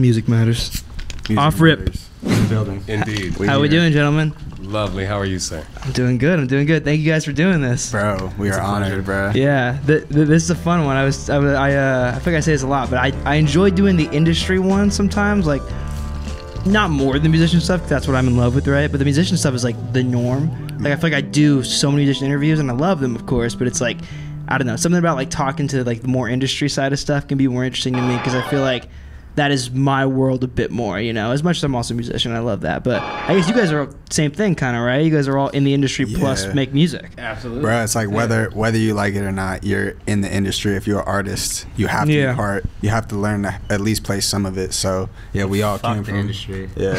Music Matters. Offrip. Building. Indeed. How we doing, gentlemen? Lovely. How are you, sir? I'm doing good. I'm doing good. Thank you guys for doing this. Bro, we are honored, bro. Yeah, this is a fun one. I think I say this a lot, but I enjoy doing the industry one sometimes, like not more than musician stuff, 'cause that's what I'm in love with, right? But the musician stuff is like the norm. Like I feel like I do so many musician interviews and I love them, of course, but it's like, I don't know, something about like talking to like the more industry side of stuff can be more interesting to me, because I feel like that is my world a bit more, you know, as much as I'm also a musician. I love that. But I guess you guys are same thing kind of, right? You guys are all in the industry, yeah, plus make music. Absolutely. Bro, it's like whether you like it or not, you're in the industry. If you're an artist, you have to be part. You have to learn to at least play some of it. So, yeah, we all came from the industry. Yeah.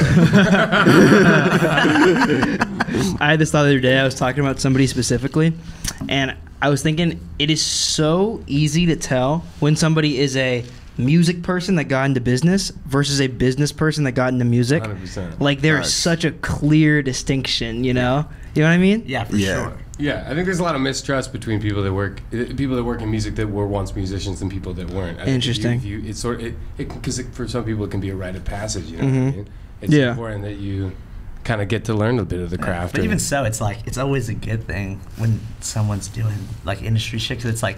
I had this thought the other day. I was talking about somebody specifically, and I was thinking it is so easy to tell when somebody is a music person that got into business versus a business person that got into music. 100%. Like there is such a clear distinction, you know? You know what I mean? Yeah, for sure. Yeah, I think there's a lot of mistrust between people that work in music that were once musicians and people that weren't. Interesting. It's sort of, because for some people it can be a rite of passage, you know what I mean? It's important that you kind of get to learn a bit of the craft. But even so, it's like, it's always a good thing when someone's doing like industry shit, because it's like,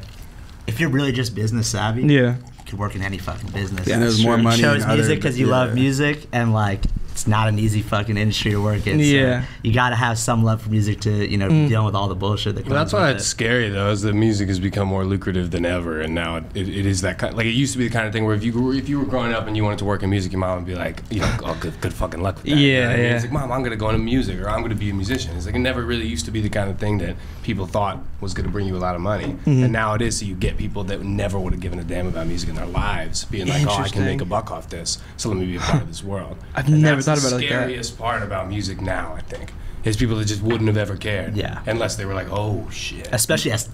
if you're really just business savvy, you could work in any fucking business. Yeah, and there's more money. You chose music because you love music, and like it's not an easy fucking industry to work in. So you gotta have some love for music to, you know, be dealing with all the bullshit that comes. Well, that's why it's scary though, is that music has become more lucrative than ever, and now it is that kind. Like it used to be the kind of thing where if you were growing up and you wanted to work in music, your mom would be like, you know, oh, good fucking luck with that. Yeah, right? It's like, Mom, I'm gonna go into music, or I'm gonna be a musician. It's like it never really used to be the kind of thing that people thought was gonna bring you a lot of money, and now it is. So you get people that never would have given a damn about music in their lives being like, oh, I can make a buck off this, so let me be a part of this world. I've never thought about it like that. The scariest part about music now, I think, is people that just wouldn't have ever cared. Yeah. Unless they were like, oh, shit. Especially as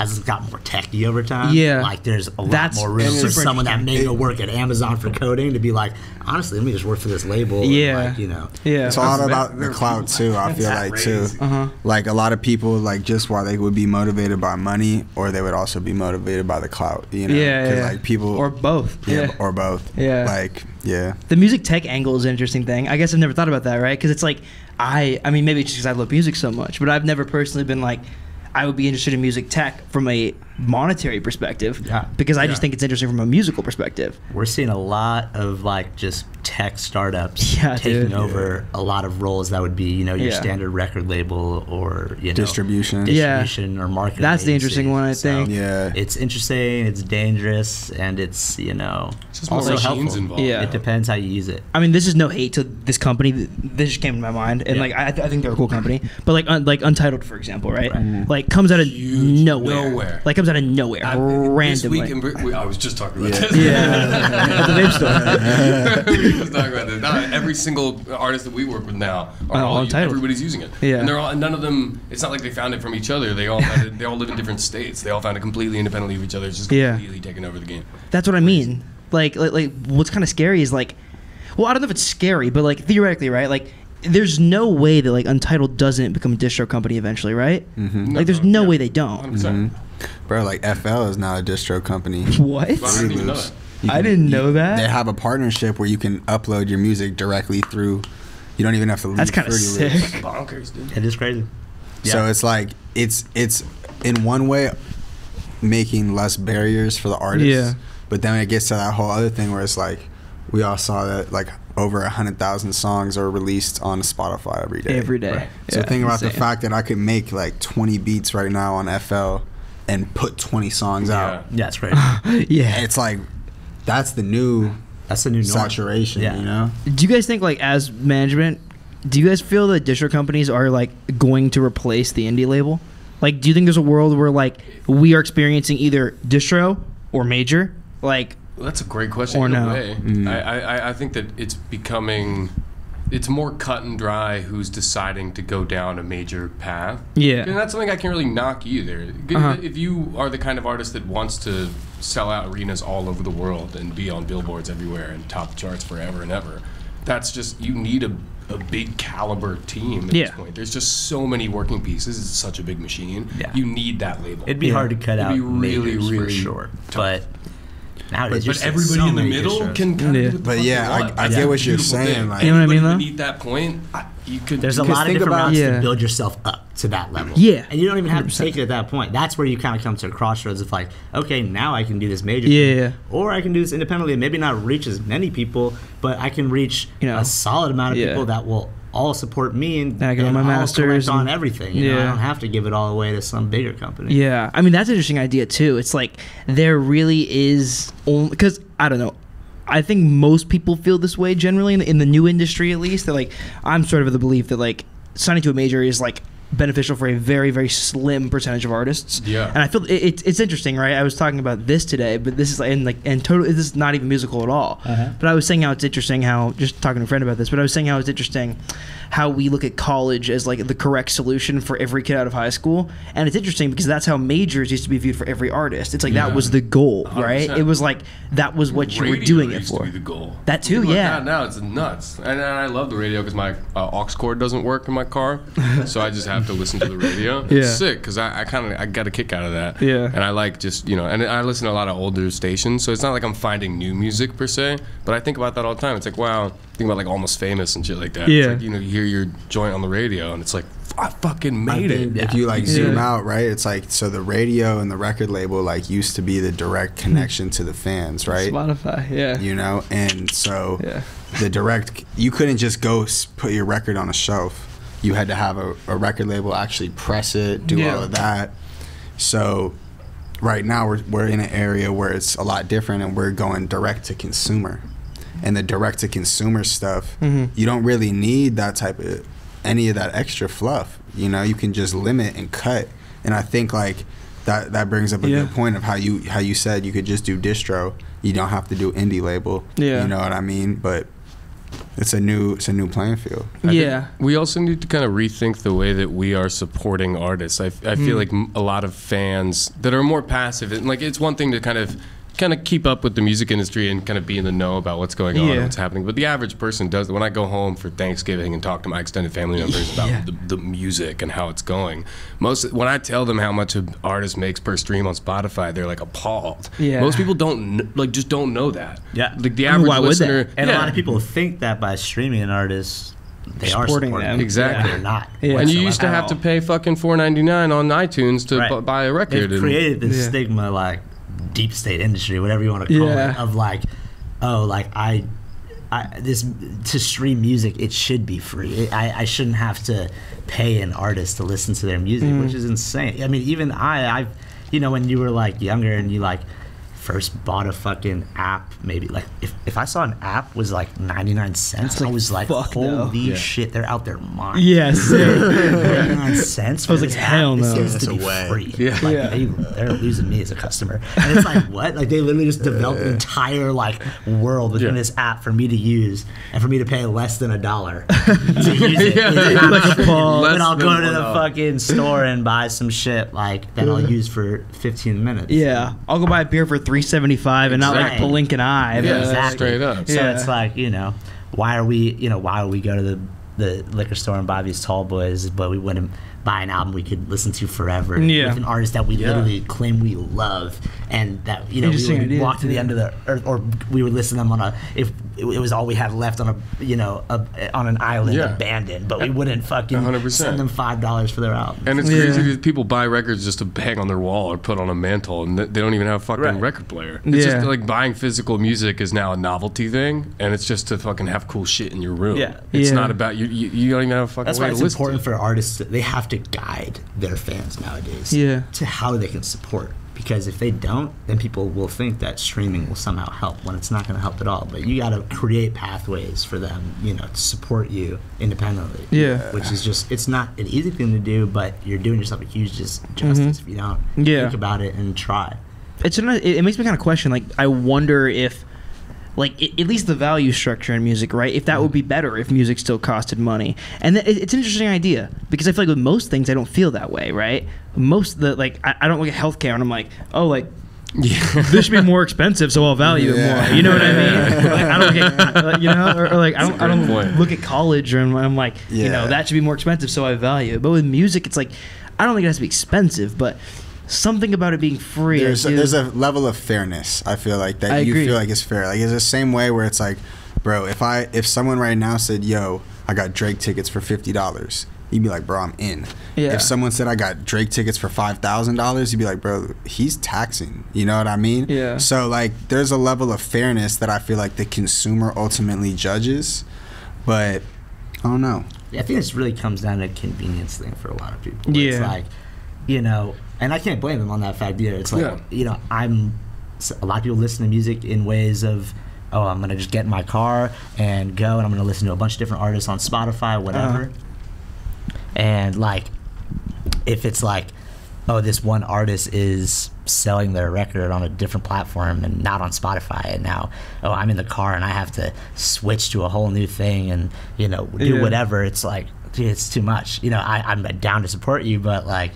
it's gotten more techy over time. Yeah. Like, there's a lot more room for someone that may go work at Amazon for coding to be like, honestly, let me just work for this label. Yeah. Like, you know. Yeah. It's all about the clout, too, I feel like, too. Like, a lot of people, like, just while they would be motivated by money, or they would also be motivated by the clout, you know? Yeah, like, people... Or both. Yeah, or both. Yeah. Like, yeah. The music tech angle is an interesting thing. I guess I've never thought about that, right? Because it's like, I mean, maybe it's just because I love music so much, but I've never personally been like, I would be interested in music tech from a monetary perspective, because I just think it's interesting from a musical perspective. We're seeing a lot of like just tech startups taking over a lot of roles that would be, you know, your standard record label or, you know, distribution or marketing. That's the interesting one, I think. So it's interesting, it's dangerous, and it's, you know, it's just also helpful. Involved. Yeah. It depends how you use it. I mean, this is no hate to this company. This just came to my mind, and like I think they're a cool company, but like Untitled, for example, right? Like comes out of nowhere. Like comes out of nowhere randomly. This week I was just talking about this. At the vape store. We were just talking about this. Not every single artist that we work with now are everybody's using it. Yeah. And they're all, none of them, it's not like they found it from each other. They all live in different states. They all found it completely independently of each other. It's just completely taking over the game. That's what I mean. Like what's kind of scary is like, well, I don't know if it's scary, but like theoretically, right? Like there's no way that like Untitled doesn't become a distro company eventually, right? Like there's no way they don't. 100%. Bro, like FL is now a distro company. What? I didn't know that. They have a partnership where you can upload your music directly through. You don't even have to leave. That's kind of sick. Bonkers, dude. It is crazy. Yeah. So it's like it's in one way making less barriers for the artists. Yeah. But then it gets to that whole other thing where it's like we all saw that like over 100,000 songs are released on Spotify every day. Every day. Right? Yeah, so think about the fact that I could make like 20 beats right now on FL and put 20 songs out. Yeah, that's right. And it's like that's the new saturation, you know? Do you guys think like as management, do you guys feel that distro companies are like going to replace the indie label? Like do you think there's a world where like we are experiencing either distro or major? Like that's a great question. Or no. I think that it's becoming, it's more cut and dry who's deciding to go down a major path. Yeah. And that's something I can't really knock either. If you are the kind of artist that wants to sell out arenas all over the world and be on billboards everywhere and top charts forever and ever, that's just, you need a big caliber team at this point. There's just so many working pieces. It's such a big machine. Yeah. You need that label. It'd be hard to cut out. It'd be really, really short. But But everybody in the middle can kind of do but yeah, I get what you're saying. Like, you know what I mean? Beneath that point, you could. There's a lot of different routes to build yourself up to that level. Yeah, and you don't even have to take it at that point. That's where you kind of come to a crossroads of like, okay, now I can do this major thing, or I can do this independently, and maybe not reach as many people, but I can reach a solid amount of people that will all support me, and I get my masters on everything. You know, I don't have to give it all away to some bigger company. Yeah, I mean that's an interesting idea too. It's like there really is only because I don't know. I think most people feel this way generally in the new industry at least. That like I'm sort of of the belief that like signing to a major is like beneficial for a very, very slim percentage of artists. Yeah, and I feel it's interesting, right? I was talking about this today, but this is and totally this is not even musical at all. Uh-huh. But I was saying how it's interesting how just talking to a friend about this. But I was saying how it's interesting how we look at college as like the correct solution for every kid out of high school, and it's interesting because that's how majors used to be viewed for every artist. It's like that was the goal, right? 100%. It was like that was what radio you were doing it for. To be the goal. That too, yeah. Now it's nuts, and I love the radio because my aux cord doesn't work in my car, so I just have to listen to the radio. It's sick because I kind of got a kick out of that. Yeah, and I like just and I listen to a lot of older stations, so it's not like I'm finding new music per se. But I think about that all the time. It's like wow, think about like Almost Famous and shit like that. Yeah, it's like, you hear your joint on the radio, and it's like I fucking made it. If you like zoom out, right? It's like so the radio and the record label like used to be the direct connection to the fans, right? Spotify, and so the direct you couldn't just go put your record on a shelf. You had to have a record label actually press it, do all of that. So right now we're in an area where it's a lot different and we're going direct to consumer. And the direct to consumer stuff, you don't really need that type of any of that extra fluff. You know, you can just limit and cut. And I think like that brings up a good point of how you said you could just do distro. You don't have to do indie label. Yeah. You know what I mean? But it's a new playing field. We also need to kind of rethink the way that we are supporting artists. I feel like a lot of fans that are more passive, and like it's one thing to kind of keep up with the music industry and kind of be in the know about what's going on and what's happening, but the average person does. When I go home for Thanksgiving and talk to my extended family members about the music and how it's going, when I tell them how much an artist makes per stream on Spotify, they're like appalled. Most people don't just don't know that. Like the average listener, and a lot of people think that by streaming an artist, they are supporting them. Exactly. They're not. And you used to have to pay fucking $4.99 on iTunes to buy a record. They've created this stigma like. Deep state industry, whatever you want to call it, of like, oh, like to stream music, it should be free. I shouldn't have to pay an artist to listen to their music, which is insane. I mean, even I've, when you were like younger and you like first bought a fucking app, maybe like if I saw an app was like 99 cents, I was like, holy shit, they're out their mind. Yes, 99 cents. I was like, hell no, it's a way. Free. Yeah, like, they're losing me as a customer. And it's like, what? Like they literally just developed an entire like world within this app for me to use and for me to pay less than $1 to use it. But I'll go to the fucking store and buy some shit like that I'll use for 15 minutes. Yeah, I'll go buy a beer for $3.75 and not like blink an eye. Yeah, exactly. Straight up. So it's like, why are we go to the liquor store and buy these tall boys, but we wouldn't buy an album we could listen to forever with an artist that we literally claim we love, and that we would walk to the end of the earth, or we would listen to them on a if it was all we had left on a on an island abandoned, but we wouldn't fucking 100%. Send them $5 for their album. And it's crazy because people buy records just to hang on their wall or put on a mantle, and they don't even have a fucking record player. It's just like buying physical music is now a novelty thing, and it's just to fucking have cool shit in your room. It's not about you don't even have a fucking way to listen. That's why it's important for artists they have to guide their fans nowadays to how they can support. Because if they don't, then people will think that streaming will somehow help when it's not going to help at all. But you got to create pathways for them, to support you independently. Yeah. Which is just, it's not an easy thing to do, but you're doing yourself a huge injustice if you don't think about it and try. It makes me kind of question, like, I wonder if, like, at least the value structure in music, right? If that would be better if music still costed money. And it's an interesting idea because I feel like with most things I don't feel that way, right? Most of the, like, I don't look at healthcare and I'm like, oh, like, this should be more expensive, so I'll value it more. You know what I mean? Like, I don't get, or like I don't look at college and I'm like, that should be more expensive, so I value it. But with music, it's like, I don't think it has to be expensive, but something about it being free. There's a level of fairness, I feel like, that you feel like it's fair. Like, it's the same way where it's like, bro, if someone right now said, yo, I got Drake tickets for $50, you'd be like, bro, I'm in. Yeah. If someone said I got Drake tickets for $5,000, you'd be like, bro, he's taxing. You know what I mean? Yeah. So, like, there's a level of fairness that I feel like the consumer ultimately judges, but I don't know. Yeah, I think this really comes down to a convenience thing for a lot of people. Yeah. It's like, you know, and I can't blame them on that fact either. It's like, you know, a lot of people listen to music in ways of, oh, I'm going to just get in my car and go, and I'm going to listen to a bunch of different artists on Spotify, whatever. And, like, if it's like, oh, this one artist is selling their record on a different platform and not on Spotify, and now, oh, I'm in the car and I have to switch to a whole new thing and, you know, do whatever. It's like, dude, it's too much. You know, I'm down to support you, but, like,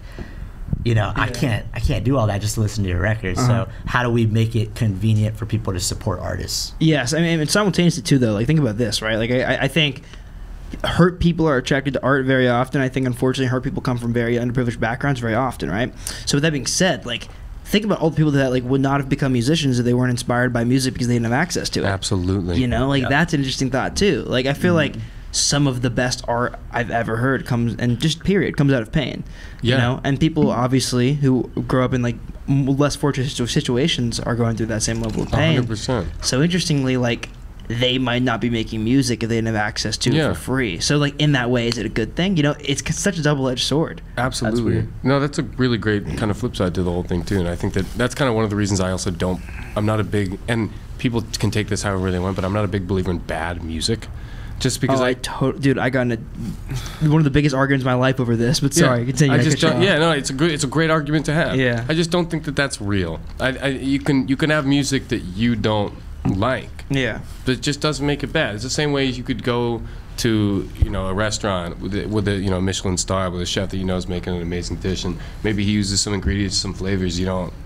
you know, I can't do all that just to listen to your record. So how do we make it convenient for people to support artists? Yes, I mean, and simultaneously too, though, like, think about this, right? Like, I think hurt people are attracted to art very often. I think, unfortunately, hurt people come from very underprivileged backgrounds very often, right? So with that being said, like, think about all the people that, like, would not have become musicians if they weren't inspired by music because they didn't have access to it. Absolutely. You know, like, that's an interesting thought too. Like, I feel like some of the best art I've ever heard comes, and just period, comes out of pain. You know, and people obviously who grow up in, like, less fortunate situations are going through that same level of pain. 100%. So interestingly, like, they might not be making music if they didn't have access to it for free. So, like, in that way, is it a good thing? You know, it's such a double-edged sword. Absolutely. That's no, that's a really great kind of flip side to the whole thing too. And I think that that's kind of one of the reasons I also don't, I'm not a big, and people can take this however they want, but I'm not a big believer in bad music. Just because dude, I got in one of the biggest arguments of my life over this. But sorry, continue. It's a great argument to have. Yeah, I just don't think that that's real. You can have music that you don't like. Yeah, but it just doesn't make it bad. It's the same way you could go to, you know, a restaurant with a you know, Michelin star, with a chef that you know is making an amazing dish, and maybe he uses some ingredients, some flavors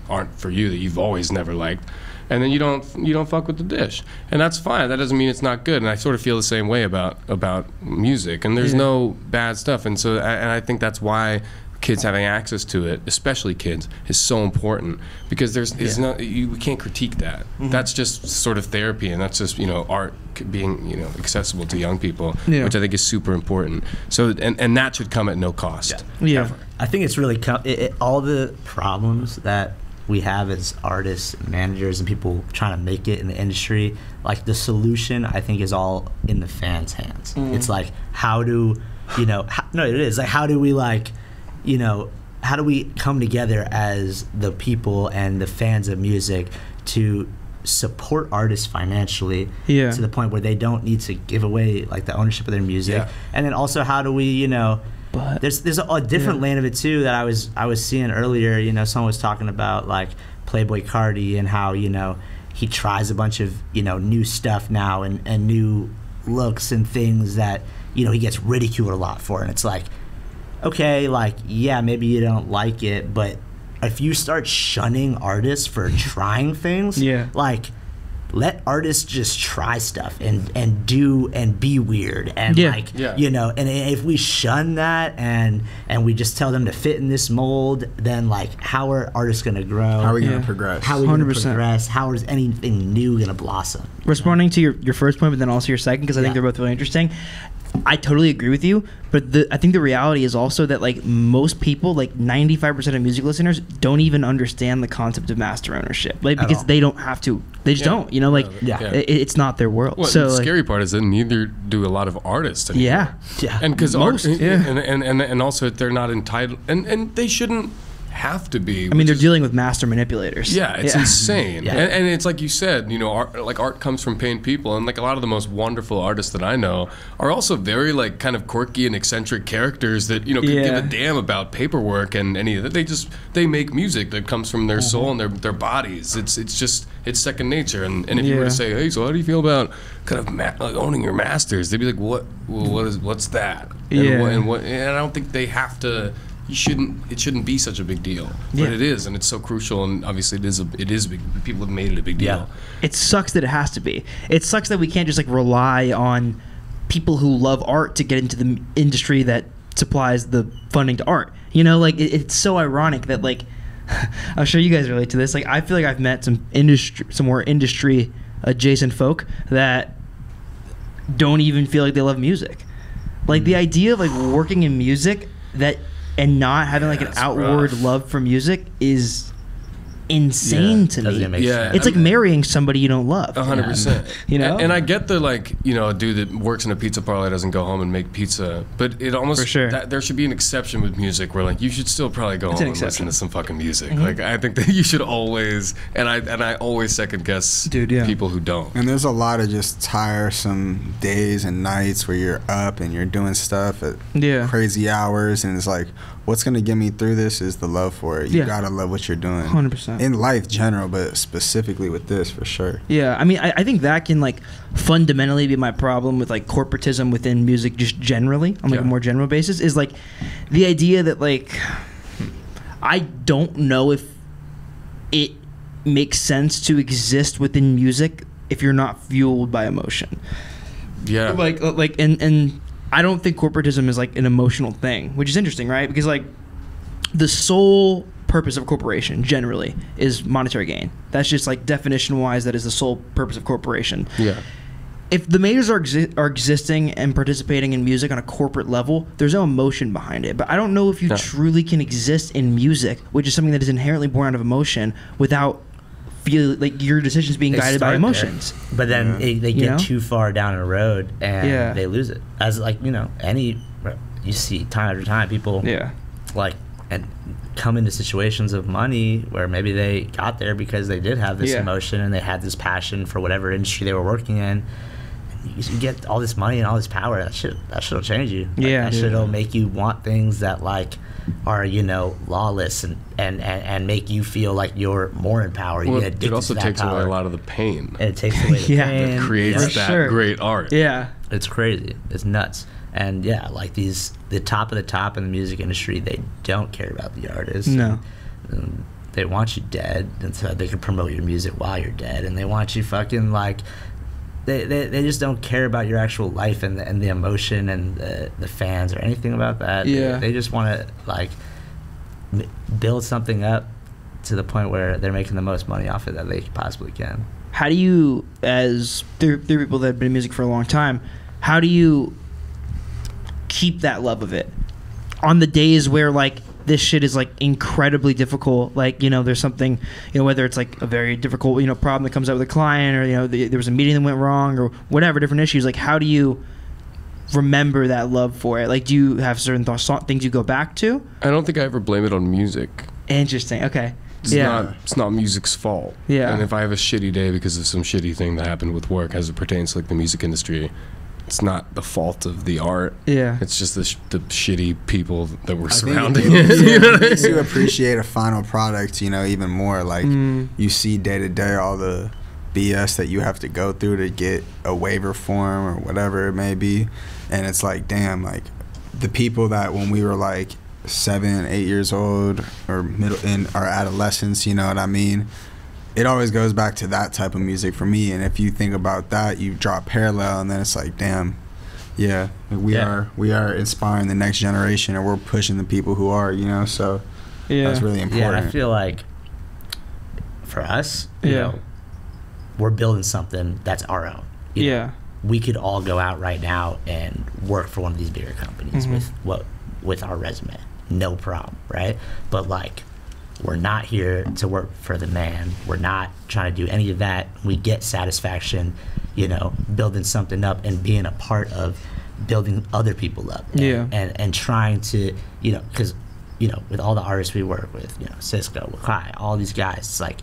aren't for you, that you've always never liked. And then you don't fuck with the dish, and that's fine. That doesn't mean it's not good. And I sort of feel the same way about music. And there's no bad stuff. And so, I think that's why kids having access to it, especially kids, is so important, because we can't critique that. That's just sort of therapy, and that's just, you know, art being, you know, accessible to young people, which I think is super important. So and that should come at no cost. I think it's really all the problems that we have as artists, managers, and people trying to make it in the industry, like, the solution, I think, is all in the fans' hands. It's like, how do we come together as the people and the fans of music to support artists financially to the point where they don't need to give away, like, the ownership of their music? And then also, how do we, you know, but there's a different lane of it too that I was seeing earlier. You know, someone was talking about, like, Playboi Carti and how, you know, he tries a bunch of, you know, new stuff now and new looks and things that, you know, he gets ridiculed a lot for. And it's like, okay, like, yeah, maybe you don't like it, but if you start shunning artists for trying things, like, let artists just try stuff and do and be weird and you know, and if we shun that and we just tell them to fit in this mold, then, like, how are artists gonna grow? How are we gonna progress? How are we 100%. Gonna progress? How is anything new gonna blossom? Responding to your first point, but then also your second, because I think they're both really interesting. I totally agree with you, but I think the reality is also that, like, most people, like 95% of music listeners, don't even understand the concept of master ownership, like, because they don't have to. They just don't, you know, like, it's not their world. Well, so the scary part is that neither do a lot of artists anymore. And because art, and also they're not entitled, and they shouldn't have to be. I mean, they're dealing with master manipulators. It's insane. And it's like you said, you know, art comes from pain people, and, like, a lot of the most wonderful artists that I know are also very, like, kind of quirky and eccentric characters that, you know, could give a damn about paperwork and any of that. They make music that comes from their soul and their bodies. It's just, it's second nature. And if you were to say, hey, so how do you feel about kind of like owning your masters? They'd be like, what's that? And and I don't think they have to. It shouldn't be such a big deal, but it is, and it's so crucial. And obviously, it is big. People have made it a big deal. It sucks that it has to be. It sucks that we can't just, like, rely on people who love art to get into the industry that supplies the funding to art. You know, like, it's so ironic that, like, I'm sure you guys relate to this. Like, I feel like I've met some more industry adjacent folk that don't even feel like they love music. Like, the idea of like working in music that and not having like an outward love for music is insane to me. It's like marrying somebody you don't love. 100%. You know? And I get the, like, you know, a dude that works in a pizza parlor doesn't go home and make pizza, but it almost, there should be an exception with music where, like, you should still probably go home and listen to some fucking music. Like, I think that you should always, and I always second guess people who don't. And there's a lot of just tiresome days and nights where you're up and you're doing stuff at crazy hours, and it's like, what's going to get me through this is the love for it. You got to love what you're doing. 100%. In life general, but specifically with this for sure. Yeah, I mean, I think that can like fundamentally be my problem with like corporatism within music just generally, on like a more general basis, is like the idea that like I don't know if it makes sense to exist within music if you're not fueled by emotion. Yeah. Like, and I don't think corporatism is like an emotional thing, which is interesting, right? Because like the sole purpose of a corporation generally is monetary gain. That's just like definition wise, that is the sole purpose of corporation. Yeah. If the majors are existing and participating in music on a corporate level, there's no emotion behind it. But I don't know if you truly can exist in music, which is something that is inherently born out of emotion, without feel like your decisions being guided by emotions. But then they get too far down a road and they lose it. As like, you know, you see time after time people like and come into situations of money where maybe they got there because they did have this emotion and they had this passion for whatever industry they were working in. You get all this money and all this power. That shit'll change you. Like, yeah, that shit'll make you want things that like are, you know, lawless and make you feel like you're more in power. Well, it also takes away a lot of the pain. And it takes away the pain. It creates that great art. Yeah, it's crazy. It's nuts. And yeah, like the top of the top in the music industry, they don't care about the artist. No. And they want you dead, and so they can promote your music while you're dead, and they want you fucking like. They just don't care about your actual life and the emotion and the fans or anything about that. Yeah. They just want to like build something up to the point where they're making the most money off it that they possibly can. How do you, as three people that have been in music for a long time, how do you keep that love of it on the days where like this shit is like incredibly difficult? Like, you know, there's something, you know, whether it's like a very difficult, you know, problem that comes up with a client, or, you know, there was a meeting that went wrong, or whatever, different issues. Like, how do you remember that love for it? Like, do you have certain things you go back to? I don't think I ever blame it on music. Interesting. Okay. It's not music's fault. Yeah. And if I have a shitty day because of some shitty thing that happened with work as it pertains to like the music industry, it's not the fault of the art. Yeah. It's just the shitty people that were surrounding it. Yeah. You know what I mean? It makes you appreciate a final product, you know, even more. Like, you see day to day all the BS that you have to go through to get a waiver form or whatever it may be. And it's like, damn, like, the people that when we were, like, 7, 8 years old or in our adolescence, you know what I mean? It always goes back to that type of music for me, and if you think about that, you draw a parallel, and then it's like, damn, yeah, we are inspiring the next generation, and we're pushing the people who are, you know, so that's really important. Yeah, I feel like for us, you know, we're building something that's our own. You know, we could all go out right now and work for one of these bigger companies with our resume, no problem, right? But like, we're not here to work for the man. We're not trying to do any of that. We get satisfaction, you know, building something up and being a part of building other people up. And, and trying to, you know, because, you know, with all the artists we work with, you know, Cisco, Wakai, all these guys, it's like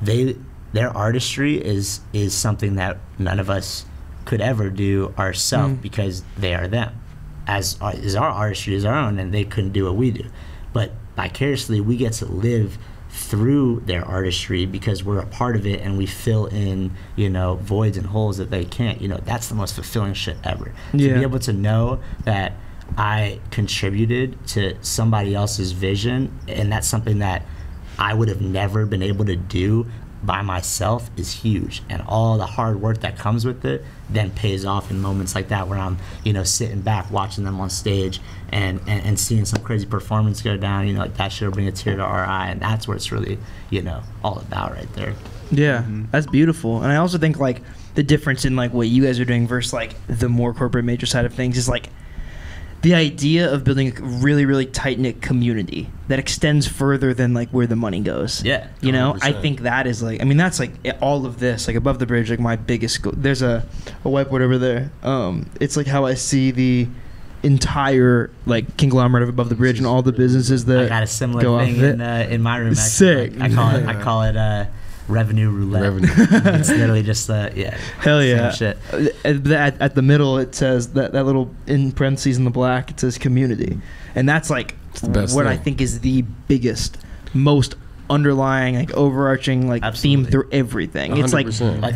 their artistry is something that none of us could ever do ourselves because they are them. As our artistry is our own, and they couldn't do what we do. But vicariously, we get to live through their artistry because we're a part of it, and we fill in, you know, voids and holes that they can't. You know, that's the most fulfilling shit ever. To be able to know that I contributed to somebody else's vision, and that's something that I would have never been able to do by myself is huge, and all the hard work that comes with it then pays off in moments like that where I'm, you know, sitting back watching them on stage and seeing some crazy performance go down, you know, like that shit'll bring a tear to our eye, and that's what it's really, you know, all about right there. Yeah, that's beautiful. And I also think like the difference in like what you guys are doing versus like the more corporate major side of things is like the idea of building a really, really tight-knit community that extends further than, like, where the money goes. Yeah. 100%. You know? I think that is, like... I mean, that's, like, all of this. Like, Above the Bridge, like, my biggest... There's a whiteboard over there. It's, like, how I see the entire, like, conglomerate of Above the Bridge and all the businesses that... I got a similar thing in my room, actually. Sick. Like, I call it... Revenue roulette. It's literally just that, yeah. Hell yeah. Same shit. At the middle, it says that little in parentheses in the black, it says community. And that's like what thing. I think is the biggest, most underlying, like overarching, like Absolutely. Theme through everything. 100%. It's like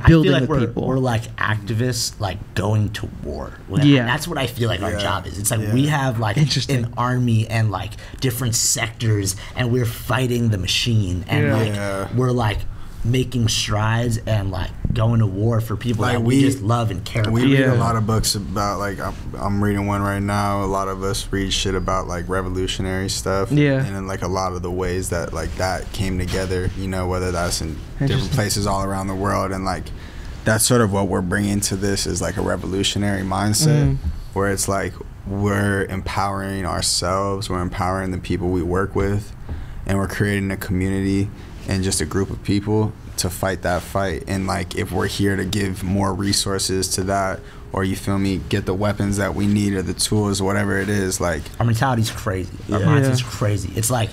building I feel like with people. We're like activists, like going to war. Yeah. And that's what I feel like our job is. It's like we have like an army and like different sectors, and we're fighting the machine, and like we're like making strides and like going to war for people like that we just love and care about. We read a lot of books about like I'm reading one right now. A lot of us read shit about like revolutionary stuff. Yeah. And then like a lot of the ways that like that came together, you know, whether that's in different places all around the world, and like that's sort of what we're bringing to this is like a revolutionary mindset where it's like we're empowering ourselves, we're empowering the people we work with, and we're creating a community and just a group of people to fight that fight. And like if we're here to give more resources to that, or you feel me, get the weapons that we need or the tools, whatever it is, like our mentality's crazy. Our mindset's crazy. It's like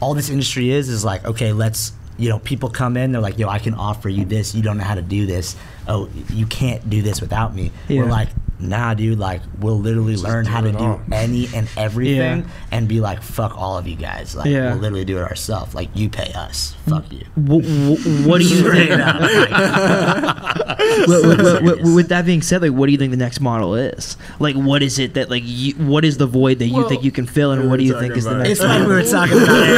all this industry is like, okay, let's, you know, people come in, they're like, yo, I can offer you this, you don't know how to do this, oh, you can't do this without me. We're like, nah, dude, like we'll literally learn how to do any and everything and be like, fuck all of you guys, like we'll literally do it ourselves, like you pay us, fuck you. What do you think? With that being said, like what do you think the next model is? Like what is it that like you, what is the void that you think you can fill, and what do you think is the next model? It's like we were talking about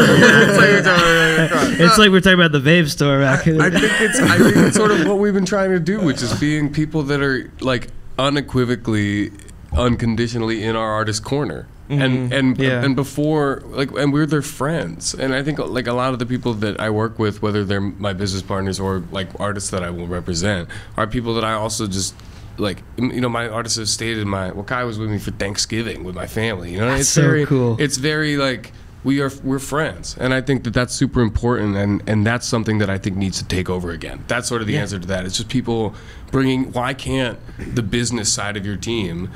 it. It's like we're talking about the vape store back in the day. I think it's sort of what we've been trying to do, which is being people that are like unequivocally, unconditionally in our artist corner, and before, like, and we're their friends. And I think like a lot of the people that I work with, whether they're my business partners or like artists that I will represent, are people that I also just like, you know, my artists have stayed in my Wakai was with me for Thanksgiving with my family. You know, that's it's so very cool. It's very like we're friends, and I think that that's super important, and that's something that I think needs to take over again. That's sort of the answer to that. It's just people. Why can't the business side of your team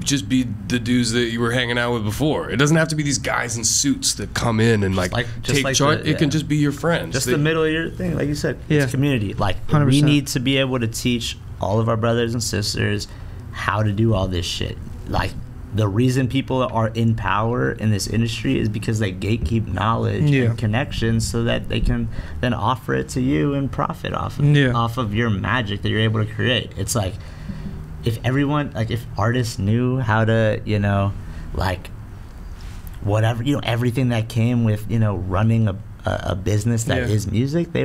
just be the dudes that you were hanging out with before? It doesn't have to be these guys in suits that come in and take charge. It can just be your friends. Just the middle of your thing, like you said, it's community. Like 100%. We need to be able to teach all of our brothers and sisters how to do all this shit. Like the reason people are in power in this industry is because they gatekeep knowledge and connections so that they can then offer it to you and profit off of your magic that you're able to create. It's like if everyone, like if artists knew how to, you know, like whatever, you know, everything that came with, you know, running a business that is music, they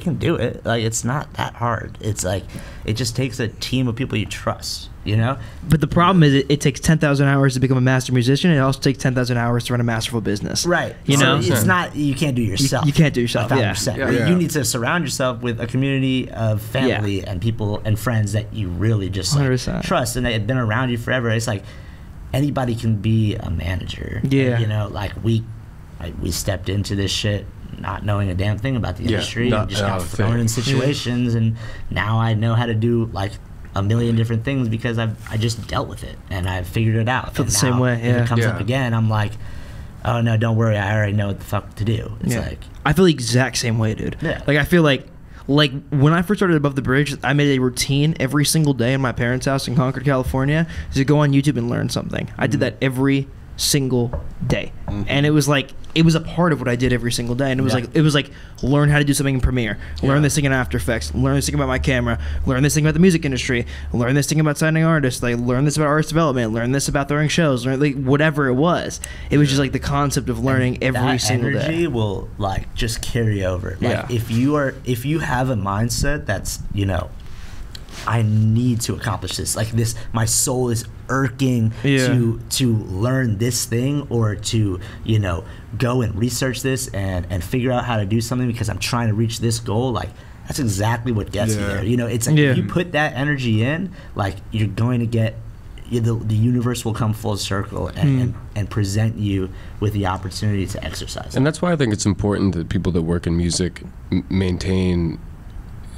can do it. Like it's not that hard. It's like it just takes a team of people you trust, you know. But the problem is it takes 10,000 hours to become a master musician. It also takes 10,000 hours to run a masterful business. Right. You know, it's not you can't do it yourself. You can't do it yourself. 100%. You need to surround yourself with a community of family and people and friends that you really just like, trust, and they've been around you forever. It's like anybody can be a manager. Yeah. And, you know, like we stepped into this shit not knowing a damn thing about the industry. We just got thrown in situations, and now I know how to do like a million different things because I just dealt with it and I figured it out. I feel the same way. If it comes up again, I'm like, oh no, don't worry, I already know what the fuck to do. It's like I feel the exact same way, dude. Yeah. Like I feel like when I first started Above the Bridge, I made a routine every single day in my parents' house in Concord, California, to go on YouTube and learn something. I did that every single day, and it was like it was a part of what I did every single day. And it was like learn how to do something in Premiere, learn this thing in After Effects, learn this thing about my camera, learn this thing about the music industry, learn this thing about signing artists, like learn this about artist development, learn this about throwing shows, learn, like whatever it was. It was just like the concept of learning and every single day. That energy will like just carry over. Like if you have a mindset that's, you know, I need to accomplish this. Like this, my soul is irking to learn this thing or to, you know, go and research this and figure out how to do something because I'm trying to reach this goal. Like that's exactly what gets you there. You know, it's like if you put that energy in, like you're going to get, the universe will come full circle and present you with the opportunity to exercise. And that's why I think it's important that people that work in music maintain,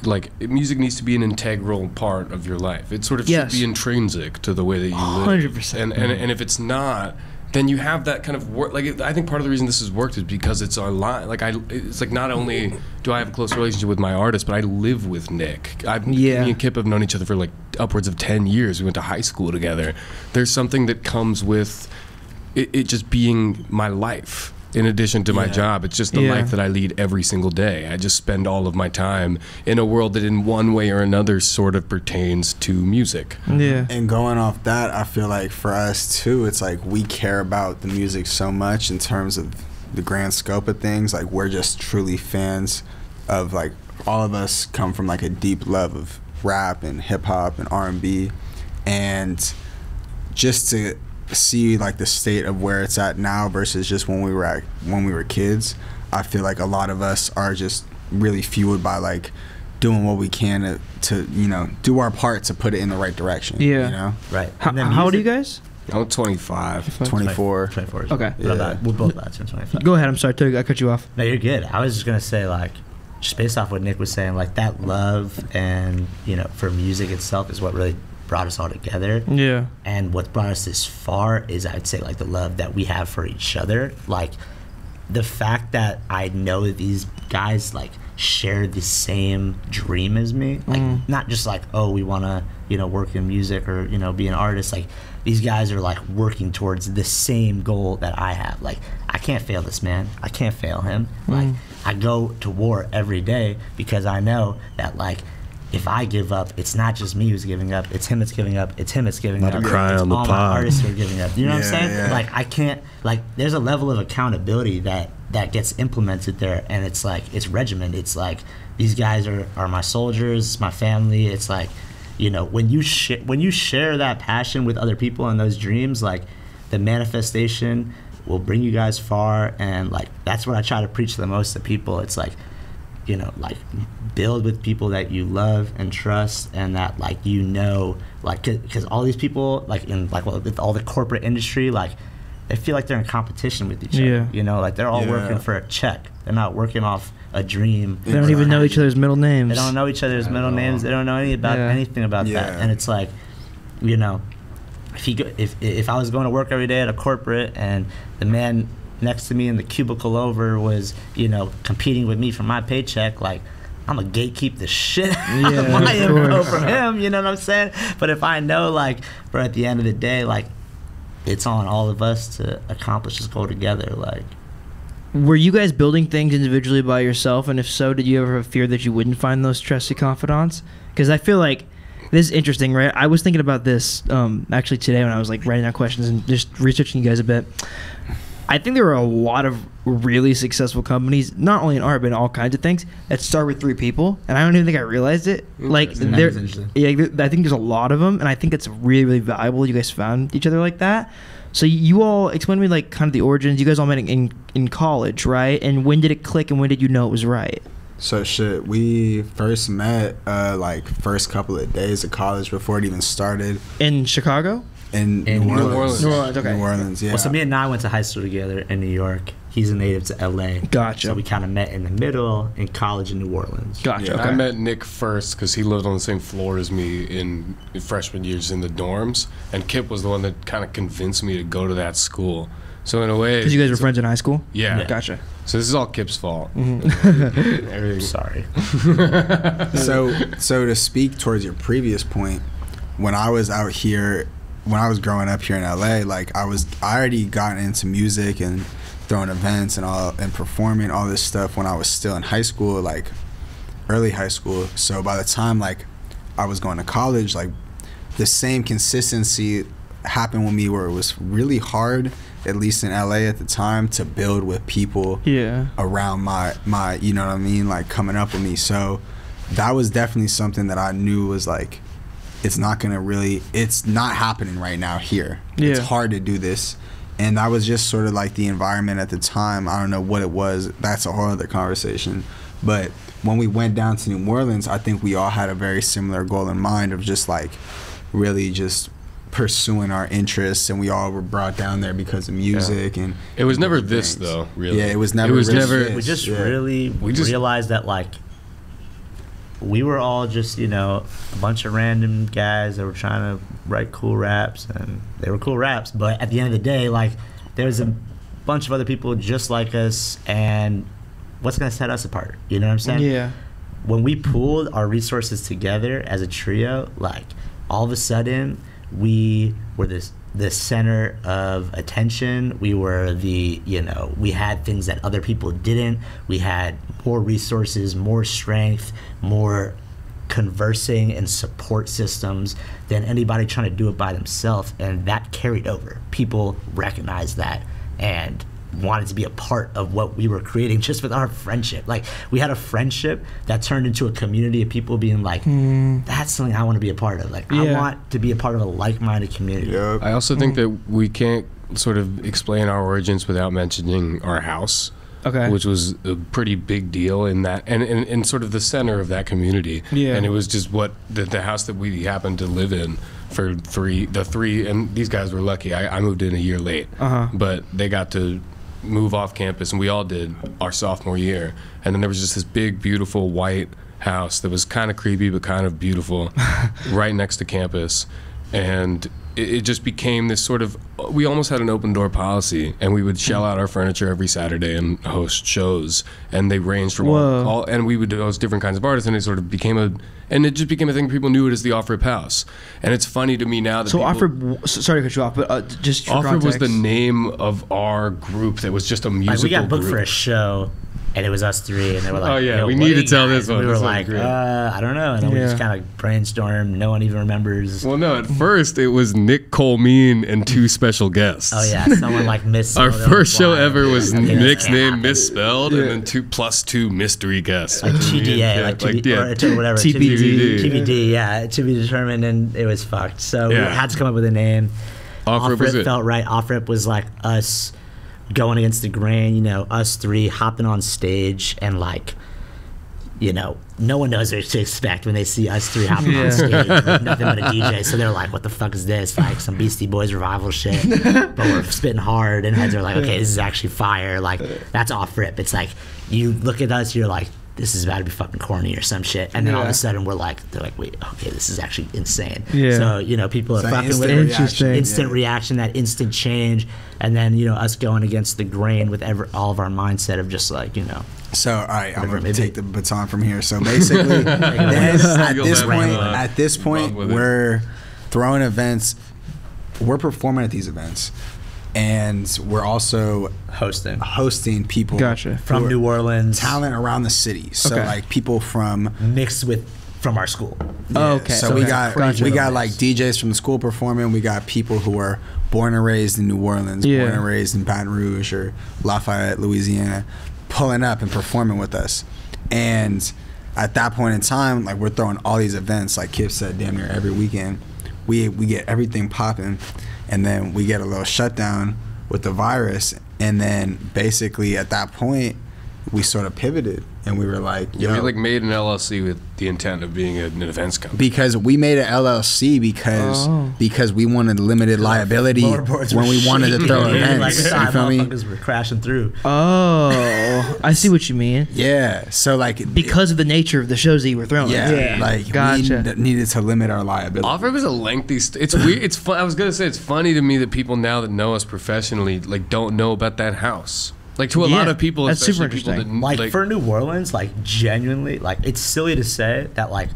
like music needs to be an integral part of your life. It sort of should be intrinsic to the way that you live. 100%. And if it's not, then you have that kind of work. Like I think part of the reason this has worked is because it's online. Like it's like not only do I have a close relationship with my artist, but I live with Nick. Me and Kip have known each other for like upwards of 10 years. We went to high school together. There's something that comes with it just being my life. In addition to my job, it's just the life that I lead every single day. I just spend all of my time in a world that in one way or another sort of pertains to music. Yeah. And going off that, I feel like for us too, it's like we care about the music so much in terms of the grand scope of things. Like we're just truly fans of, like, all of us come from like a deep love of rap and hip hop and R&B. And just to see like the state of where it's at now versus just when we were at, when we were kids, I feel like a lot of us are just really fueled by like doing what we can to you know, do our part to put it in the right direction. Yeah, you know? Right. How old are you guys? I'm 25. 24. 24. Okay. Yeah. We're both about 25. Go ahead. I'm sorry. I cut you off. No, you're good. I was just gonna say, like, just based off what Nick was saying, like that love and, you know, for music itself is what really brought us all together. Yeah. And what brought us this far is, I'd say, like the love that we have for each other. Like the fact that I know that these guys like share the same dream as me. Like not just like, oh, we want to, you know, work in music or, you know, be an artist. Like these guys are like working towards the same goal that I have. Like I can't fail this man. I can't fail him. Like I go to war every day because I know that like if I give up, it's not just me who's giving up. It's him that's giving up. It's him that's giving up. It's all my artists who are giving up. You know what I'm saying? Yeah. Like I can't. Like there's a level of accountability that gets implemented there, and it's like it's regiment. It's like these guys are my soldiers, my family. It's like, you know, when you share that passion with other people and those dreams, like the manifestation will bring you guys far. And like that's what I try to preach the most to people. It's like, you know, like build with people that you love and trust, and that like, you know, like because all these people like in like with all the corporate industry, like they feel like they're in competition with each other. Yeah. You know, like they're all working for a check. They're not working off a dream. They don't even know each other's middle names. They don't know each other's middle names. They don't know anything about that. And it's like, you know, if I was going to work every day at a corporate and the man next to me in the cubicle over was, you know, competing with me for my paycheck, like I'm gonna gatekeep the shit out of my info from him, you know what I'm saying? But if I know, like, bro, at the end of the day, like it's on all of us to accomplish this goal together. Like, were you guys building things individually by yourself, and if so, did you ever have fear that you wouldn't find those trusted confidants? Because I feel like this is interesting, right? I was thinking about this actually today when I was like writing down questions and just researching you guys a bit. I think there are a lot of really successful companies, not only in art, but in all kinds of things, that start with three people, and I don't even think I realized it. Like, I think there's a lot of them, and I think it's really, really valuable you guys found each other like that. So you all, explain to me, like, kind of the origins. You guys all met in college, right? And when did it click, and when did you know it was right? So, we first met, like, first couple of days of college before it even started. In Chicago? In New Orleans. Okay. New Orleans, yeah. Well, so me and I went to high school together in New York. He's a native to LA. Gotcha. So we kind of met in the middle in college in New Orleans. Gotcha. Yeah. Okay. I met Nick first because he lived on the same floor as me in freshman years in the dorms, and Kip was the one that kind of convinced me to go to that school. So in a way, because you guys were friends in high school. Yeah. Gotcha. So this is all Kip's fault. Mm-hmm. I'm sorry. So to speak towards your previous point, when I was out here. When I was growing up here in LA, like I already gotten into music and throwing events and all and performing all this stuff when I was still in high school, like early high school. So by the time like I was going to college, like the same consistency happened with me where it was really hard, at least in LA at the time, to build with people around my you know what I mean, like coming up with me. So that was definitely something that I knew was like, it's not happening right now here. Yeah. It's hard to do this. And that was just sort of like the environment at the time. I don't know what it was. That's a whole other conversation. But when we went down to New Orleans, I think we all had a very similar goal in mind of just like really just pursuing our interests, and we all were brought down there because of music. And it was never this though, really. Yeah, it was never. It was never. We just really realized that like we were all just, you know, a bunch of random guys that were trying to write cool raps, and they were cool raps, but at the end of the day, like there was a bunch of other people just like us, and what's gonna set us apart? You know what I'm saying? Yeah. When we pooled our resources together as a trio, like all of a sudden we were the center of attention. We were the, you know, we had things that other people didn't. We had more resources, more strength, more conversing and support systems than anybody trying to do it by themselves, and that carried over. People recognized that and wanted to be a part of what we were creating just with our friendship. Like we had a friendship that turned into a community of people being like, that's something I want to be a part of. Like I want to be a part of a like-minded community. Yep. I also think that we can't sort of explain our origins without mentioning our house, which was a pretty big deal in that, and sort of the center of that community. Yeah. And it was just what the house that we happened to live in for the three, and these guys were lucky. I moved in a year late, but they got to move off campus, and we all did our sophomore year. And then there was just this big, beautiful white house that was kind of creepy but kind of beautiful right next to campus. And it just became this sort of, we almost had an open door policy, and we would shell out our furniture every Saturday and host shows, and they ranged from all, and we would do those different kinds of artists, and it sort of became a, and it just became a thing. People knew it as the Offrip house, and it's funny to me now that so Offrip, sorry to cut you off, but just for Offrip was the name of our group that was just a musical group. We got booked for a show, and it was us three, and they were like, "Oh yeah, you know, we need to tell this one." We were like, "I don't know," and then we just kind of brainstormed. No one even remembers. Well, no, at first it was Nick Colmean and two special guests. Oh yeah, someone like misspelled. Our first show ever was Nick's name misspelled, and then two mystery guests, like TDA, like or whatever, TBD, yeah, to be determined, and it was fucked. So we had to come up with a name. Offrip felt right. Offrip was like us going against the grain, you know, us three hopping on stage, and like, you know, no one knows what to expect when they see us three hopping on stage with nothing but a DJ. So they're like, what the fuck is this? Like some Beastie Boys revival shit. But we're spitting hard, and heads are like, okay, this is actually fire. Like, that's Offrip. It's like, you look at us, you're like, this is about to be fucking corny or some shit, and then all of a sudden we're like, they're like, wait, okay, this is actually insane. Yeah. So you know, people are fucking with instant reaction, that instant change, and then you know, us going against the grain with all of our mindset of just like, you know. So all right, I'm gonna take the baton from here. So basically, at this point, we're throwing events, we're performing at these events, and we're also hosting people from New Orleans, talent around the city, so like people from mixed with from our school. So we got like DJs from the school performing, we got people who are born and raised in New Orleans, born and raised in Baton Rouge or Lafayette, Louisiana, pulling up and performing with us. And at that point in time, like we're throwing all these events, like Kip said, damn near every weekend. We get everything popping, and then we get a little shutdown with the virus, and then basically at that point we sort of pivoted, and we were like, yo, we like made an LLC with the intent of being an events company, because we made an LLC because we wanted limited liability when we wanted to throw events. You feel me? Because we're crashing through. Oh, I see what you mean. Yeah, so like because of the nature of the shows that you were throwing. Yeah, like we needed to limit our liability. Offrip was a lengthy. It's weird. It's fun. I was gonna say it's funny to me that people now that know us professionally like don't know about that house. Like to a lot of people, that's super interesting. People that, like for New Orleans, like genuinely, like it's silly to say that like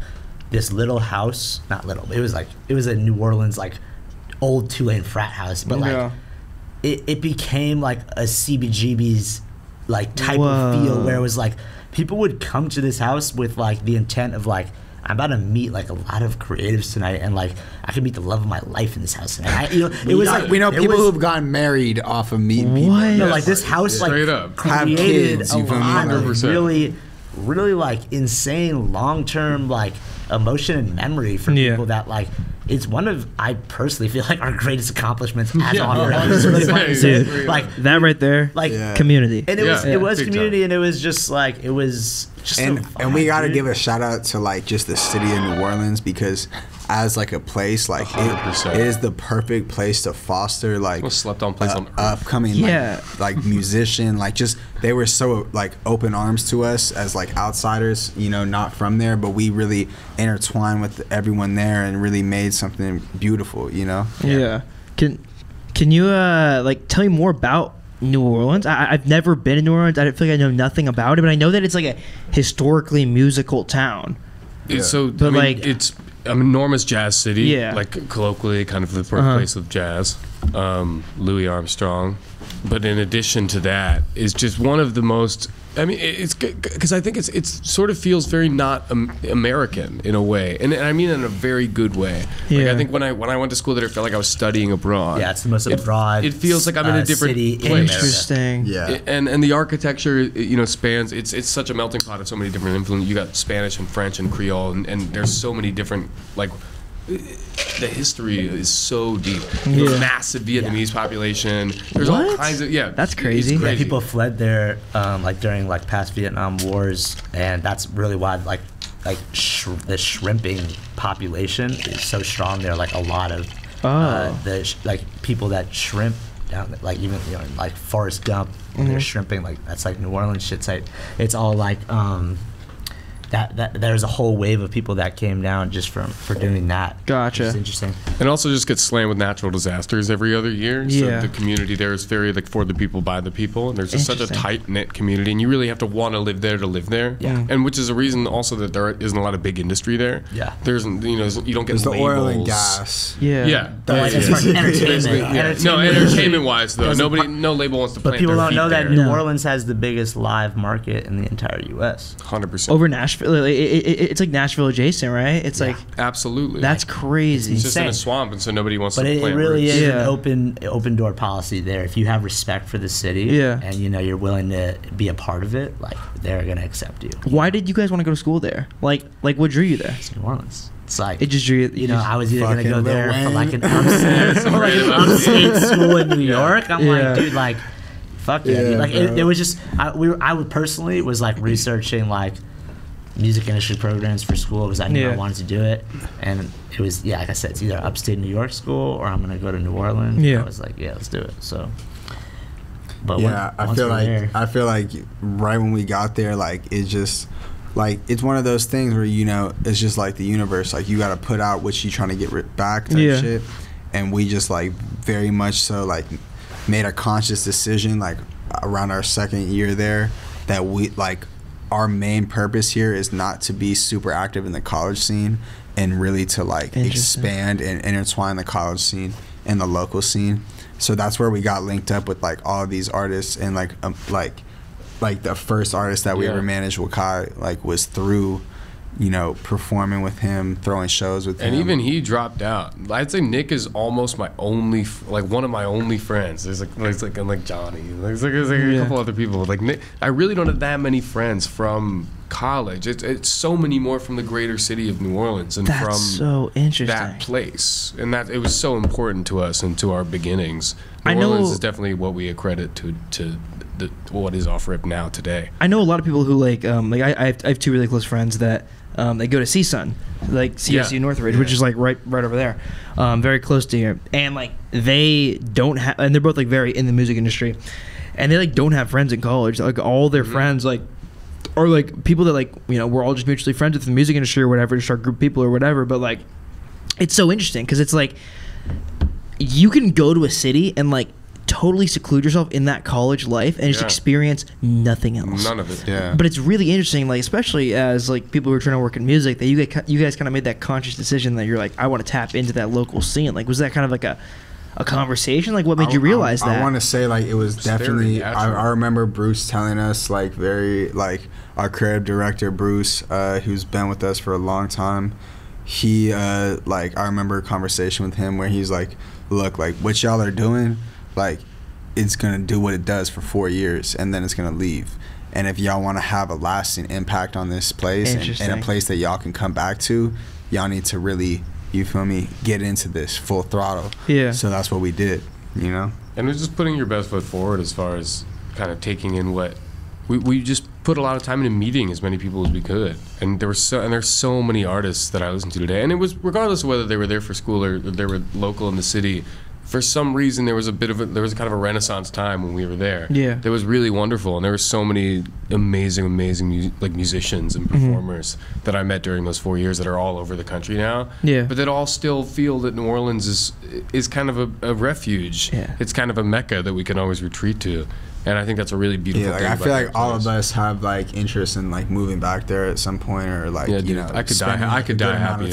this little house, not little, it was like, it was a New Orleans like old two-lane frat house, but like it became like a CBGB's like type of feel, where it was like people would come to this house with like the intent of like, I'm about to meet like a lot of creatives tonight, and like I could meet the love of my life in this house. And I, you know, it was like, we know people who've gotten married off of meeting people. No, like this house, like straight up created kids, a lot of really, really like insane long-term like emotion and memory for people that like. It's one of, I personally feel like, our greatest accomplishments as honors. Really like that right there, like community, and it was community, and it was just like it was just. And we got to give a shout out to like just the city of New Orleans, because as like a place, like it is the perfect place to foster like upcoming like musician, like just they were so like open arms to us as like outsiders, you know, not from there, but we really intertwined with everyone there and really made something beautiful, you know. Can you like tell me more about New Orleans? I've never been in New Orleans. I don't feel like I know nothing about it, but I know that it's like a historically musical town. So but I mean, like it's an enormous jazz city, like colloquially kind of the birthplace of jazz, Louis Armstrong. But in addition to that, it's just one of the most, I mean, it's because I think it's sort of feels very not American in a way, and I mean in a very good way. Like I think when I went to school there, it felt like I was studying abroad. Yeah, it's the most abroad. It feels like I'm in a different city place. Interesting. Yeah. And the architecture, you know, spans. It's such a melting pot of so many different influences. You got Spanish and French and Creole, and there's so many different like. The history is so deep. There's a massive Vietnamese population. There's all kinds of that's crazy. Yeah, people fled there like during like past Vietnam wars, and that's really why the shrimping population is so strong there. Like a lot of like people that shrimp down, like even you know, like Forrest Gump, when they're shrimping, like that's like New Orleans shit site. It's all like. That there's a whole wave of people that came down just for doing that. Gotcha. It's interesting. And also just gets slammed with natural disasters every other year. So the community there is very like for the people by the people, and there's just such a tight knit community, and you really have to want to live there. Yeah. And which is a reason also that there isn't a lot of big industry there. Yeah. There's you know you don't get labels. The oil and gas. Yeah. Yeah. Entertainment. No, entertainment wise though, no label wants to. But people don't know that New Orleans has the biggest live market in the entire U.S. 100%. Over Nashville. It's like Nashville adjacent, right? It's like absolutely. That's crazy. It's just in a swamp, and so nobody wants to play. But it really is an open door policy there. If you have respect for the city, and you know you're willing to be a part of it, like they're gonna accept you. Why did you guys want to go to school there? Like what drew you there? It's New Orleans. It's like it just drew you. You know, I was either gonna go there for like an upstate school in New York. I'm like, dude, like, fuck yeah, dude. Like it was just I would personally was like researching like. Music industry programs for school because I knew I wanted to do it, and it was like I said, it's either upstate New York school or I'm gonna go to New Orleans. Yeah, I was like, yeah, let's do it. So, but I feel like right when we got there, like it just like it's one of those things where you know it's just like the universe, like you got to put out what you trying to get back type shit, and we just like very much so like made a conscious decision like around our second year there that we like. Our main purpose here is not to be super active in the college scene and really to like expand and intertwine the college scene and the local scene. So that's where we got linked up with like all of these artists, and like the first artist that we ever managed, Wakai, like was through, you know, performing with him, throwing shows with him. And even he dropped out. I'd say Nick is almost my only, like one of my only friends. There's like Johnny. There's like a couple other people. Like Nick, I really don't have that many friends from college. It's so many more from the greater city of New Orleans, and that's from so interesting. That place. And that it was so important to us and to our beginnings. New Orleans is definitely what we accredit to what is Offrip now today. I know a lot of people who like I have two really close friends that. They go to CSUN, like CSU Northridge, which is like right over there, very close to here. And like they don't have, and they're both like very in the music industry, and they like don't have friends in college. Like all their friends like are like people that like you know we're all just mutually friends with the music industry or whatever, just our group people or whatever. But like it's so interesting because it's like you can go to a city and like. Totally seclude yourself in that college life and just experience nothing else. None of it. Yeah. But it's really interesting, like especially as like people who are trying to work in music, that you guys kind of made that conscious decision that you're like, I want to tap into that local scene. Like, was that kind of like a a conversation? Like, what made you realize that? I want to say, like, it was definitely, I remember Bruce telling us, like, our creative director, Bruce, who's been with us for a long time, he, like, I remember a conversation with him where he's like, look, like, what y'all are doing, like, it's going to do what it does for 4 years, and then it's going to leave. And if y'all want to have a lasting impact on this place and a place that y'all can come back to, y'all need to really, you feel me, get into this full throttle. Yeah. So that's what we did, you know? And it's just putting your best foot forward as far as kind of taking in what... We just put a lot of time into meeting as many people as we could. And there were there's so many artists that I listened to today. And it was regardless of whether they were there for school or they were local in the city, for some reason there was a bit of a, there was kind of a renaissance time when we were there. Yeah. That was really wonderful, and there were so many amazing musicians and performers that I met during those 4 years that are all over the country now. Yeah. But that all still feel that New Orleans is kind of a refuge. Yeah. It's kind of a mecca that we can always retreat to. And I think that's a really beautiful thing. I feel like all of us have like interest in like moving back there at some point, or like you know, I could die happy in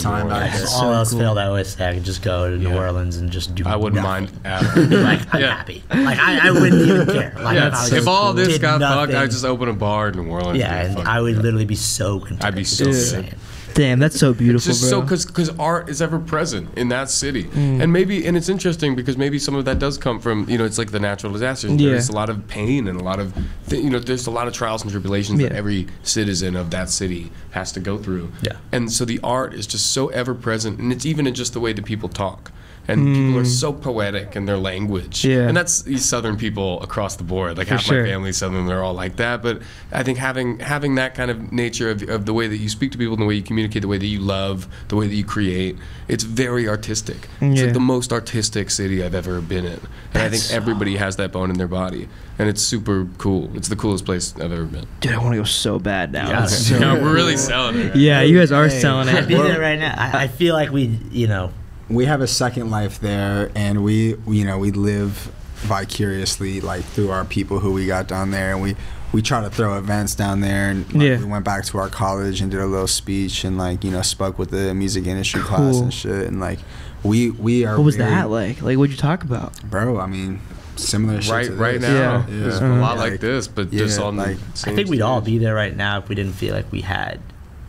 New Orleans. If all else failed, I always say I could just go to New Orleans and just do. I wouldn't mind at all. Like I'm happy. Like I wouldn't even care. Like if all this got fucked, I'd just open a bar in New Orleans. Yeah, I would literally be so content. I'd be so sad. Damn, that's so beautiful, it's just bro. So, because art is ever present in that city. And maybe, and it's interesting because maybe some of that does come from, you know, it's like the natural disasters. Yeah. There's a lot of pain and a lot of, you know, there's a lot of trials and tribulations that every citizen of that city has to go through. Yeah. And so the art is just so ever present. And it's even in just the way that people talk. And people are so poetic in their language. Yeah. And that's these Southern people across the board. Like half my family's Southern, they're all like that. But I think having that kind of nature of the way that you speak to people and the way you communicate, the way that you love, the way that you create, it's very artistic. Yeah. It's like the most artistic city I've ever been in. And I think everybody has that bone in their body. And it's super cool. It's the coolest place I've ever been. Dude, I want to go so bad now. Yeah, we're really selling it. Right? Yeah, you guys are selling it. I'd be there right now. I feel like we, you know, we have a second life there, and we live vicariously like through our people who we got down there, and we try to throw events down there, and like, we went back to our college and did a little speech and like, you know, spoke with the music industry class and shit, and like we are. What was that like? Like, what'd you talk about? Bro, I mean, similar shit to this. Right now. Yeah. It's a lot like this, but just on like, I think we'd all be there right now if we didn't feel like we had.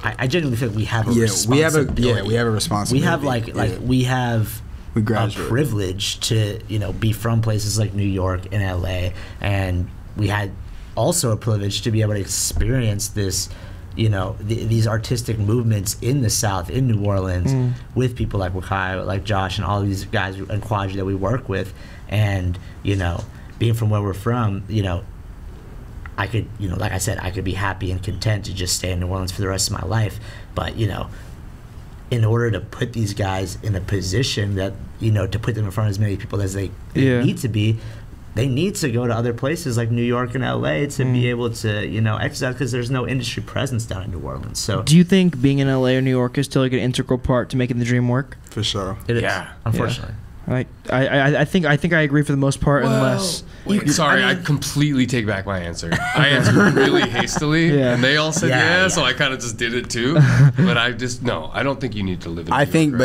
I genuinely feel like we have a responsibility. We have a responsibility. We have we have a privilege to, you know, be from places like New York and LA, and we had also a privilege to be able to experience this, you know, these artistic movements in the South, in New Orleans, with people like Wakai, like Josh, and all these guys and Quadri that we work with, and you know, being from where we're from, you know. I could, you know, like I said, I could be happy and content to just stay in New Orleans for the rest of my life. But, you know, in order to put these guys in a position that, you know, to put them in front of as many people as they need to be, they need to go to other places like New York and LA to be able to, you know, exercise, because there's no industry presence down in New Orleans. So, do you think being in LA or New York is still like an integral part to making the dream work? For sure. It is. Yeah. Unfortunately. Yeah. I think I agree for the most part, unless... Wait, sorry, I completely take back my answer. I answered really hastily, and they all said so I kind of just did it too. But I just, no, I don't think you need to live in I think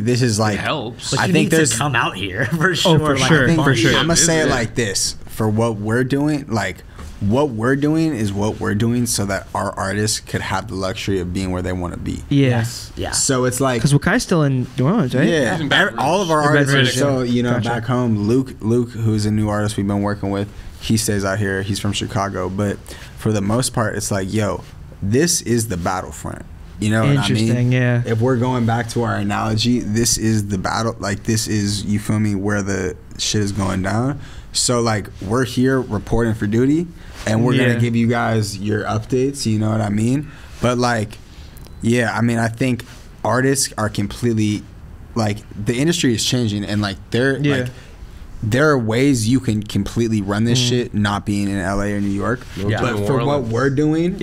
this is like... It helps. But I think there's... come out here, for sure. Oh, for sure, for sure. I'm going to say it like this. For what we're doing, like... What we're doing is what we're doing so that our artists could have the luxury of being where they want to be. Yes. Yeah. So it's like... Because Wakai's still in New Orleans, right? Yeah. All of our artists are still, you know, back home. Luke, who's a new artist we've been working with, he stays out here. He's from Chicago. But for the most part, it's like, yo, this is the battlefront. You know what I mean? Interesting, yeah. If we're going back to our analogy, this is the battle. Like, this is, you feel me, where the shit is going down. So, like, we're here reporting for duty, and we're going to give you guys your updates, you know what I mean? But, like, yeah, I mean, I think artists are completely, like, the industry is changing, and, like, there are ways you can completely run this shit not being in LA or New York. Yeah. But for what we're doing,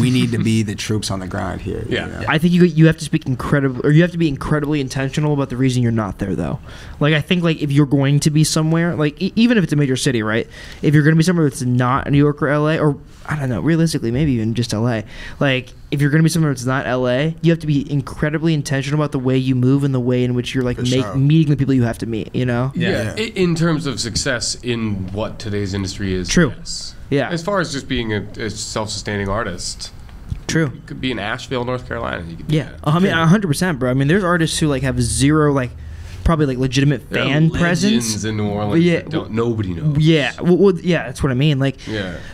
we need to be the troops on the ground here. Yeah. You know? I think you have to speak incredible, or you have to be incredibly intentional about the reason you're not there though. Like I think like if you're going to be somewhere, like even if it's a major city, right? If you're going to be somewhere that's not New York or LA, or I don't know, realistically maybe even just LA, like if you're going to be somewhere that's not LA, you have to be incredibly intentional about the way you move and the way in which you're like meeting the people you have to meet, you know? Yeah. Yeah. In terms of success in what today's industry is. True. Yes. Yeah. As far as just being a self-sustaining artist. True. You could be in Asheville, North Carolina. You could be I mean, 100%, bro. I mean, there's artists who like have zero like probably like legitimate fan presence in New Orleans. Yeah, nobody knows. Yeah, yeah, that's what I mean. Like,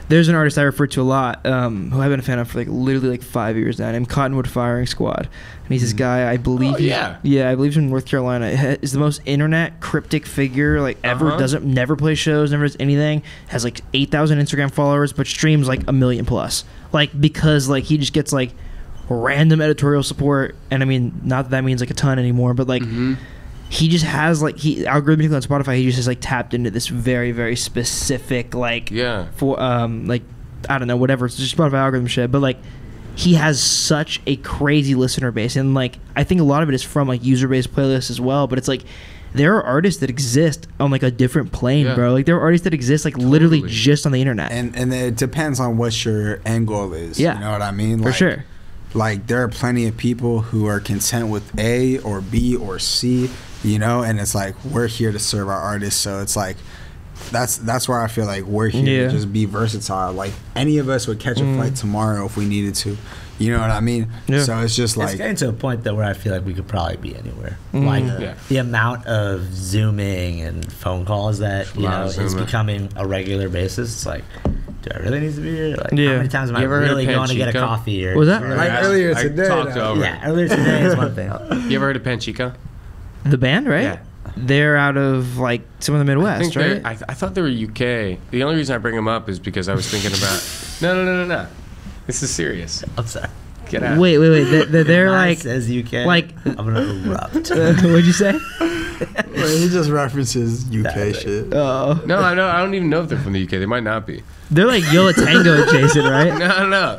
there's an artist I refer to a lot, who I've been a fan of for like literally like 5 years now, named Cottonwood Firing Squad, and he's this guy I believe. Oh, I believe he's from North Carolina. Is the most internet cryptic figure like ever. Never plays shows, never does anything. Has like 8,000 Instagram followers, but streams like 1 million+. Like because like he just gets like random editorial support, and I mean not that means like a ton anymore, but like. Mm-hmm. He just has like algorithmically on Spotify. He just has like tapped into this very, very specific like for like I don't know whatever it's just Spotify algorithm shit. But like he has such a crazy listener base, and like I think a lot of it is from like user based playlists as well. But it's like there are artists that exist on like a different plane, bro. Like there are artists that exist like literally just on the internet. And it depends on what your end goal is. Yeah, you know what I mean? Like, for sure. Like there are plenty of people who are content with A or B or C. You know, and it's like we're here to serve our artists, so it's like that's where I feel like we're here to just be versatile. Like any of us would catch a flight tomorrow if we needed to. You know what I mean? Yeah. So it's just like it's getting to a point though where I feel like we could probably be anywhere. Like the amount of Zooming and phone calls that you know is becoming a regular basis. It's like, do I really need to be here? Like, how many times am I really going to get a coffee? Or was that like earlier today? Earlier today is one thing. You ever heard of Panchico? The band, right? Yeah. They're out of like some of the Midwest, right? I thought they were UK. The only reason I bring them up is because I was thinking about. No. This is serious. I'm sorry. Get out. Wait. They're like says UK. Like I'm gonna erupt. What'd you say? He just references UK shit. Oh no, I don't even know if they're from the UK. They might not be. They're like Yola Tango and Jason, right? No.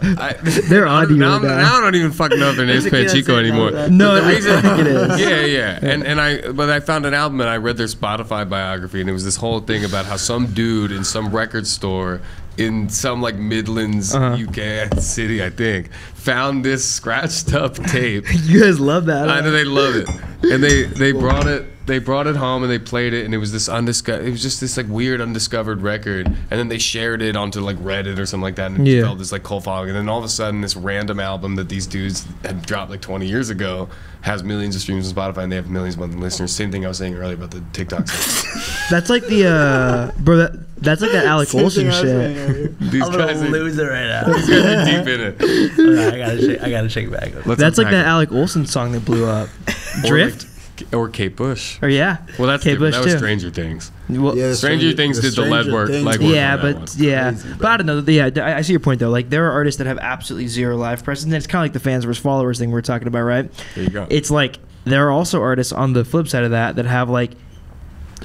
They're audio. Now I don't even fucking know if their name's Panchico anymore. No, I think it is. Yeah. But I found an album and I read their Spotify biography and it was this whole thing about how some dude in some record store in some like Midlands UK city, I think, found this scratched up tape. You guys love that. I know they love it, and they brought it. They brought it home and they played it, and it was this It was just this like weird undiscovered record, and then they shared it onto like Reddit or something like that, and it felt this like cold fog. And then all of a sudden, this random album that these dudes had dropped like 20 years ago has millions of streams on Spotify, and they have millions of monthly listeners. Same thing I was saying earlier about the TikTok stuff. That's like the bro. That's like that Alec Olson shit. These I'm guys a loser right now. These guys are deep in it. Right, I gotta shake back. That's like that Alec Olson song that blew up. Drift. Or Kate Bush. Or well, that's Kate Bush that was too. Stranger Things. Well, yeah, Stranger Things did the lead work. But I don't know. I see your point though. Like there are artists that have absolutely zero live presence. And it's kind of like the fans versus followers thing we were talking about, right? There you go. It's like there are also artists on the flip side of that have like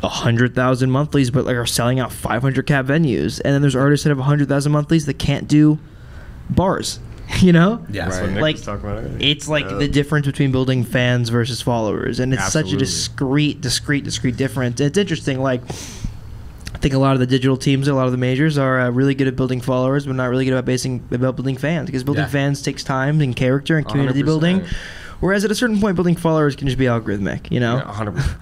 100,000 monthlies, but like are selling out 500 cap venues. And then there's artists that have 100,000 monthlies that can't do bars. You know? Yeah. Right. What Nick was talking about earlier. It's like the difference between building fans versus followers. And it's such a discrete difference. It's interesting. Like, I think a lot of the digital teams, a lot of the majors are really good at building followers, but not really good about building fans. Because building fans takes time and character and community 100%. Building. Whereas at a certain point, building followers can just be algorithmic, you know? Yeah, 100%.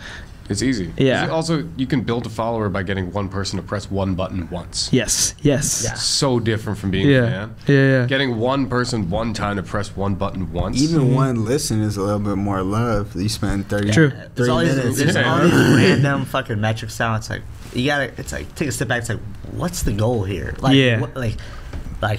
It's easy. Yeah. Also, you can build a follower by getting one person to press one button once. Yes. Yeah. So different from being a fan. Yeah. Getting one person one time to press one button once. Even one listen is a little bit more love. You spend 30 minutes. There's all these random fucking metrics now. It's like, you gotta, it's like, take a step back. It's like, what's the goal here? Like, like,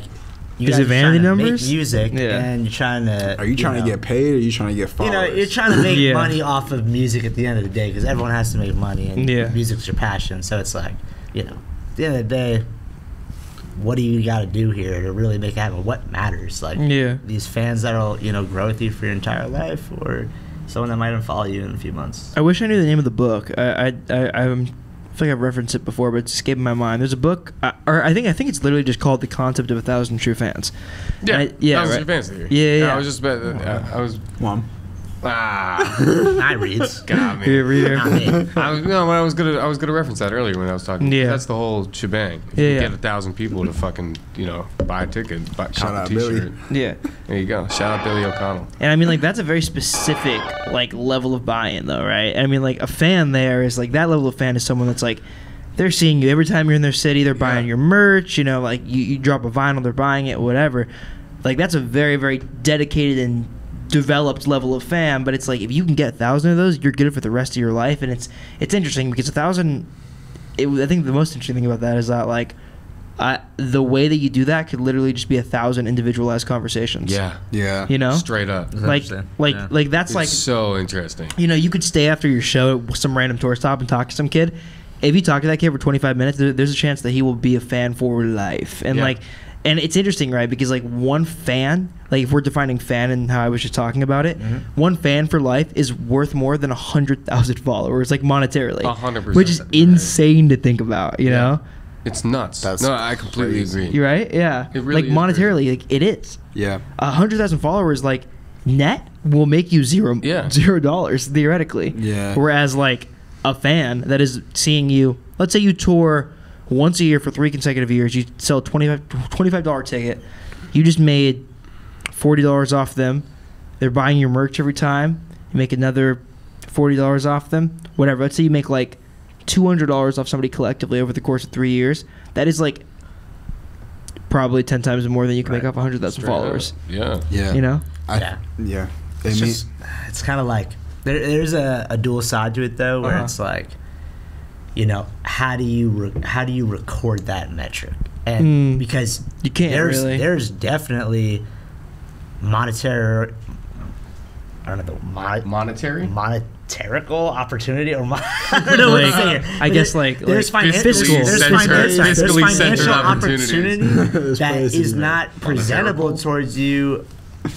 is it vanity numbers? Make music, and you're trying to. Are you trying to get paid, or are you trying to get followers? You know, you're trying to make money off of music at the end of the day, because everyone has to make money, and music's your passion. So it's like, you know, at the end of the day, what do you got to do here to really make it happen? What matters? Like, these fans that'll grow with you for your entire life, or someone that might even follow you in a few months. I wish I knew the name of the book. I feel like I've referenced it before, but it's escaping my mind. There's a book, or I think it's literally just called "The Concept of 1,000 True Fans." Yeah, 1,000 True Fans. Yeah. I was just about. I was. Mom. I reads. Got me. Yeah, reader. I was gonna reference that earlier when I was talking. Yeah, that's the whole shebang. If you get 1,000 people to fucking, you know, buy a ticket, shout out Billy. Yeah, there you go. Shout out Billy O'Connell. And I mean, like, that's a very specific like level of buy-in, though, right? I mean, like, a fan there is like, that level of fan is someone that's like, they're seeing you every time you're in their city. They're buying your merch. You know, like you drop a vinyl, they're buying it, whatever. Like, that's a very, very dedicated and developed level of fan, but it's like, if you can get 1,000 of those, you're good for the rest of your life. And it's interesting because 1,000, I think the most interesting thing about that is that, like, the way that you do that could literally just be 1,000 individualized conversations. Yeah, yeah, you know, straight up, like that's, it's like so interesting. You know, you could stay after your show at some random tour stop and talk to some kid. If you talk to that kid for 25 minutes, there's a chance that he will be a fan for life, and like. And it's interesting, right? Because, like, one fan, like, if we're defining fan and how I was just talking about it, one fan for life is worth more than 100,000 followers, like, monetarily. 100%. Which is insane to think about, you know? It's nuts. No, I completely agree. You're right? Yeah. It really, like, monetarily, crazy. Like, it is. Yeah. 100,000 followers, like, net will make you $0 theoretically. Yeah. Whereas, like, a fan that is seeing you, let's say you tour once a year for 3 consecutive years, you sell a $25 ticket. You just made $40 off them. They're buying your merch every time. You make another $40 off them. Whatever. Let's say you make like $200 off somebody collectively over the course of 3 years. That is like probably 10 times more than you can make off 100,000 followers. Yeah. Yeah. You know? Yeah. It's just, it's kind of like, there's a dual side to it, though, where it's like, you know, how do you record that metric? And because you can't, there's definitely monetary, I don't know, monetarical opportunity, or I don't know, like, what to say here. I guess like there's financial opportunity that is not presentable towards you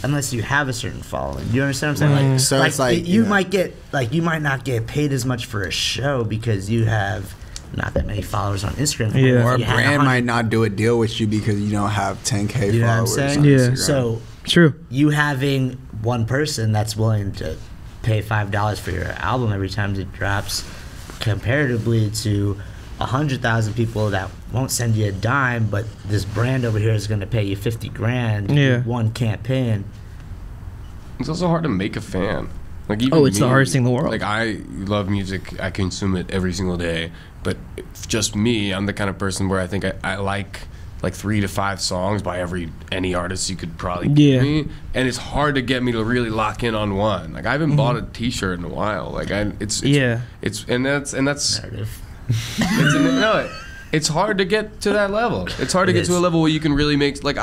unless you have a certain following. You understand what I'm saying? Like, so like, it's like you might get, like, you might not get paid as much for a show because you have not that many followers on Instagram. Yeah. Or a brand might not do a deal with you because you don't have 10K you followers on Instagram. So you having one person that's willing to pay $5 for your album every time it drops, comparatively to 100,000 people that won't send you a dime, but this brand over here is going to pay you $50,000 one campaign. It's also hard to make a fan. Like, even it's the hardest thing in the world. Like, I love music, I consume it every single day, but it's just me. I'm the kind of person where I think I like 3 to 5 songs by any artist you could probably give me, and it's hard to get me to really lock in on one. Like, I haven't bought a T-shirt in a while. Like, it's narrative. It's hard to get to that level. It's hard to get to a level where you can really make, like,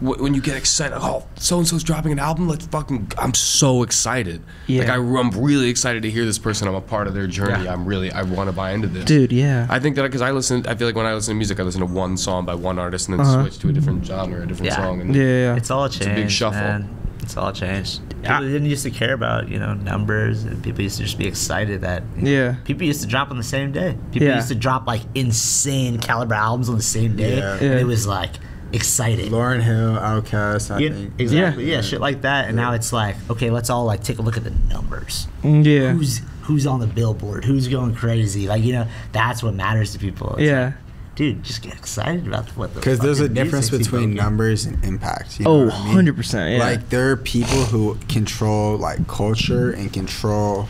when you get excited, oh, so and so's dropping an album, let's fucking, I'm so excited. Yeah. Like, I'm really excited to hear this person. I'm a part of their journey. Yeah. I want to buy into this. Dude, yeah. I think that because I feel like when I listen to music, I listen to one song by one artist and then switch to a different genre, a different song. And it's all changed. It's a big shuffle. Man. It's all changed. People didn't used to care about, you know, numbers, and people used to just be excited that, you know, people used to drop on the same day. People used to drop like insane caliber albums on the same day. Yeah. Yeah. And it was like exciting. Lauryn Hill, Outkast, I think. Exactly. Yeah, shit like that. And now it's like, okay, let's all like take a look at the numbers. Yeah. Who's on the billboard? Who's going crazy? Like, you know, that's what matters to people. It's like, dude, just get excited about what the fuck. Because there's a difference between numbers and impact. You know what I mean? 100%. Yeah. Like, there are people who control, like, culture and control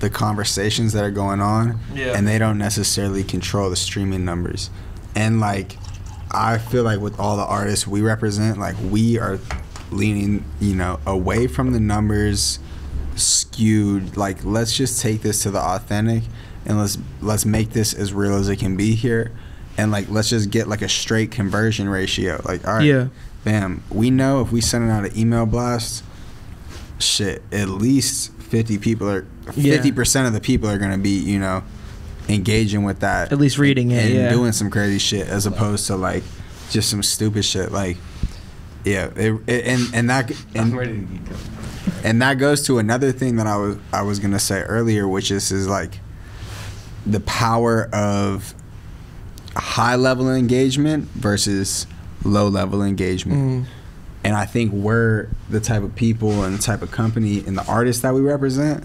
the conversations that are going on, and they don't necessarily control the streaming numbers. And, like, I feel like with all the artists we represent, like, we are leaning, you know, away from the numbers, skewed. Like, let's just take this to the authentic, and let's make this as real as it can be here. And, like, let's just get, like, a straight conversion ratio. Like, all right, bam. We know if we send out an email blast, shit, at least 50% of the people are going to be, you know, engaging with that. At least reading and doing some crazy shit as opposed to, like, just some stupid shit. Like, yeah. And that goes to another thing that I was going to say earlier, which is, like, the power of high level engagement versus low level engagement. And I think we're the type of people and the type of company and the artists that we represent.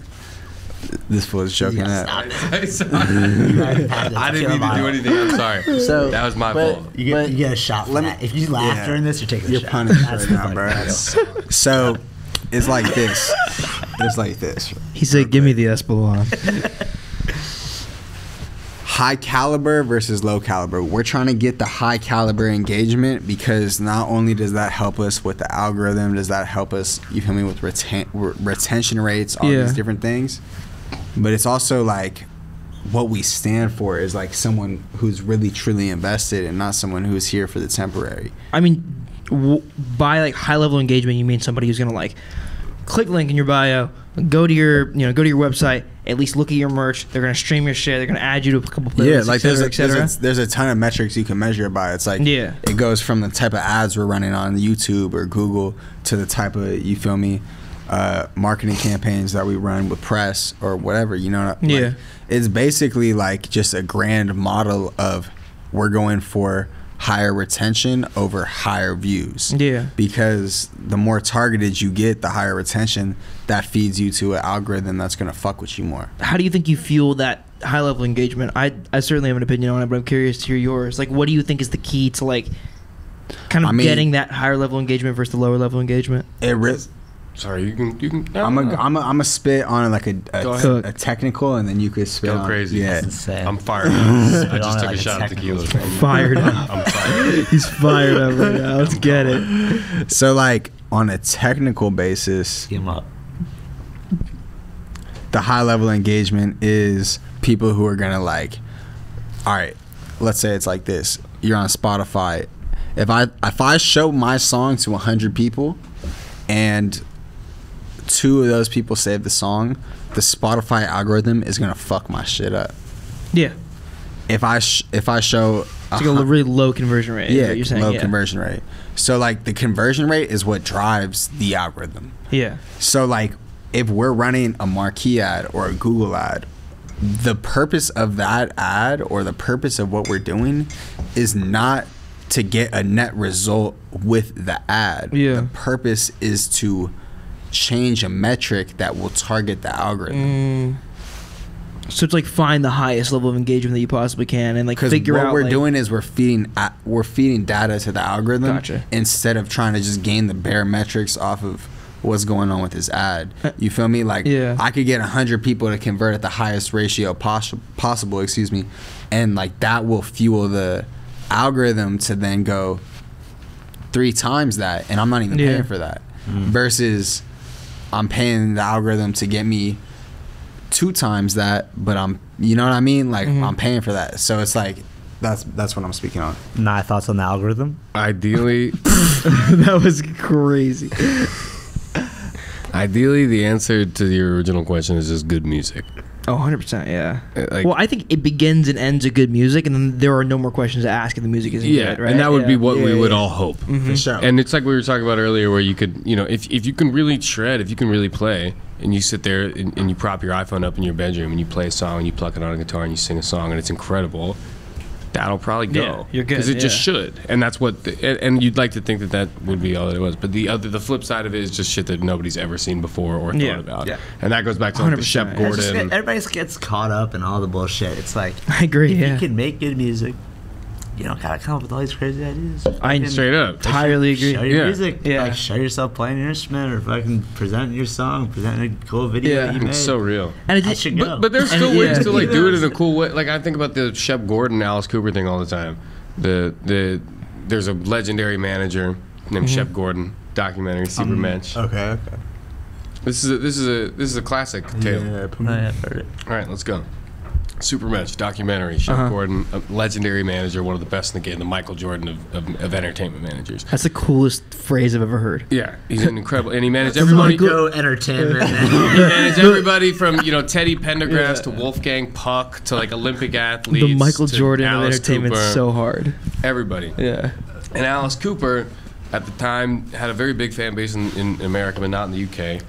This fool is joking up. I didn't mean to do anything. I'm sorry. So that was my fault. You get a shot for that. If you laugh during this, you're taking a shot. You're punished right now, bro. So it's like this. It's like this. He said, "Give me the Espelon." High caliber versus low caliber. We're trying to get the high caliber engagement because not only does that help us with the algorithm, does that help us, you feel me, with retention rates, all these different things, but it's also like what we stand for is like someone who's really truly invested and not someone who's here for the temporary. I mean, by like high level engagement, you mean somebody who's gonna like click link in your bio, go to your, you know, go to your website, at least look at your merch. They're gonna stream your shit. They're gonna add you to a couple playlists. Yeah, like there's a ton of metrics you can measure by. It's like it goes from the type of ads we're running on YouTube or Google to the type of, you feel me, marketing campaigns that we run with press or whatever. You know, like, it's basically like just a grand model of we're going for higher retention over higher views. Yeah. Because the more targeted you get, the higher retention, that feeds you to an algorithm that's gonna fuck with you more. How do you think you fuel that high level engagement? I certainly have an opinion on it, but I'm curious to hear yours. Like, what do you think is the key to like kind of getting that higher level engagement versus the lower level engagement? Sorry, you can. I'm a spit on like a technical, and then you could spit. Go crazy. Yeah, I'm fired up. I just took like a shot of tequila. Fired up. I'm fired up. He's fired up right now. Let's get it. So like on a technical basis, the high level engagement is people who are gonna like. All right, let's say it's like this. You're on Spotify. If I show my song to 100 people, and 2 of those people save the song, the Spotify algorithm is gonna fuck my shit up. Yeah. If I show it's like a really low conversion rate. Yeah, you're saying, low conversion rate. So like the conversion rate is what drives the algorithm. Yeah. So like if we're running a marquee ad or a Google ad, the purpose of that ad or the purpose of what we're doing is not to get a net result with the ad. Yeah. The purpose is to change a metric that will target the algorithm. So it's like find the highest level of engagement that you possibly can, and like figure out. What we're like doing is we're feeding data to the algorithm instead of trying to just gain the bare metrics off of what's going on with this ad. You feel me? Like I could get 100 people to convert at the highest ratio possible. Excuse me, and like that will fuel the algorithm to then go 3 times that, and I'm not even paying for that. Versus I'm paying the algorithm to get me 2 times that, but I'm, you know what I mean? Like I'm paying for that. So it's like that's what I'm speaking on. My thoughts on the algorithm? Ideally that was crazy. Ideally the answer to your original question is just good music. Oh, 100%, yeah. Like, well, I think it begins and ends with good music, and then there are no more questions to ask if the music isn't good, right? And that would be what we would all hope. For sure. And it's like we were talking about earlier where you could, you know, if you can really shred, if you can really play, and you sit there and you prop your iPhone up in your bedroom and you play a song and you pluck it on a guitar and you sing a song and it's incredible, that'll probably go. Yeah, you're good. Because it just should. And that's what, and you'd like to think that that would be all that it was. But the flip side of it is just shit that nobody's ever seen before or thought about. Yeah. And that goes back to like the Shep Gordon. Just, everybody gets caught up in all the bullshit. It's like, I agree. If you can make good music, you don't gotta come up with all these crazy ideas. I straight up entirely agree. Show your music. Yeah. Like, show yourself playing your instrument or fucking present your song, present a cool video that you made. It's so real. And it just, but there's still ways to like do it in a cool way. Like I think about the Shep Gordon, Alice Cooper thing all the time. There's a legendary manager named Shep Gordon, documentary Supermatch. Okay. This is a classic tale. Yeah, I've heard it. All right, let's go. Supermatch documentary, Shep Gordon, a legendary manager, one of the best in the game, the Michael Jordan of entertainment managers. That's the coolest phrase I've ever heard. Yeah, he's an incredible, and he managed everybody. Go entertainment. He managed everybody from, you know, Teddy Pendergrass to Wolfgang Puck to like Olympic athletes. The Michael Jordan of entertainment is so hard. Everybody. Yeah. And Alice Cooper, at the time, had a very big fan base in America, but not in the UK.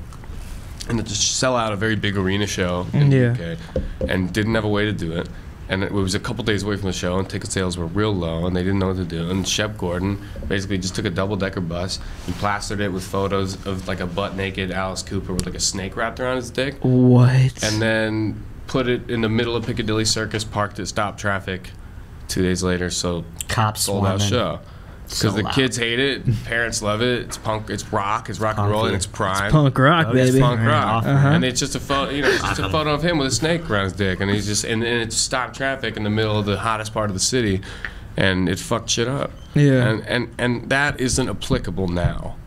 And to sell out a very big arena show in the UK, and didn't have a way to do it, And it was a couple days away from the show, and ticket sales were real low, and they didn't know what to do. And Shep Gordon basically just took a double-decker bus and plastered it with photos of, like, a butt-naked Alice Cooper with, like, a snake wrapped around his dick. What? And then put it in the middle of Piccadilly Circus, parked it, stopped traffic 2 days later, so cops sold out show. Because the kids hate it, parents love it. It's punk, it's rock and roll, and it's prime. It's punk rock, baby. It's punk rock, and it's just a photo, you know, it's just a photo of him with a snake around his dick, and he's just and it stopped traffic in the middle of the hottest part of the city, and it fucked shit up. Yeah, and that isn't applicable now.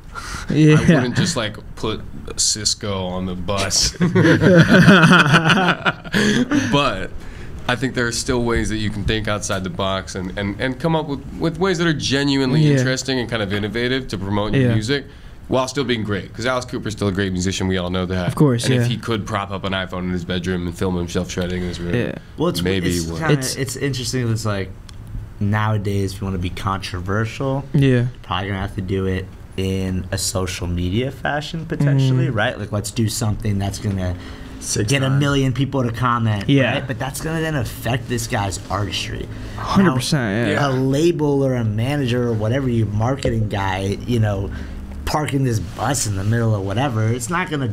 Yeah. I wouldn't just like put Cisco on the bus, but I think there are still ways that you can think outside the box and come up with ways that are genuinely interesting and kind of innovative to promote your music while still being great. Because Alice Cooper's still a great musician. We all know that. Of course, And if he could prop up an iPhone in his bedroom and film himself shredding in his room, well, it's interesting. It's like nowadays, if you want to be controversial, you're probably going to have to do it in a social media fashion, potentially, right? Like, let's do something that's going to get a million people to comment, right? But that's going to then affect this guy's artistry. 100%, a label or a manager or whatever, you marketing guy, you know, parking this bus in the middle of whatever, it's not going to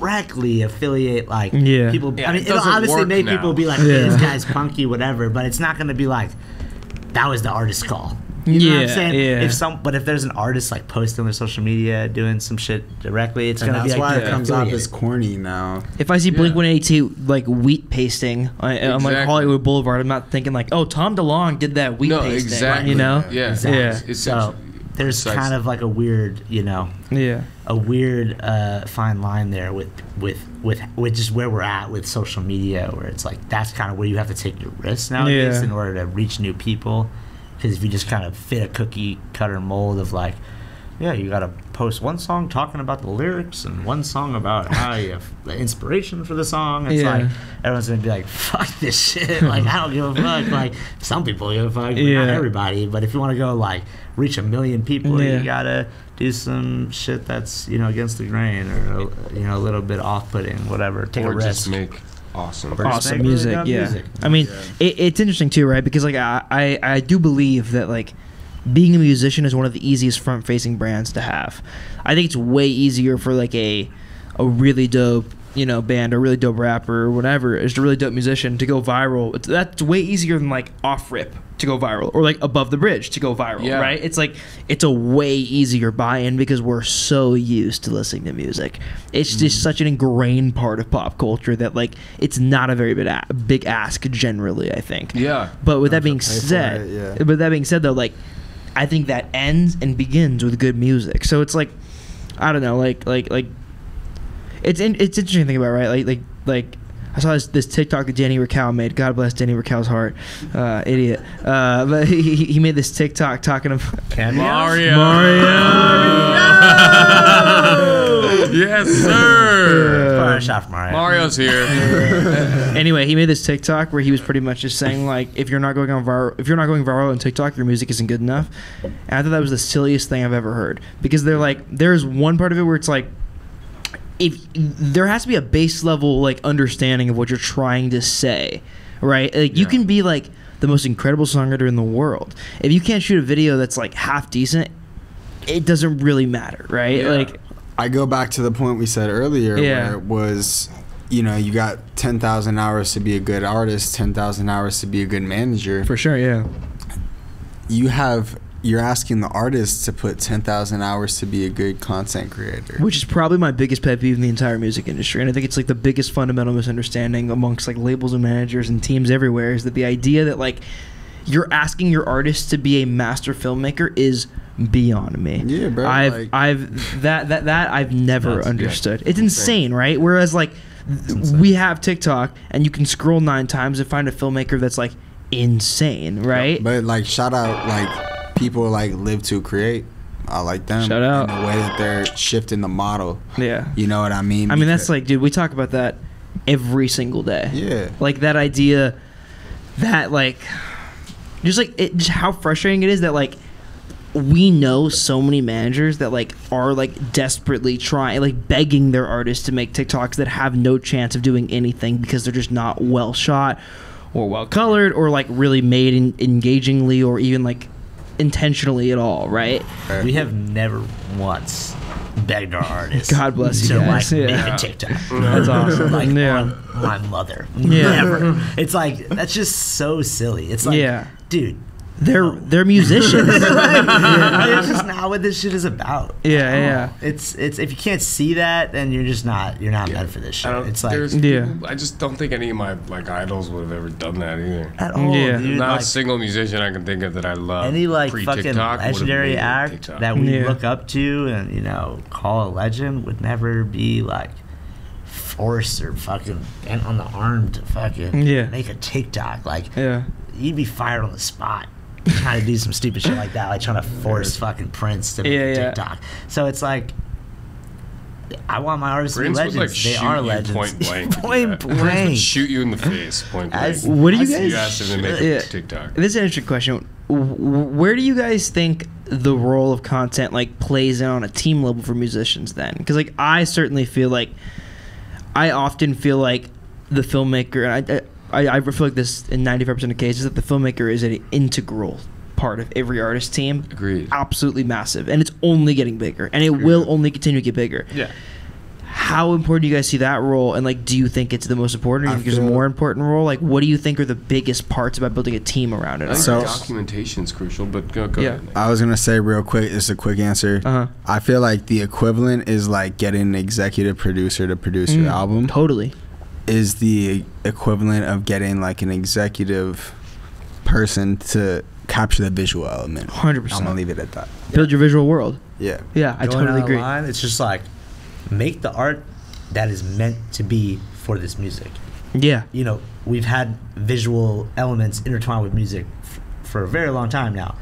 directly affiliate, like, people. I mean, it'll obviously make people be like, hey, this guy's punky, whatever, but it's not going to be like, that was the artist's call. You know what I'm saying? But if there's an artist like posting on their social media doing some shit directly, it's gonna be like, why it comes off as corny now. If I see Blink-182 like wheat pasting on like Hollywood Boulevard, I'm not thinking like, oh, Tom DeLonge did that wheat pasting. Exactly. You know? So there's kind of like a weird, you know, a weird fine line there with just where we're at with social media, where it's like that's kind of where you have to take your risks nowadays in order to reach new people. Because if you just kind of fit a cookie cutter mold of like, yeah, you got to post one song talking about the lyrics and one song about how you have the inspiration for the song. It's like, everyone's going to be like, fuck this shit. Like, I don't give a fuck. Like, some people give a fuck, but not everybody. But if you want to go, like, reach a million people, you got to do some shit that's, you know, against the grain or, you know, a little bit off-putting, whatever. Take a risk. Awesome music, music. I mean, it's interesting too, right? Because like I do believe that like being a musician is one of the easiest front-facing brands to have. I think it's way easier for like a really dope, you know, band or really dope rapper or whatever, is a really dope musician to go viral. That's way easier than like Offrip to go viral or like Above the Bridge to go viral, right? It's like it's a way easier buy-in because we're so used to listening to music. It's just such an ingrained part of pop culture that like it's not a very big ask generally, I think. But with that being said, but that being said though, like I think that ends and begins with good music. So it's like I don't know, like it's interesting to think about, right? Like I saw this TikTok that Danny Raquel made. God bless Danny Raquel's heart, idiot. But he made this TikTok talking about Mario. Yes, sir. Photoshop Mario. Mario's here. Anyway, he made this TikTok where he was pretty much just saying like, if you're not going viral on TikTok, your music isn't good enough. And I thought that was the silliest thing I've ever heard, because they're like, there's one part of it where it's like, if there has to be a base level like understanding of what you're trying to say, right? Like you can be like the most incredible songwriter in the world. If you can't shoot a video that's like half decent, it doesn't really matter, right? Like I go back to the point we said earlier where it was, you know, you got 10,000 hours to be a good artist, 10,000 hours to be a good manager. For sure, yeah. You're asking the artist to put 10,000 hours to be a good content creator. Which is probably my biggest pet peeve in the entire music industry. And I think it's like the biggest fundamental misunderstanding amongst like labels and managers and teams everywhere, is that the idea that like you're asking your artist to be a master filmmaker is beyond me. Yeah, bro. I've never understood. It's insane, right? Whereas like we have TikTok and you can scroll 9 times and find a filmmaker that's like insane, right? But like shout out like people like Live to Create. I like them. Shout out. And the way that they're shifting the model. Yeah. You know what I mean? I mean, that's like, dude, we talk about that every single day. Yeah. Like that idea that just how frustrating it is that like we know so many managers that like are like desperately trying, like begging their artists to make TikToks that have no chance of doing anything because they're just not well shot or well colored or like really made engagingly or even like intentionally at all, right? We have never once begged our artists. God bless you guys. To like make a TikTok. That's awesome. Like on my mother. Never. It's like that's just so silly. It's like, dude. They're musicians. It's just not what this shit is about. It's if you can't see that, then you're just not meant for this shit. It's like I just don't think any of my like idols would have ever done that either. At all. Yeah. Dude, not like, a single musician I can think of that I love. Any like fucking legendary act that we look up to and you know call a legend would never be like forced or fucking bent on the arm to fucking make a TikTok. Like you'd be fired on the spot. Trying to do some stupid shit like that, like trying to force fucking Prince to make a TikTok. So it's like, I want my artists to be legends. Like they are legends. Point blank. Prince shoot you in the face. Point blank. What do you guys? You asked him to make a TikTok. This is an interesting question. Where do you guys think the role of content like plays in on a team level for musicians then? Because like I certainly feel like, I often feel like the filmmaker. I feel like this in 95% of cases that the filmmaker is an integral part of every artist team. Agreed. Absolutely massive, and it's only getting bigger, and it will only continue to get bigger. Yeah. How important do you guys see that role, and like, do you think it's the most important? Do you think there's a more important role? Like, what do you think are the biggest parts about building a team around it? So documentation's crucial, but go ahead. I was gonna say real quick. It's a quick answer. I feel like the equivalent is like getting an executive producer to produce your album. Totally. Is the equivalent of getting like an executive person to capture the visual element. 100%. I'm gonna leave it at that. Build your visual world. Yeah, I totally agree. It's just like make the art that is meant to be for this music. You know, we've had visual elements intertwined with music for a very long time now.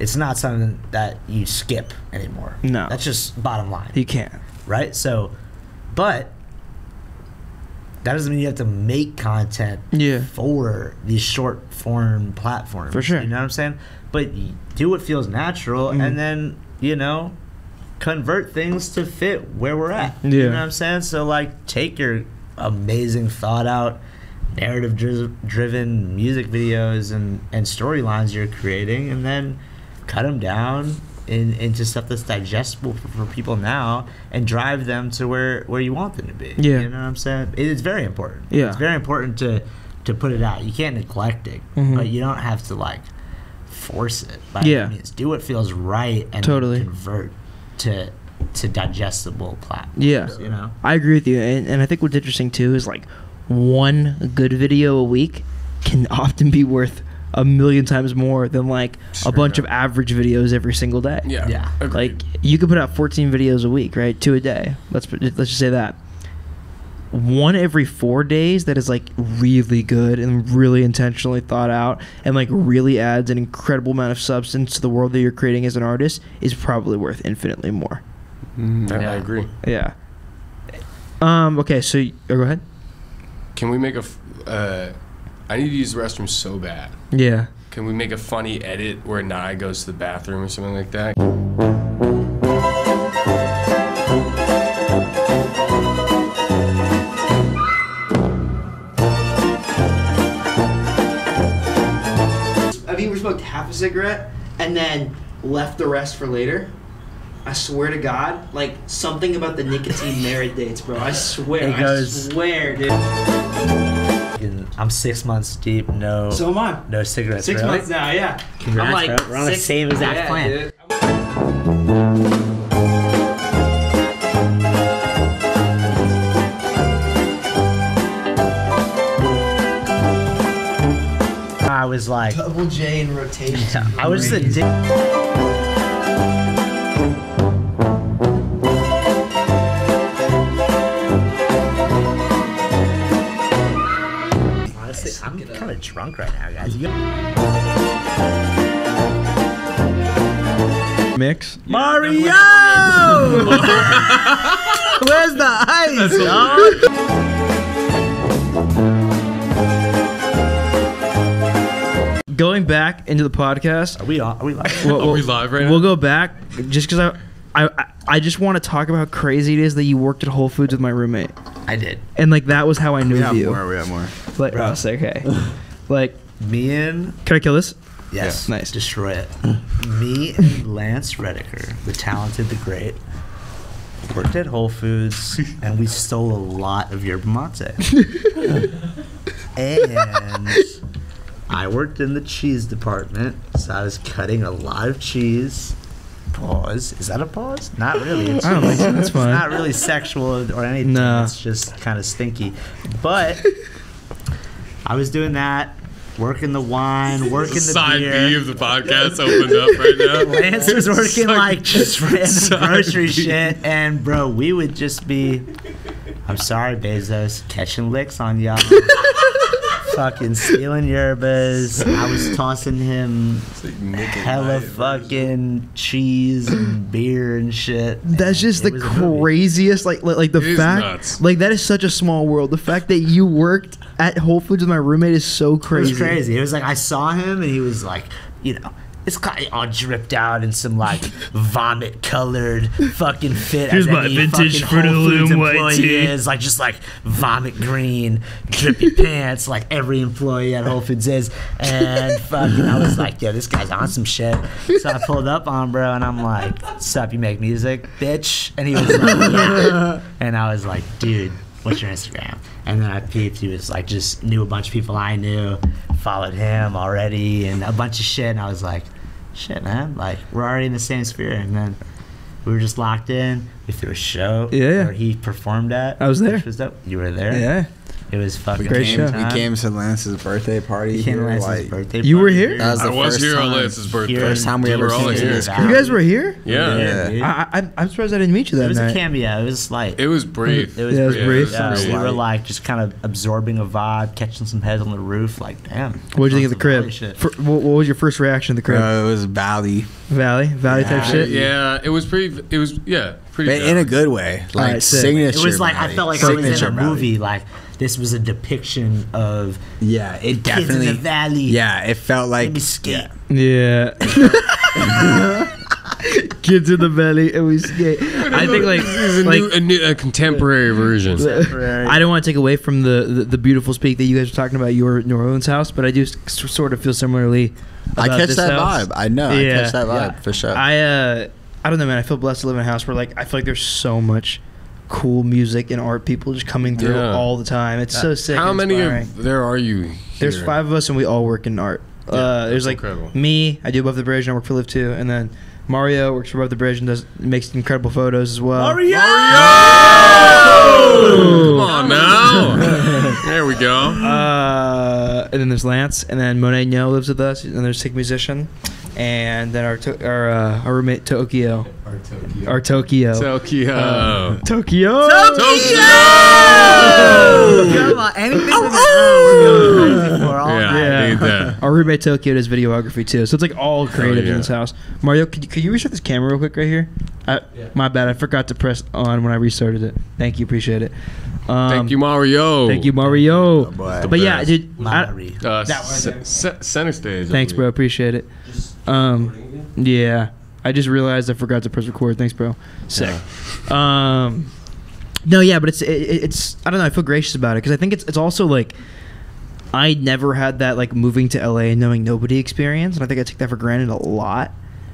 It's not something that you skip anymore. No, that's just bottom line. You can't. Right. So, but that doesn't mean you have to make content for these short form platforms. For sure. You know what I'm saying? But you do what feels natural and then, you know, convert things to fit where we're at. You know what I'm saying? So, like, take your amazing, thought out, narrative driven music videos and storylines you're creating and then cut them down into stuff that's digestible for people now and drive them to where you want them to be. You know what I'm saying? It's very important. It's very important to put it out. You can't neglect it, but you don't have to like force it by any means. Do what feels right and convert to digestible platforms. You know? I agree with you. And I think what's interesting too is like one good video a week can often be worth a million times more than like a bunch of average videos every single day. Agreed. Like you could put out 14 videos a week, right? 2 a day. Let's just say that. One every 4 days that is like really good and really intentionally thought out and like really adds an incredible amount of substance to the world that you're creating as an artist is probably worth infinitely more. I agree. Okay, so go ahead. Can we make a I need to use the restroom so bad. Yeah. Can we make a funny edit where Nye goes to the bathroom or something like that? Have you ever smoked half a cigarette and then left the rest for later? I swear to God, like something about the nicotine dates, bro. I swear. I swear, dude. I'm 6 months deep, no. So am I. No cigarettes. 6 months now, yeah. Congrats, I'm like, bro. We're on the same exact plan. Dude. I was like double J in rotation. I was the dick. Drunk right now, guys. Mix. Mario! Where's the ice, dog? Going back into the podcast. Are we live? Are we live right now? We'll go back just because I just want to talk about how crazy it is that you worked at Whole Foods with my roommate. I did. And like that was how I knew you. We have more. Like, okay. Like me and... Can I kill this? Yes. Yeah. Nice. Destroy it. Me and Lance Rediker, the talented, the great, worked at Whole Foods, and we stole a lot of yerba mate. And I worked in the cheese department, so I was cutting a lot of cheese. Pause. Is that a pause? Not really. It's, I don't like that. That's fine. It's not really sexual or anything. No. It's just kind of stinky. But I was doing that. Working the wine, working the side beer. Side B of the podcast opened up right now. Lance was working like just random grocery shit, and bro, we would just be, I'm sorry, Bezos, catching licks on y'all, fucking stealing yerbas. I was tossing him like hella fucking cheese and beer and shit. That's just the craziest, like the fact, nuts. Like that is such a small world. The fact that you worked at Whole Foods with my roommate is so crazy. It was crazy. It was like I saw him and he was like, you know, it's kind of all dripped out in some like vomit colored fucking fit. Here's my vintage Fruit of the Loom white tea. Is like just like vomit green, drippy pants. Like every employee at Whole Foods is. And fucking, I was like, yo, this guy's on some shit. So I pulled up on bro and I'm like, sup, you make music, bitch? And he was like, yeah. And I was like, dude, what's your Instagram? And then I peeped. He was like, just knew a bunch of people I knew, followed him already, and a bunch of shit. And I was like, shit, man. Like, we're already in the same sphere. And then we were just locked in. We threw a show where he performed at. I was there. Which was dope. You were there? Yeah. It was fucking great show. We came to Lance's birthday party. We came to Lance's birthday party. You were here? That was the first time we ever seen you. You guys were here? Yeah. I'm surprised I didn't meet you that night. It was a cameo. It was like... It was brief. It was brief. Yeah, we were like just kind of absorbing a vibe, catching some heads on the roof. Like, damn. What did you think of the crib? What was your first reaction to the crib? It was Valley. Valley type shit? Yeah. It was pretty... It was... Yeah. Pretty good. In a good way. Like, signature. It was like... I felt like I was in a movie. Like... This was a depiction of it definitely kids in the valley. Yeah, it felt like skate. Yeah. Kids in the valley and we skate. I think like a contemporary version. I don't want to take away from the beautiful speak that you guys were talking about your New Orleans house, but I do sort of feel similarly. I catch that vibe. I know. Yeah. I catch that vibe for sure. I don't know, man. I feel blessed to live in a house where like I feel like there's so much cool music and art people just coming through all the time. It's so sick. How many of there are you here? There's 5 of us and we all work in art. Yeah, there's like incredible. Me, I do Above the Bridge and I work for Live 2, and then Mario works for Above the Bridge and makes incredible photos as well. Mario! Come on now. There we go. And then there's Lance, and then Monet Nyo lives with us, and there's a sick musician. And then our roommate Tokyo. Our Tokyo. Come on, anything. Our roommate Tokyo does videography too, so it's like all creative in this house. Mario, could you reset this camera real quick right here? My bad, I forgot to press on when I restarted it. Thank you, appreciate it. Thank you, Mario. But yeah, dude, center stage. Thanks, bro. Appreciate it. Yeah, I just realized I forgot to press record. Thanks, bro. Sick. Yeah. No, yeah, but it's I don't know. I feel gracious about it because I think it's also like I never had that like moving to LA and knowing nobody experience, and I think I take that for granted a lot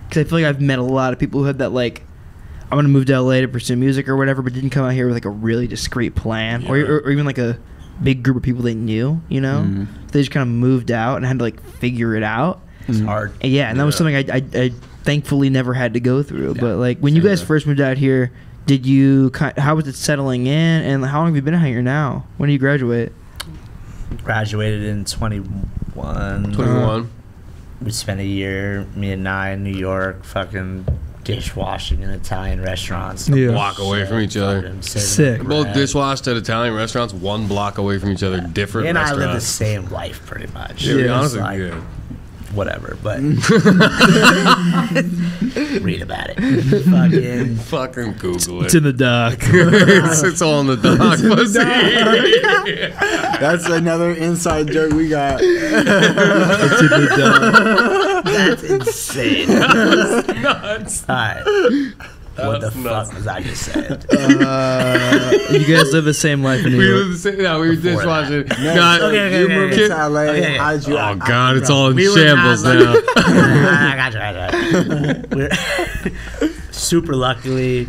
because I feel like I've met a lot of people who had that like I'm gonna move to LA to pursue music or whatever, but didn't come out here with like a really discreet plan or even like a big group of people they knew. You know, they just kind of moved out and had to like figure it out. It's hard. Yeah, and that was something I thankfully never had to go through. Yeah. But like when you guys first moved out here, how was it settling in, and how long have you been out here now? When did you graduate? Graduated in 21. 21. We spent a year, me and I, in New York, fucking dishwashing in Italian restaurants. Yeah. Block away from each other. Sick. Both dishwashed at Italian restaurants, one block away from each other, different restaurants. And I live the same life, pretty much. Yeah, honestly, good. Whatever, but read about it. Fucking Google it. It's in the doc. It's all in the doc. That's another inside joke we got. It's in the doc. That's insane. That's nuts. All right. What the fuck was I just saying? You guys live the same life in New York. We live the same. No, we were just watching. You moved to LA. How did you? Oh God, it's all in shambles now. I got you. Super luckily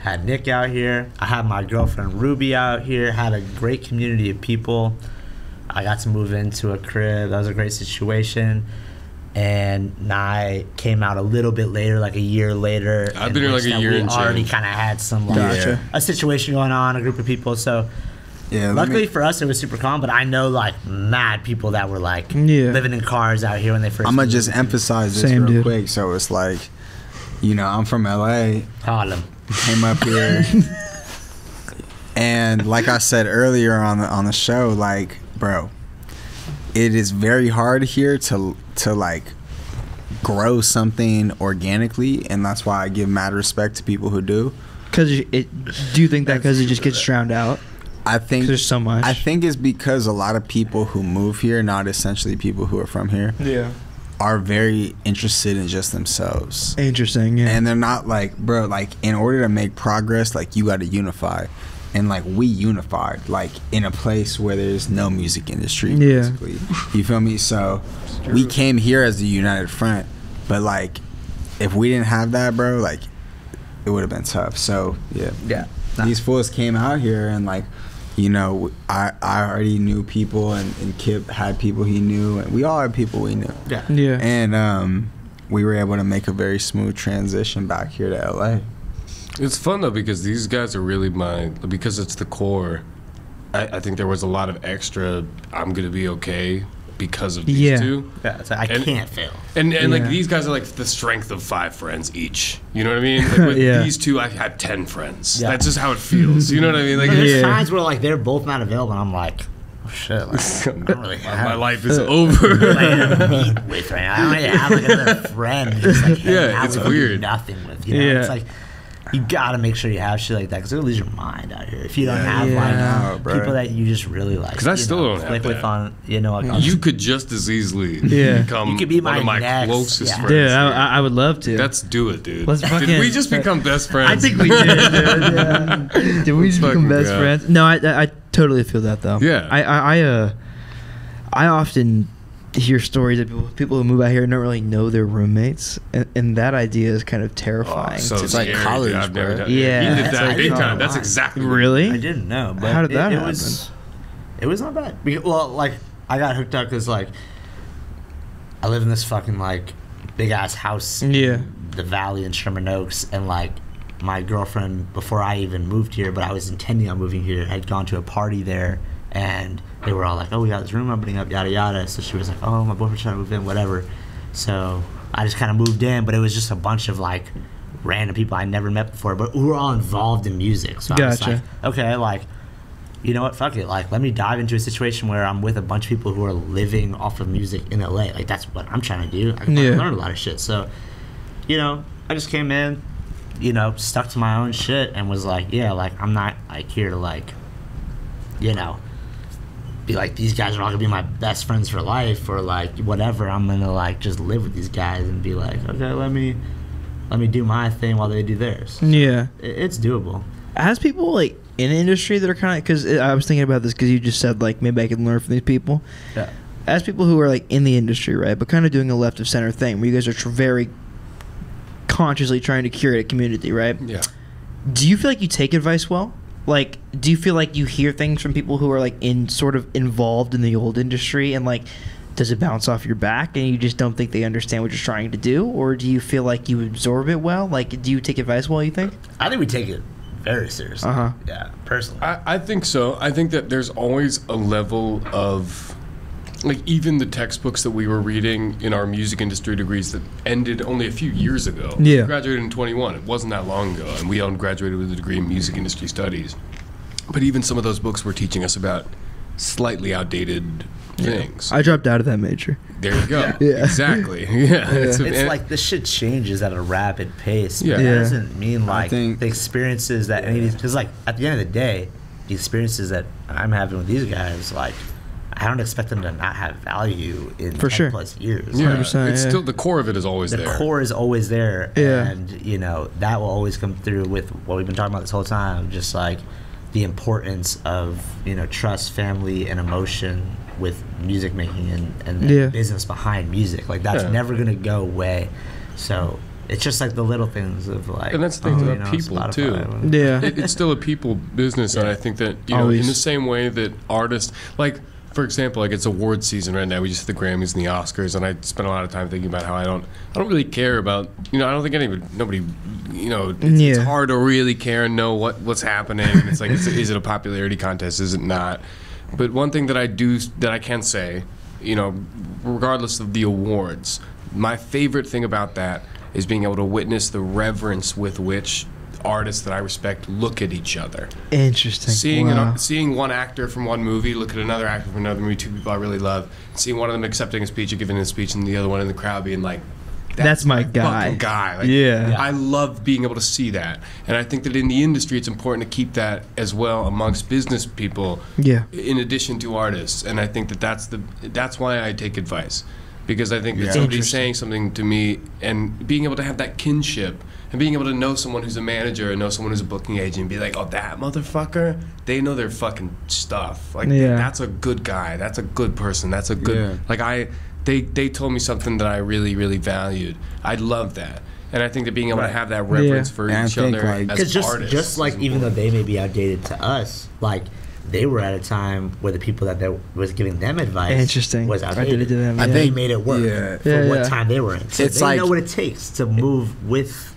had Nick out here. I had my girlfriend Ruby out here. Had a great community of people. I got to move into a crib. That was a great situation. And I came out a little bit later, like a year later. I've been here like a year and change. We already kind of had some a situation going on, a group of people. So yeah, luckily for us, it was super calm. But I know like mad people that were like living in cars out here when they first. I'm gonna just emphasize this real quick. So it's like, you know, I'm from LA. Harlem. Came up here, and like I said earlier on the show, like bro, it is very hard here to like grow something organically, and that's why I give mad respect to people who do. Do you think that because it just gets drowned out? I think there's so much. I think it's because a lot of people who move here, not essentially people who are from here, are very interested in just themselves. Interesting, yeah. And they're not like, bro, like in order to make progress, like you got to unify. And like we unified, like in a place where there's no music industry, basically. You feel me? So we came here as the united front, but like if we didn't have that, bro, like it would have been tough. So these fools came out here, and like, you know, I already knew people, and Kip had people he knew, and we all had people we knew. And we were able to make a very smooth transition back here to LA. It's fun though, because these guys are really because it's the core. I think there was a lot of extra I'm gonna be okay because of these two. It's like, I can't fail. And like these guys are like the strength of 5 friends each. You know what I mean? Like with these two I have 10 friends. That's just how it feels. You know what I mean? Like there's times where like they're both not available and I'm like, shit, like, I'm really my life is over. Like, I don't have like another friend just like it's weird. Nothing with you know? It's like you gotta make sure you have shit like that, because it'll lose your mind out here if you don't have like people that you just really like. Because I still don't have that. On, you know, like, you could just as easily become one of my closest friends. Dude, I would love to. Let's do it, dude. Did we just become best friends? I think we did. Did we just become best friends? No, I totally feel that though. Yeah. I often hear stories of people who move out here and don't really know their roommates, and that idea is kind of terrifying. So it's like college, bro. He did that big time. That's exactly really. I didn't know. But how did that happen? It was not bad. Well, like I got hooked up because like I live in this fucking like big ass house, in the Valley in Sherman Oaks, and like my girlfriend before I even moved here, but I was intending on moving here, had gone to a party there. And they were all like, oh, we got this room opening up, yada, yada. So she was like, oh, my boyfriend's trying to move in, whatever. So I just kind of moved in, but it was just a bunch of, like, random people I never met before. But we were all involved in music. So I was like, okay, like, you know what, fuck it. Like, let me dive into a situation where I'm with a bunch of people who are living off of music in L.A. Like, that's what I'm trying to do. I learned a lot of shit. So, you know, I just came in, you know, stuck to my own shit and was like, yeah, like, I'm not, like, here to, like, you know, be like these guys are all gonna be my best friends for life or like whatever. I'm gonna like just live with these guys and be like, okay, let me do my thing while they do theirs. So it's doable. As people like in the industry that are kind of, because I was thinking about this because you just said like maybe I can learn from these people. Yeah. As people who are like in the industry, right, but kind of doing a left of center thing where you guys are very consciously trying to curate a community, right? Yeah. Do you feel like you take advice well? Like, do you feel like you hear things from people who are, like, in sort of involved in the old industry and, like, does it bounce off your back and you just don't think they understand what you're trying to do? Or do you feel like you absorb it well? Like, do you take advice well, you think? I think we take it very seriously. Uh-huh. Yeah, personally. I think so. I think that there's always a level of, like, even the textbooks that we were reading in our music industry degrees that ended only a few years ago. Yeah. We graduated in 21. It wasn't that long ago, and we all graduated with a degree in music industry studies. But even some of those books were teaching us about slightly outdated things. I dropped out of that major. There you go. Exactly. It's like this shit changes at a rapid pace. But that doesn't mean like the experiences that any of these, because like at the end of the day, the experiences that I'm having with these guys, like, I don't expect them to not have value in 10 plus years. Yeah, like, it's still, the core of it is always there. The core is always there, and you know that will always come through with what we've been talking about this whole time, just like the importance of, you know, trust, family, and emotion with music making and the business behind music. Like that's never gonna go away. So it's just like the little things of like, and that's the thing about people Spotify too. Yeah, it's still a people business, and I think that you know, in the same way that artists, like for example, like it's award season right now. We just hit the Grammys and the Oscars, and I spent a lot of time thinking about how I don't really care about, you know, I don't think nobody, you know, it's hard to really care and know what's happening. And it's like, is it a popularity contest? Is it not? But one thing that I do, that I can say, you know, regardless of the awards, my favorite thing about that is being able to witness the reverence with which artists that I respect look at each other. Interesting. Seeing one actor from one movie look at another actor from another movie, two people I really love, seeing one of them accepting a speech and giving a speech, and the other one in the crowd being like, that's my guy. Like, I love being able to see that. And I think that in the industry, it's important to keep that as well amongst business people, in addition to artists. And I think that that's why I take advice. Because I think that somebody's saying something to me, and being able to have that kinship, and being able to know someone who's a manager and know someone who's a booking agent, and be like, oh, that motherfucker, they know their fucking stuff. Like, that's a good guy. That's a good person. That's a good, like, they told me something that I really, really valued. I love that. And I think that being able to have that reverence for each other as artists. Just like, even though they may be outdated to us, like, they were at a time where the people that was giving them advice was outdated. I think made it work for what time they were in. So it's, they know what it takes to move with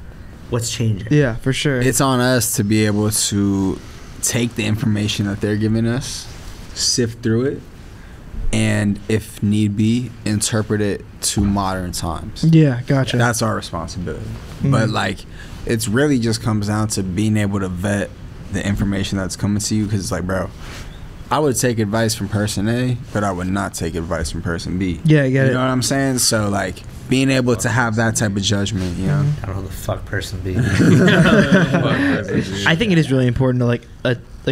what's changing. Yeah, for sure. It's on us to be able to take the information that they're giving us, sift through it, and if need be, interpret it to modern times. Yeah, gotcha. That's our responsibility. But like, it's really just comes down to being able to vet the information that's coming to you, because it's like, bro, I would take advice from person A, but I would not take advice from person B. Yeah, I get it. You know what I'm saying? So like, being able to have that type of judgment, you know. I don't know who the fuck person B. I think it is really important to like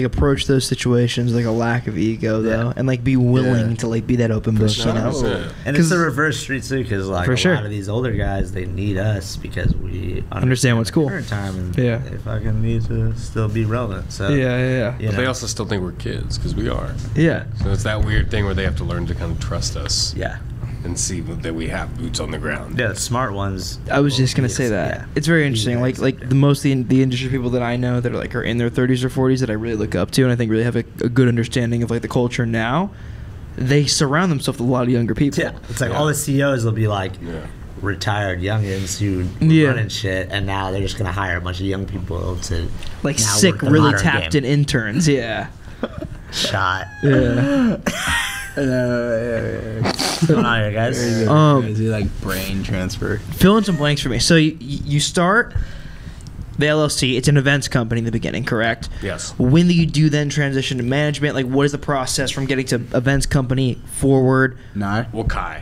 approach those situations like a lack of ego though, and like be willing to like be that open book. You know? And it's the reverse street too, because like a lot of these older guys, they need us because we understand what's cool. Time, and they fucking need to still be relevant. So but they also still think we're kids, because we are. Yeah. So it's that weird thing where they have to learn to kind of trust us. Yeah. And see that we have boots on the ground. Yeah, the smart ones. I was just gonna say that. Yeah. It's very interesting. Like the most the industry people that I know that are like are in their 30s or 40s that I really look up to, and I think really have a good understanding of like the culture now. They surround themselves with a lot of younger people. Yeah, it's like all the CEOs will be like retired youngins who run and shit, and now they're just gonna hire a bunch of young people to like sick, really tapped in interns. Yeah. Shot. Yeah. What's going on here, guys? Is it like brain transfer? Fill in some blanks for me. So you start the LLC. It's an events company in the beginning, correct? Yes. When do you then transition to management? Like, what is the process from getting to events company forward? Not Wakai.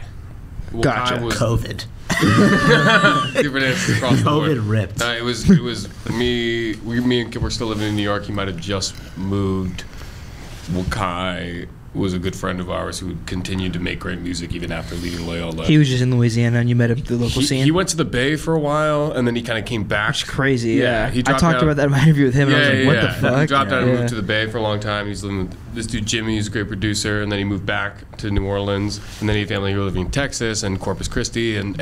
Gotcha. Was COVID. Different answers across the board. COVID ripped. It was me. Me and Kip were still living in New York. He might have just moved. Wakai was a good friend of ours who continued to make great music even after leaving Loyola. He was just in Louisiana, and you met him at the local scene? He went to the Bay for a while, and then he kind of came back. It's crazy, He dropped out. About that in my interview with him, and I was like, what the fuck? He dropped out and moved to the Bay for a long time. He's living with this dude, Jimmy, who's a great producer, and then he moved back to New Orleans, and then he had family who were living in Texas and Corpus Christi, and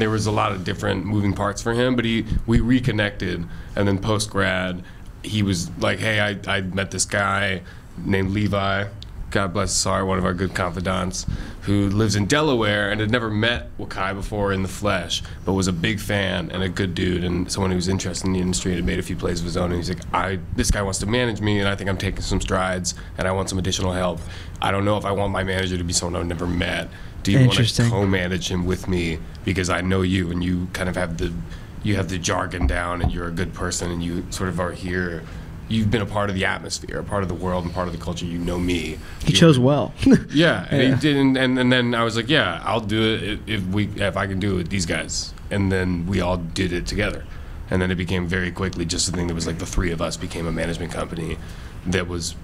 there was a lot of different moving parts for him, but we reconnected, and then post-grad, he was like, hey, I met this guy named Levi, God bless his heart, one of our good confidants, who lives in Delaware and had never met Wakai before in the flesh, but was a big fan and a good dude and someone who was interested in the industry and had made a few plays of his own. And he's like, this guy wants to manage me, and I think I'm taking some strides, and I want some additional help. I don't know if I want my manager to be someone I've never met. Do you want to co-manage him with me? Because I know you, and you kind of have the jargon down, and you're a good person, and you sort of are here. You've been a part of the atmosphere, a part of the world, and part of the culture. You know me. He chose well. And he did, and then I was like, yeah, I'll do it if I can do it with these guys. And then we all did it together. And then it became very quickly just the thing that was like the three of us became a management company that was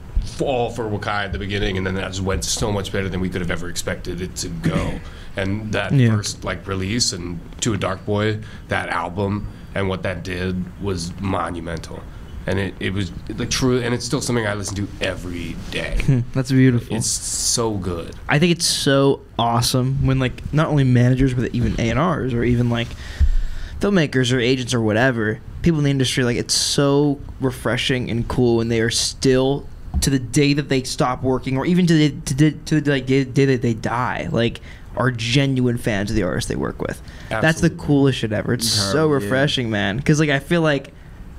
all for Wakai at the beginning, and then that just went so much better than we could have ever expected it to go. And that first like release and To a Dark Boy, that album and what that did was monumental. And it was like true, and it's still something I listen to every day. That's beautiful. It's so good. I think it's so awesome when like not only managers but even A&Rs or even like filmmakers or agents or whatever, people in the industry, like it's so refreshing and cool when they are still, to the day that they stop working or even to the day that they die, like are genuine fans of the artists they work with. Absolutely. That's the coolest shit ever. It's so refreshing, man. Because like I feel like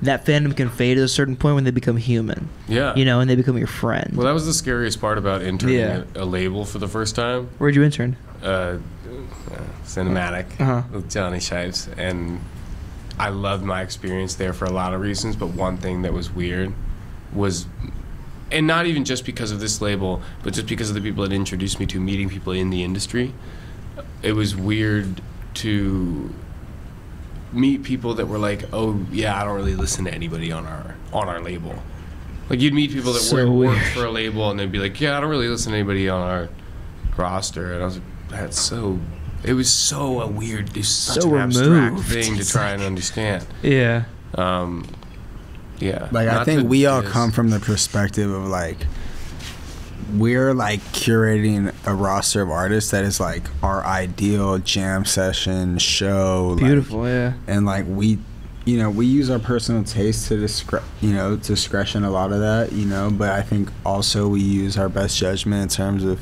that fandom can fade at a certain point when they become human. Yeah. You know, and they become your friend. Well, that was the scariest part about interning a label for the first time. Where'd you intern? Cinematic with Johnny Shipes. And I loved my experience there for a lot of reasons, but one thing that was weird was, and not even just because of this label, but just because of the people that introduced me to meeting people in the industry, it was weird to meet people that were like, oh yeah, I don't really listen to anybody on our label. Like you'd meet people that worked for a label and they'd be like, yeah, I don't really listen to anybody on our roster. And I was like, that's so, it was so a weird, it's such so an abstract thing to try and understand. Yeah. Yeah. Like I think we all come from the perspective of like, we're like curating a roster of artists that is like our ideal jam session show. Beautiful, like, yeah. And like we, you know, we use our personal taste to discretion a lot of that, you know. But I think also we use our best judgment in terms of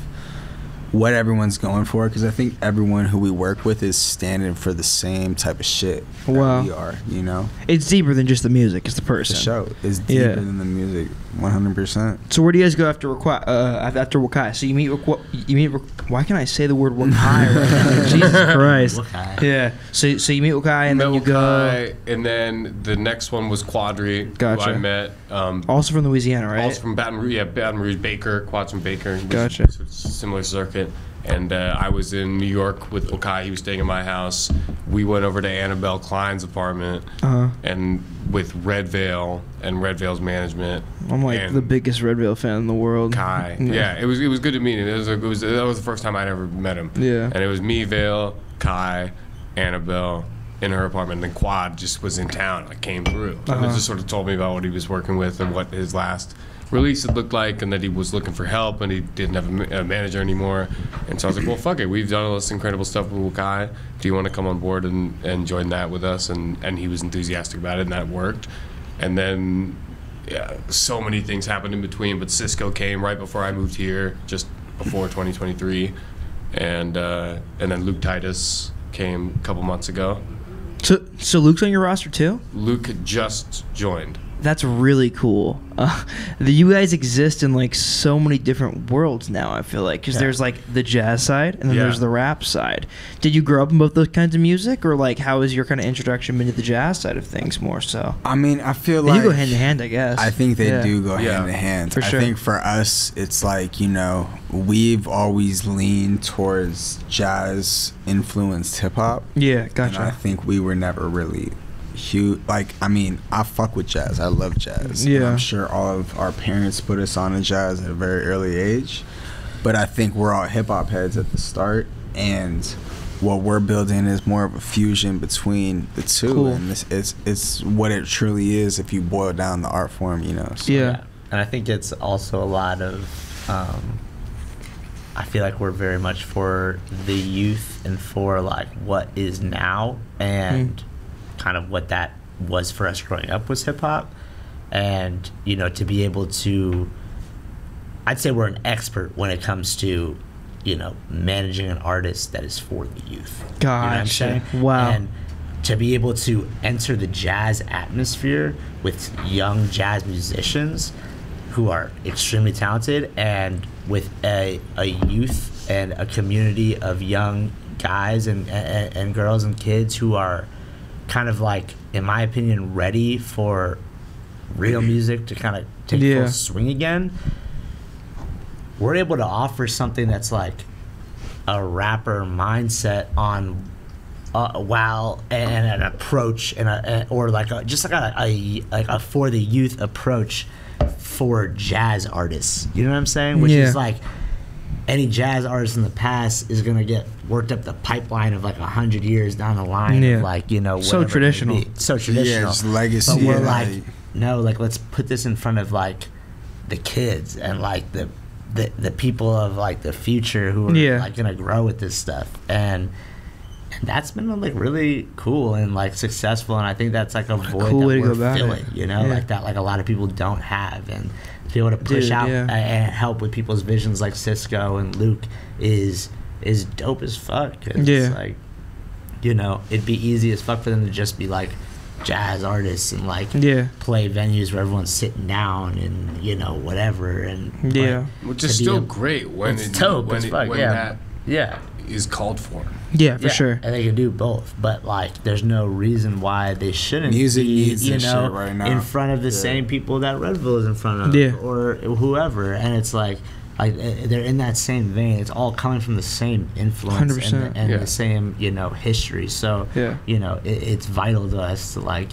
what everyone's going for, because I think everyone who we work with is standing for the same type of shit that we are, you know? It's deeper than just the music, it's the person. The show is deeper than the music, 100%. So where do you guys go after Wakai? So you meet why can I say the word Wakai right now? Jesus Christ. Wakai. Yeah. So you meet Wakai and then you go. And then the next one was Quadri, who I met. Also from Louisiana, right? Also from Baton Rouge, Baton Rouge, Baker, Quads from Baker. Gotcha. Similar circuit. And I was in New York with Wakai. He was staying at my house. We went over to Annabelle Klein's apartment and with Redvale and Redvale's management. I'm like the biggest Redvale fan in the world. Kai. Yeah, it was good to meet him. That was the first time I'd ever met him. Yeah. And it was me, Vale, Kai, Annabelle in her apartment. And then Quad just was in town. Like came through. And it just sort of told me about what he was working with and what his last release it looked like, and that he was looking for help and he didn't have a manager anymore. And so I was like, well, fuck it, we've done all this incredible stuff with Wakai, do you want to come on board and join that with us? And he was enthusiastic about it, and that worked. And then so many things happened in between, but Cisco came right before I moved here, just before 2023, and then Luke Titus came a couple months ago. So Luke's on your roster too? Luke just joined. That's really cool. You guys exist in like so many different worlds now, I feel like, because there's like the jazz side and then there's the rap side. Did you grow up in both those kinds of music, or like how is your kind of introduction into the jazz side of things more so? I mean, I feel like they go hand in hand, I guess. I think they do go hand in hand. For sure. I think for us, it's like, you know, we've always leaned towards jazz influenced hip hop. Yeah, gotcha. And I think we were never really huge, like, I mean, I fuck with jazz. I love jazz. Yeah. And I'm sure all of our parents put us on to jazz at a very early age, but I think we're all hip hop heads at the start, and what we're building is more of a fusion between the two. Cool. And it's what it truly is if you boil down the art form, you know. So. Yeah, and I think it's also a lot of, I feel like we're very much for the youth and for like what is now and. Kind of what that was for us growing up was hip hop, and you know, to be able to, I'd say we're an expert when it comes to, you know, managing an artist that is for the youth. Gosh, you know what I'm saying? Wow. And to be able to enter the jazz atmosphere with young jazz musicians who are extremely talented, and with a youth and a community of young guys and girls and kids who are kind of like, in my opinion, ready for real music to kind of take full swing again. We're able to offer something that's like a rapper mindset on and an approach, and or like a, just like a for the youth approach for jazz artists. You know what I'm saying? Which is like, any jazz artist in the past is gonna get worked up the pipeline of like 100 years down the line. Of like, you know, so traditional, Yeah, it's legacy. But we're like, no, like let's put this in front of like the kids and like the people of like the future who are like gonna grow with this stuff. And that's been like really cool and like successful, and I think that's like a void that we're filling, you know, like that like a lot of people don't have, and to be able to push out and help with people's visions like Cisco and Luke is dope as fuck. It's like, you know, it'd be easy as fuck for them to just be like jazz artists and like play venues where everyone's sitting down and, you know, whatever, and which is still great when it's dope as fuck when that is called for. Sure. And they can do both, but like there's no reason why they shouldn't be, you know, right now, in front of the same people that Redvale is in front of or whoever. And it's like they're in that same vein. It's all coming from the same influence 100%. And the same, you know, history. So, you know, it's vital to us to like,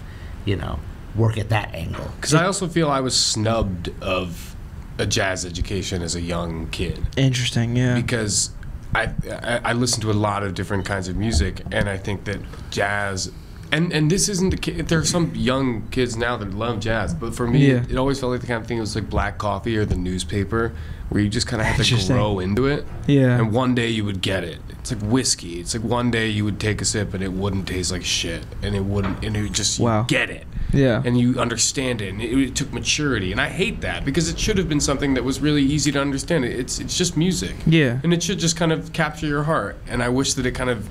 you know, work at that angle. Because I also feel I was snubbed of a jazz education as a young kid. Interesting, yeah. Because I listen to a lot of different kinds of music, and I think that jazz, and this isn't the case. There are some young kids now that love jazz, but for me, it always felt like the kind of thing, it was like black coffee or the newspaper, where you just kind of have to grow into it. Yeah. And one day you would get it. It's like whiskey. It's like one day you would take a sip and it wouldn't taste like shit, and it would just you get it. Yeah. And you understand it, and it took maturity, and I hate that, because it should have been something that was really easy to understand. It's just music. Yeah. And it should just kind of capture your heart, and I wish that it kind of,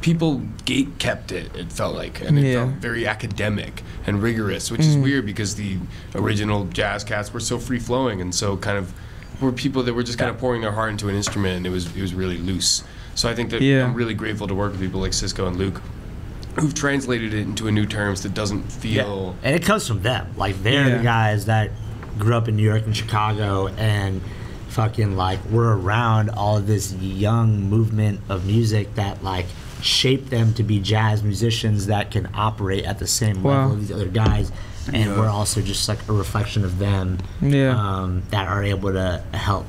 people gate kept it, it felt like, and it felt very academic and rigorous, which is weird, because the original jazz cats were so free-flowing, and so kind of were people that were just kind of pouring their heart into an instrument, and it was really loose. So I think that I'm really grateful to work with people like Cisco and Luke, who've translated it into a new terms that doesn't feel... Yeah. And it comes from them. Like, they're the guys that grew up in New York and Chicago and fucking, like, were around all of this young movement of music that, like, shaped them to be jazz musicians that can operate at the same level as these other guys. And we're also just, like, a reflection of them that are able to help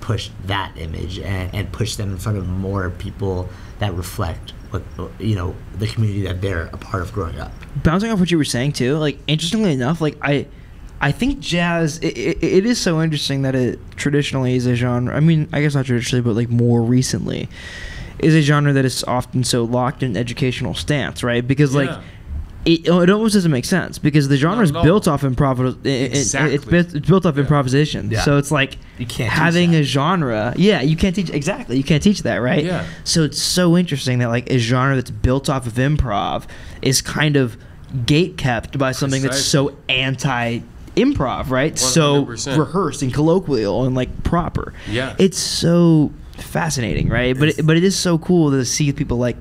push that image and push them in front of more people that reflect, you know, the community that they're a part of growing up. Bouncing off what you were saying too, like, interestingly enough, like I think jazz, it is so interesting that it traditionally is a genre, I mean, I guess not traditionally, but like more recently, is a genre that is often so locked in educational stance, right? Because like it almost doesn't make sense, because the genre is built off improv. Exactly. It's built off improvisation. Yeah. So it's like you can't having a genre. Yeah, you can't teach. Exactly. You can't teach that, right? Yeah. So it's so interesting that like a genre that's built off of improv is kind of gatekept by something that's so anti-improv, right? 100%. So rehearsed and colloquial and like proper. Yeah. It's so fascinating, right? But it is so cool to see people like,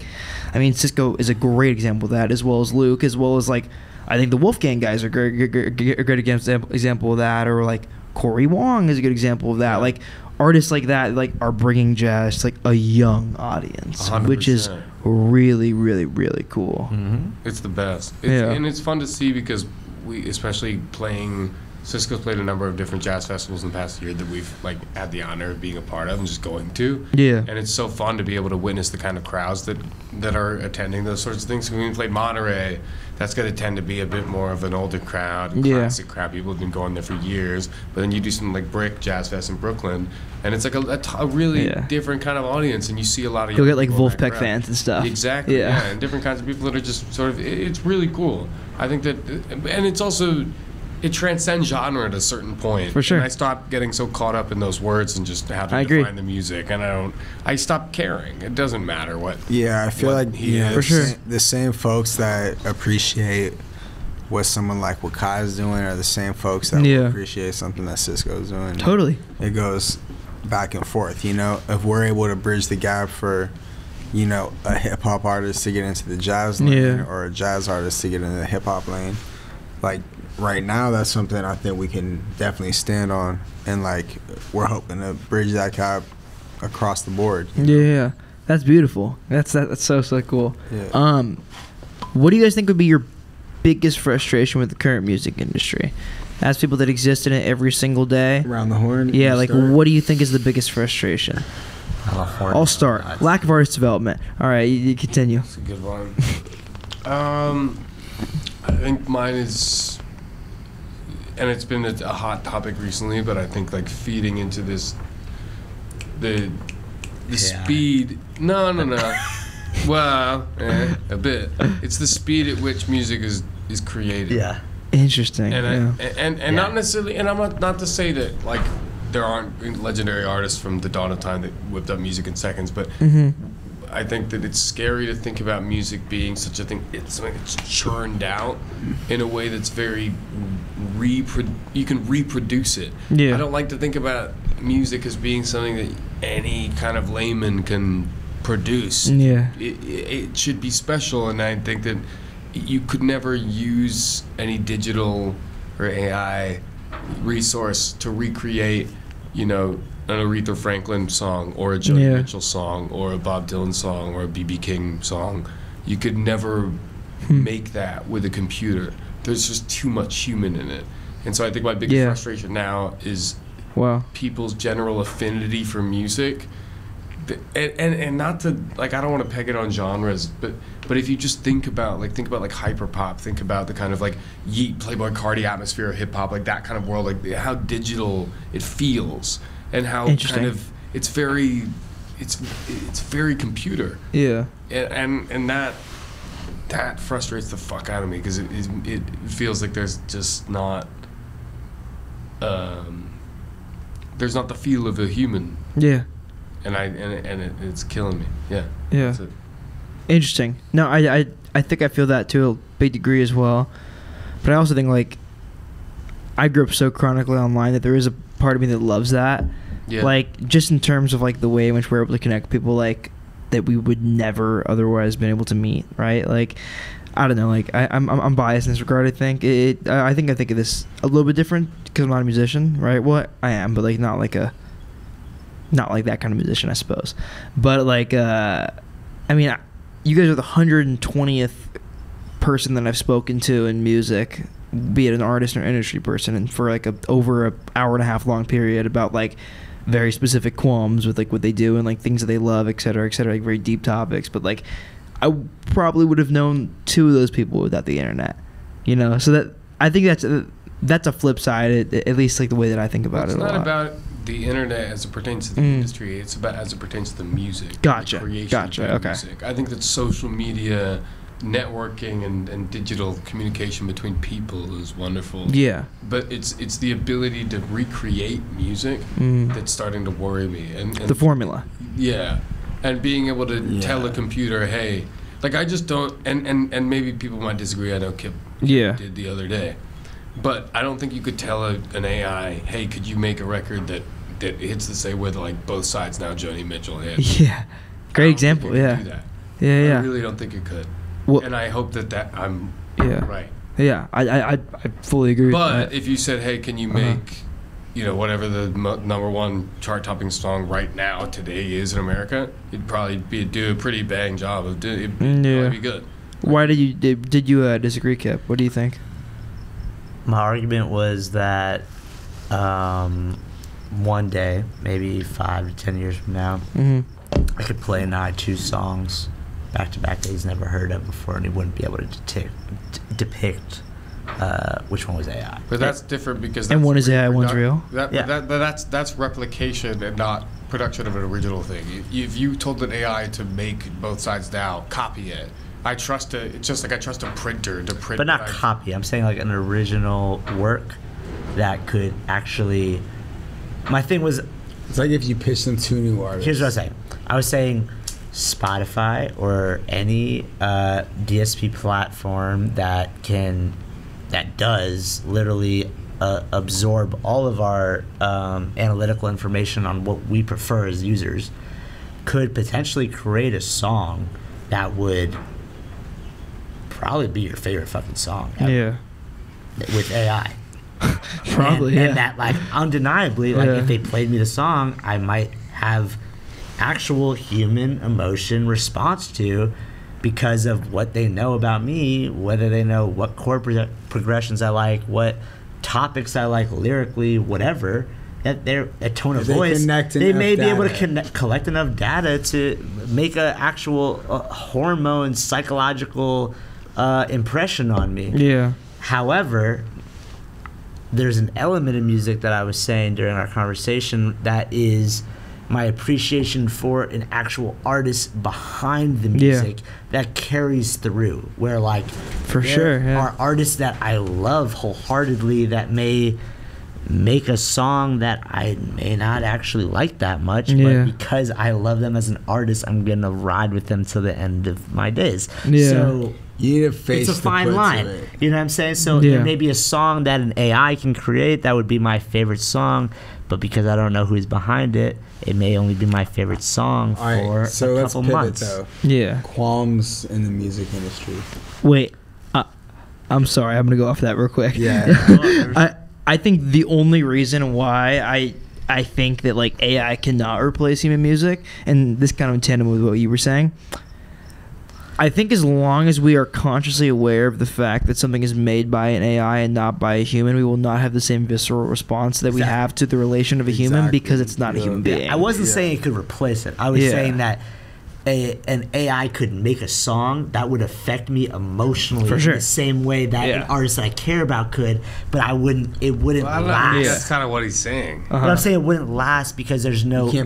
I mean, Cisco is a great example of that, as well as Luke, as well as like, I think the Wolfgang guys are a great example of that, or like Corey Wong is a good example of that. Like artists like that, like, are bringing jazz to like a young audience, 100%. Which is really, really, really cool. Mm-hmm. It's the best. And it's fun to see, because we, especially playing. Cisco's played a number of different jazz festivals in the past year that we've like had the honor of being a part of and just going to. Yeah. And it's so fun to be able to witness the kind of crowds that are attending those sorts of things. When we played Monterey, that's going to tend to be a bit more of an older crowd, and classic crowd. People have been going there for years. But then you do some like Brick Jazz Fest in Brooklyn, and it's like a really different kind of audience, and you see a lot of. You'll get like Wolfpack fans and stuff. Exactly. Yeah. And different kinds of people that are just sort of. It's really cool. I think that, and it's also. It transcends genre at a certain point. For sure. And I stopped getting so caught up in those words and just how to define the music. And I stopped caring. It doesn't matter what. Yeah, I feel like for sure. The same folks that appreciate what someone like Wakai is doing are the same folks that appreciate something that Cisco's doing. Totally. It goes back and forth, you know. If we're able to bridge the gap for, you know, a hip hop artist to get into the jazz lane or a jazz artist to get into the hip hop lane, like, right now, that's something I think we can definitely stand on, and like we're hoping to bridge that gap across the board. Yeah, that's beautiful. That's so cool. Yeah. What do you guys think would be your biggest frustration with the current music industry? as people that exist in it every single day. Around the horn. Yeah, like start. What do you think is the biggest frustration? I'll start. Lack of artist development. All right, you continue. That's a good one. I think mine is, and it's been a hot topic recently, but I think like feeding into this, the speed. No. Well, a bit. It's the speed at which music is created. Yeah. Interesting. And yeah. And not necessarily. And I'm not to say that like there aren't legendary artists from the dawn of time that whipped up music in seconds, but. Mm-hmm. I think that it's scary to think about music being such a thing. It's something that's churned out in a way that's very you can reproduce it. Yeah. I don't like to think about music as being something that any kind of layman can produce. Yeah. It should be special, and I think that you could never use any digital or AI resource to recreate, you know, an Aretha Franklin song or a Joni Mitchell song or a Bob Dylan song or a B.B. King song. You could never make that with a computer. There's just too much human in it. And so I think my biggest frustration now is people's general affinity for music. And not to, like, I don't want to peg it on genres, but if you just think about hyper pop, think about the kind of like yeet Playboi Carti atmosphere of hip hop, like that kind of world, like how digital it feels. And how kind of it's very computer. Yeah. And that frustrates the fuck out of me because it feels like there's just not the feel of a human. Yeah. And it's killing me. Yeah. Yeah. That's it. Interesting. No, I think I feel that to a big degree as well, but I also think like I grew up so chronically online that there is a part of me that loves that. Yeah. Like just in terms of like the way in which we're able to connect people like that we would never otherwise been able to meet, right? Like I don't know, like I'm biased in this regard. I think I think of this a little bit different because I'm not a musician, right? Well, I am, but like not like that kind of musician, I suppose. But like I mean, you guys are the 120th person that I've spoken to in music, be it an artist or an industry person, and for like over an hour and a half long period about like very specific qualms with like what they do and like things that they love, et cetera, like very deep topics. But like I probably would have known two of those people without the internet, you know? So that I think that's a flip side, at least like the way that I think about it. It's not about the internet as it pertains to the industry. It's about as it pertains to the music. Gotcha. The creation of the music. I think that social media, networking and digital communication between people is wonderful. Yeah. But it's the ability to recreate music that's starting to worry me. And the formula. Yeah. And being able to tell a computer, hey, like I just don't, and maybe people might disagree. I know Kip did the other day. But I don't think you could tell an AI, hey, could you make a record that hits the same way that like both sides now Joni Mitchell hit? Yeah. Great example, do that. Yeah. I really don't think you could. Well, and I hope that I'm right. Yeah, I fully agree with that. But if you said, hey, can you make, you know, whatever the number one chart-topping song right now today is in America, it'd probably do a pretty bang job of doing it. It'd probably be good. Right? Why did you disagree, Kip? What do you think? My argument was that one day, maybe 5 to 10 years from now, I could play an I2 songs back-to-back that he's never heard of before, and he wouldn't be able to depict which one was AI. But that's different because that's... And one is AI, one's real? That's replication and not production of an original thing. If you told an AI to make both sides now, copy it. I trust it. It's just like I trust a printer to print... But not copy. I'm saying like an original work that could actually... My thing was... It's like if you pitched them two new artists. Here's what I was saying. Spotify or any DSP platform that does literally absorb all of our analytical information on what we prefer as users could potentially create a song that would probably be your favorite fucking song ever, with AI. Probably, and that like undeniably, like if they played me the song, I might have actual human emotion response to because of what they know about me, whether they know what chord progressions I like, what topics I like lyrically, whatever, that their tone of voice, they may be able to collect enough data to make an actual hormone psychological impression on me. Yeah. However, there's an element of music that I was saying during our conversation that is my appreciation for an actual artist behind the music that carries through, where like there are artists that I love wholeheartedly that may make a song that I may not actually like that much, but because I love them as an artist, I'm gonna ride with them till the end of my days. So you need to face it's a fine line, you know what I'm saying? So there may be a song that an AI can create that would be my favorite song, but because I don't know who's behind it, it may only be my favorite song for a couple months. Though. Yeah, qualms in the music industry. Wait, I'm sorry, I'm gonna go off that real quick. Yeah, I think the only reason why I think that like AI cannot replace human music, and this kind of in tandem with what you were saying, I think as long as we are consciously aware of the fact that something is made by an AI and not by a human, we will not have the same visceral response that we have to the relation of a human because it's not a human being. I wasn't saying it could replace it. I was saying that an AI could make a song that would affect me emotionally in the same way that an artist that I care about could, but I wouldn't. It wouldn't last. Yeah, that's kind of what he's saying. But I'm saying it wouldn't last because there's nothing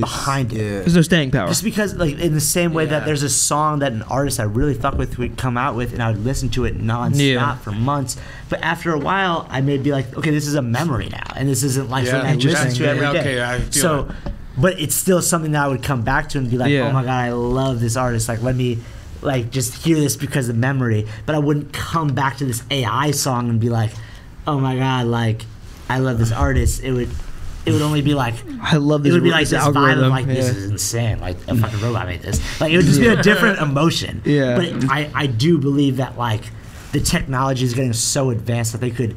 behind it. Yeah. There's no staying power. Just because, like, in the same way that there's a song that an artist I really fuck with would come out with, and I would listen to it nonstop for months. But after a while, I may be like, okay, this is a memory now, and this isn't like something I listen to every day. Okay, I feel it. But it's still something that I would come back to and be like, oh my God, I love this artist. Like, let me, like, just hear this because of memory. But I wouldn't come back to this AI song and be like, oh my God, like, I love this artist. It would only be like, I love this. It would be like this vibe of like, this is insane. Like, a fucking robot made this. Like, it would just be a different emotion. Yeah. But I do believe that like the technology is getting so advanced that they could,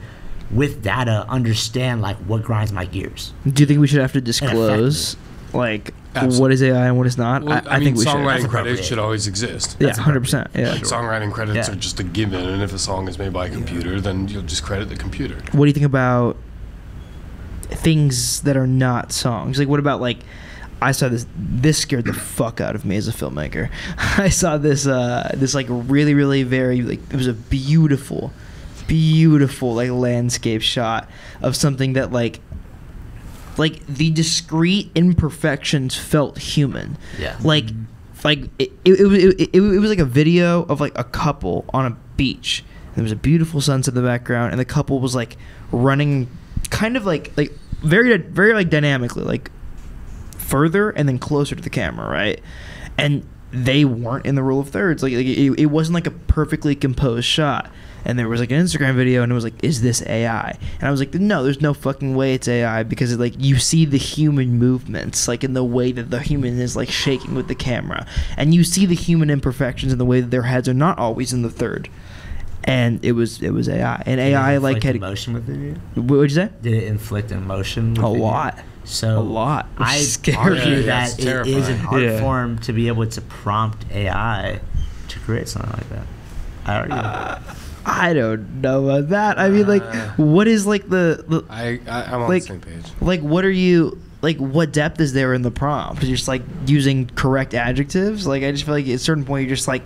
with data, understand like what grinds my gears. Do you think we should have to disclose like what is AI and what is not? Well, I think we should. Songwriting credits should always exist. Yeah, 100%. Yeah, like songwriting credits are just a given, and if a song is made by a computer, then you'll just credit the computer. What do you think about things that are not songs? Like, what about like, I saw this. This scared the fuck out of me as a filmmaker. I saw this. This like really very like, it was a beautiful like landscape shot of something that like the discrete imperfections felt human. Yeah. Like it was like a video of like a couple on a beach. And there was a beautiful sunset in the background, and the couple was like running, kind of like very like dynamically, like further and then closer to the camera, right? And they weren't in the rule of thirds. Like it wasn't like a perfectly composed shot. And there was like an Instagram video, and it was like, "Is this AI?" And I was like, "No, there's no fucking way it's AI because it's like you see the human movements, like in the way that the human is like shaking with the camera, and you see the human imperfections in the way that their heads are not always in the third." And it was AI, and AI like had emotion within you. What would you say? Did it inflict emotion? A lot. So a lot. I argue that it is an art form to be able to prompt AI to create something like that. I argue that. I don't know about that. I mean, like, what is like the I'm on like, the same page. Like, what are you like? What depth is there in the prompt? You're just like using correct adjectives. Like, I just feel like at a certain point you're just like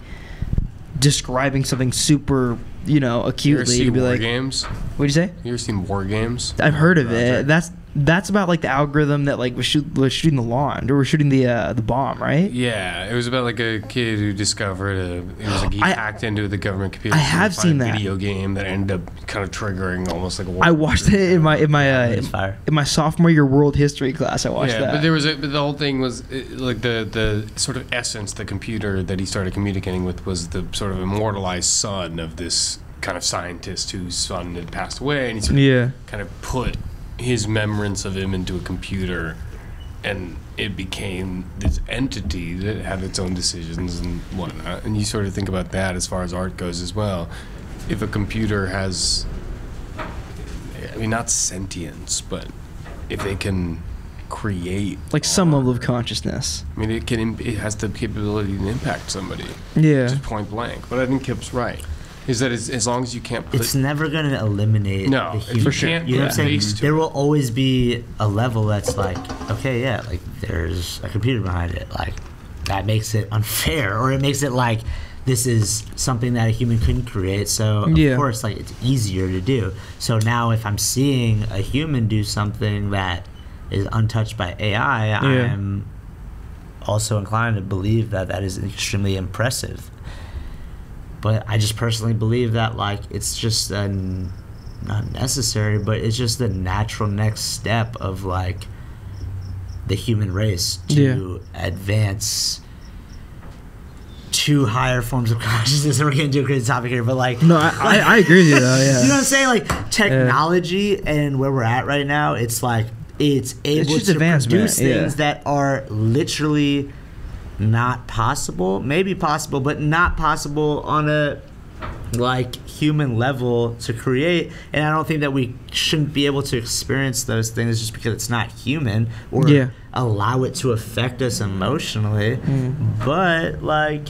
describing something super, you know, acutely. You ever see War Games? What'd you say? You ever seen War Games? I've heard of it. That's about like the algorithm that like was shooting the lawn, or we're shooting the bomb, right? Yeah, it was about like a kid who discovered it was like he hacked into the government computer. I have seen that video game that ended up kind of triggering almost like a war. I watched it in my sophomore year world history class. I watched that. But there was but the whole thing was like the sort of essence, the computer that he started communicating with was the sort of immortalized son of this kind of scientist whose son had passed away, and he sort of kind of put his remembrance of him into a computer, and it became this entity that had its own decisions and whatnot. And you sort of think about that as far as art goes as well. If a computer has, I mean, not sentience, but if they can create like some level of consciousness, I mean, it has the capability to impact somebody, just point blank. But I think Kip's right. Is that as long as you can't put... It's never going to eliminate the human. No, for sure. You know what I'm saying? There will always be a level that's like, okay, yeah, like there's a computer behind it. Like that makes it unfair, or it makes it like this is something that a human couldn't create. So, of course, like it's easier to do. So now if I'm seeing a human do something that is untouched by AI, I'm also inclined to believe that that is extremely impressive. But I just personally believe that, like, it's just not necessary, but it's just the natural next step of, like, the human race to advance to higher forms of consciousness. We're getting to a great topic here, but, like... No, I agree with you, though, yeah. You know what I'm saying? Like, technology and where we're at right now, it's, like, it's able to produce things that are literally... not possible, maybe possible, but not possible on a like human level to create. And I don't think that we shouldn't be able to experience those things just because it's not human, or allow it to affect us emotionally. But like,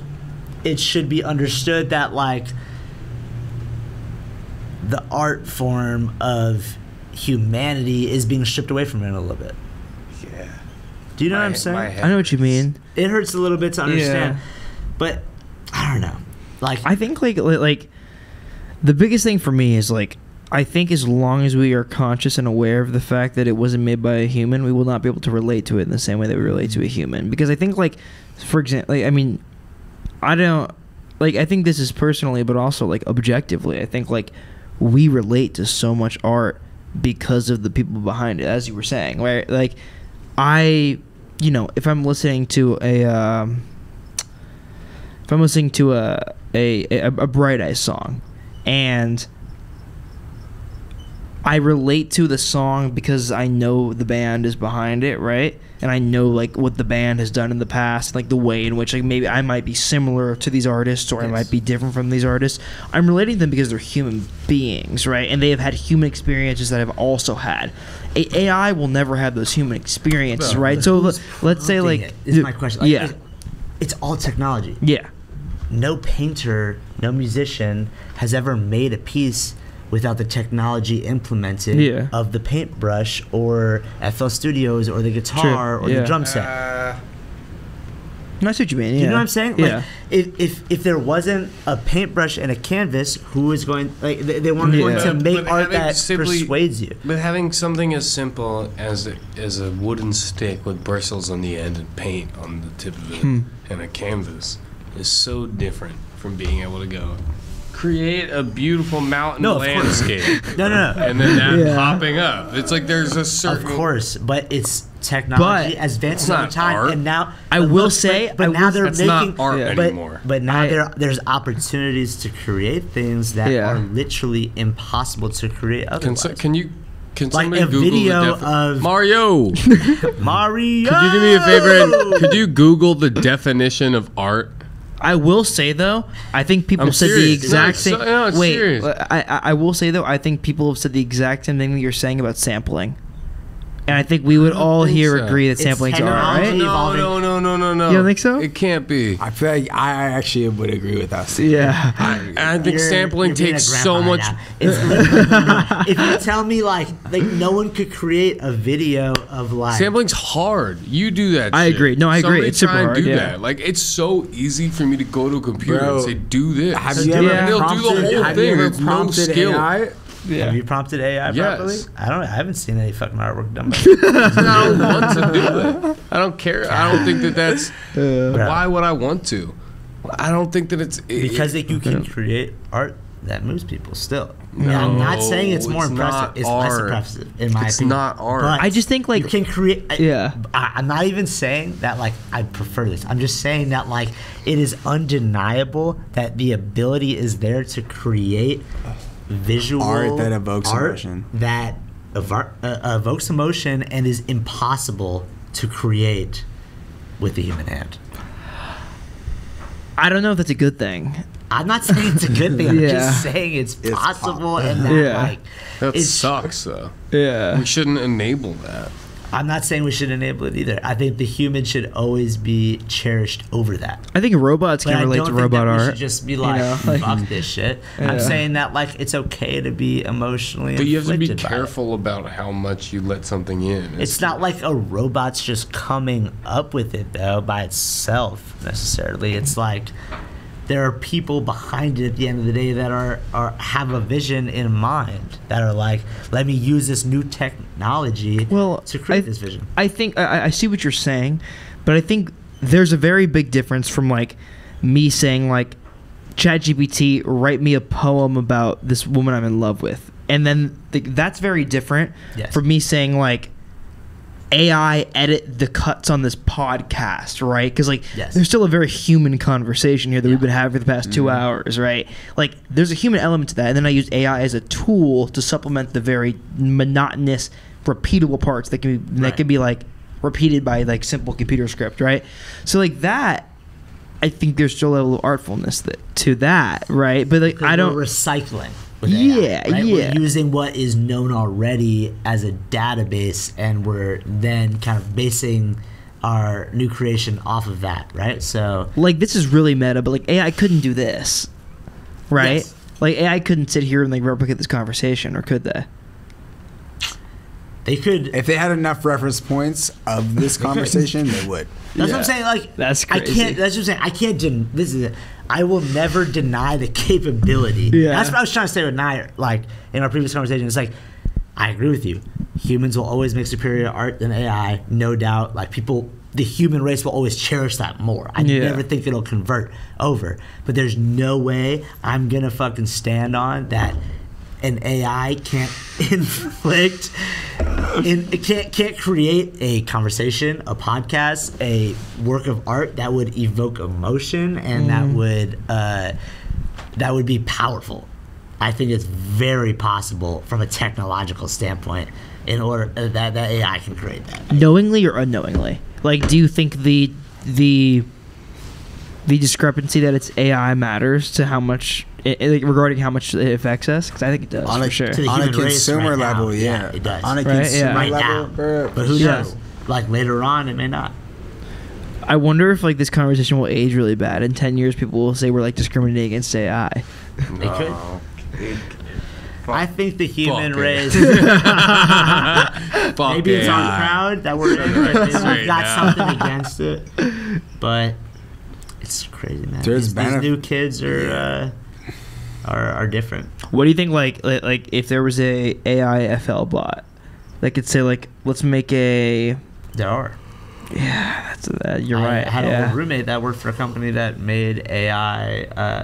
it should be understood that like the art form of humanity is being stripped away from it a little bit. Do you know what I'm saying? I know what you mean. It hurts a little bit to understand, but I don't know. Like, I think like the biggest thing for me is like, I think as long as we are conscious and aware of the fact that it wasn't made by a human, we will not be able to relate to it in the same way that we relate to a human. Because I think like, for example, like, I mean, I don't like, I think this is personally, but also like objectively, I think like we relate to so much art because of the people behind it, as you were saying, right? Like, you know, if I'm listening to a if I'm listening to a Bright Eyes song, and I relate to the song because I know the band is behind it, right? And I know like what the band has done in the past, like the way in which like maybe I might be similar to these artists, or I might be different from these artists. I'm relating to them because they're human beings, right? And they have had human experiences that I've also had. AI will never have those human experiences, right? So let's say like this is my question. Like, it's all technology. Yeah. No painter, no musician has ever made a piece without the technology implemented of the paintbrush or FL Studios or the guitar or the drum set. I see what you mean. You know what I'm saying? Like, if there wasn't a paintbrush and a canvas, who is going? Like, they weren't going to make art that persuades you. But having something as simple as a wooden stick with bristles on the end and paint on the tip of it and a canvas is so different from being able to go create a beautiful mountain landscape. No. And then that popping up. It's like there's a certain... Of course, but it's technology as advanced over time. Art. And now... I will say... but now they're making... not art anymore. But now there's opportunities to create things that are literally impossible to create otherwise. Can you... Can somebody like a Google video of Mario. Mario! Could you do me a favor? Could you Google the definition of art? I will say, though, I think people said the exact same... No, wait, serious. I will say, though, I think people have said the exact same thing that you're saying about sampling. And I think we would all here agree that sampling's art, right? No. You don't think so? It can't be. I feel like I actually would agree with us. Yeah. I think sampling takes so much... If you tell me, like, no one could create a video of, like... Sampling's hard. You do that I shit. Agree. No, I agree. It's super hard, do that. Like, it's so easy for me to go to a computer and say, do this. And they'll do the whole thing. There's no skill. Have you prompted AI properly? I don't know. I haven't seen any fucking artwork done by I don't want to do that. I don't care. I don't think that that's... why would I want to? I don't think that it's... Because you can create art that moves people still. No, I'm not saying it's more impressive. It's less impressive, in my opinion. It's not art. But I just think like... You can create... I'm not even saying that like I prefer this. I'm just saying that like it is undeniable that the ability is there to create... visual art that evokes emotion and is impossible to create with the human hand. I don't know if that's a good thing. I'm not saying it's a good thing. I'm just saying it's possible, and that like it sucks though. Yeah, we shouldn't enable that. I'm not saying we should enable it either. I think the human should always be cherished over that. I think robots can relate to robot art. I should just be like, fuck this shit. Yeah. I'm saying that like it's okay to be emotionally afflicted. But you have to be careful about how much you let something in. It's not like a robot's just coming up with it though by itself necessarily. It's like there are people behind it at the end of the day that are have a vision in mind that are like, let me use this new technology to create this vision. I think I see what you're saying, but I think there's a very big difference from like me saying like, ChatGPT, write me a poem about this woman I'm in love with, and then that's very different from me saying like, AI edit the cuts on this podcast, right? Because like there's still a very human conversation here that we've been having for the past 2 hours, right? Like there's a human element to that, and then I use AI as a tool to supplement the very monotonous, repeatable parts that can be that can be like repeated by like simple computer script, right? So like that, I think there's still a level of artfulness to that, right? But like I don't recycling. We're using what is known already as a database, and we're then kind of basing our new creation off of that, right? So like this is really meta, but like AI couldn't do this, right? Yes. Like AI couldn't sit here and like replicate this conversation, or could they? They could, if they had enough reference points of this conversation, they would. That's what I'm saying. Like that's crazy. I can't. That's what I'm saying. I can't. This is it. I will never deny the capability. Yeah. That's what I was trying to say with Nair, like in our previous conversation. It's like, I agree with you. Humans will always make superior art than AI, no doubt. Like people, the human race will always cherish that more. I never think it'll convert over. But there's no way I'm gonna fucking stand on that an AI can't inflict, it can't create a conversation, a podcast, a work of art that would evoke emotion and that would be powerful. I think it's very possible from a technological standpoint in order that AI can create that. Knowingly or unknowingly? Like, do you think the discrepancy that it's AI matters to how much regarding how much it affects us? Because I think it does, for sure. On a consumer level, yeah. It does. On a consumer level. But who knows? Like, later on, it may not. I wonder if, like, this conversation will age really bad. In 10 years, people will say we're, like, discriminating against AI. No. They could. I think the human race. Maybe it's on crowd that we're got something against it. But it's crazy, man. These new kids are different. What do you think? Like if there was a AI FL bot that could say like, let's make a. There are. Yeah, that's you're right. I had an old roommate that worked for a company that made AI.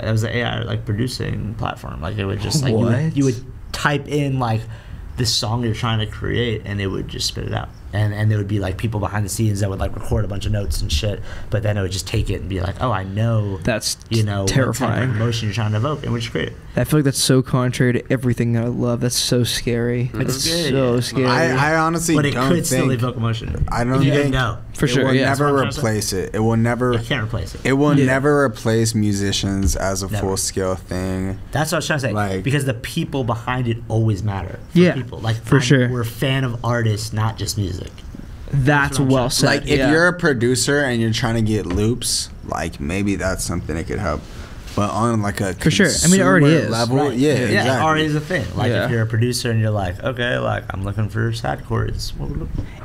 It was an AI like producing platform. Like it would just like you would type in like the song you're trying to create, and it would just spit it out. And there would be like people behind the scenes that would like record a bunch of notes and shit, but then it would just take it and be like, oh, I know that's terrifying what type of emotion you're trying to evoke, and we just create it. I feel like that's so contrary to everything that I love. That's so scary. It's so scary. I honestly don't think. But it could still evoke emotion. I don't think. No, for sure. It will never replace it. It will never. It can't replace it. It will never replace musicians as a full scale thing. That's what I was trying to say. Like, because the people behind it always matter. People. Like for sure. We're a fan of artists, not just music. That's well said. Like if you're a producer and you're trying to get loops, like maybe that's something that could help. But on like a for sure, I mean, it already is. Level, right. Yeah, exactly. It already is a thing. Like if you're a producer and you're like, okay, like I'm looking for side chords,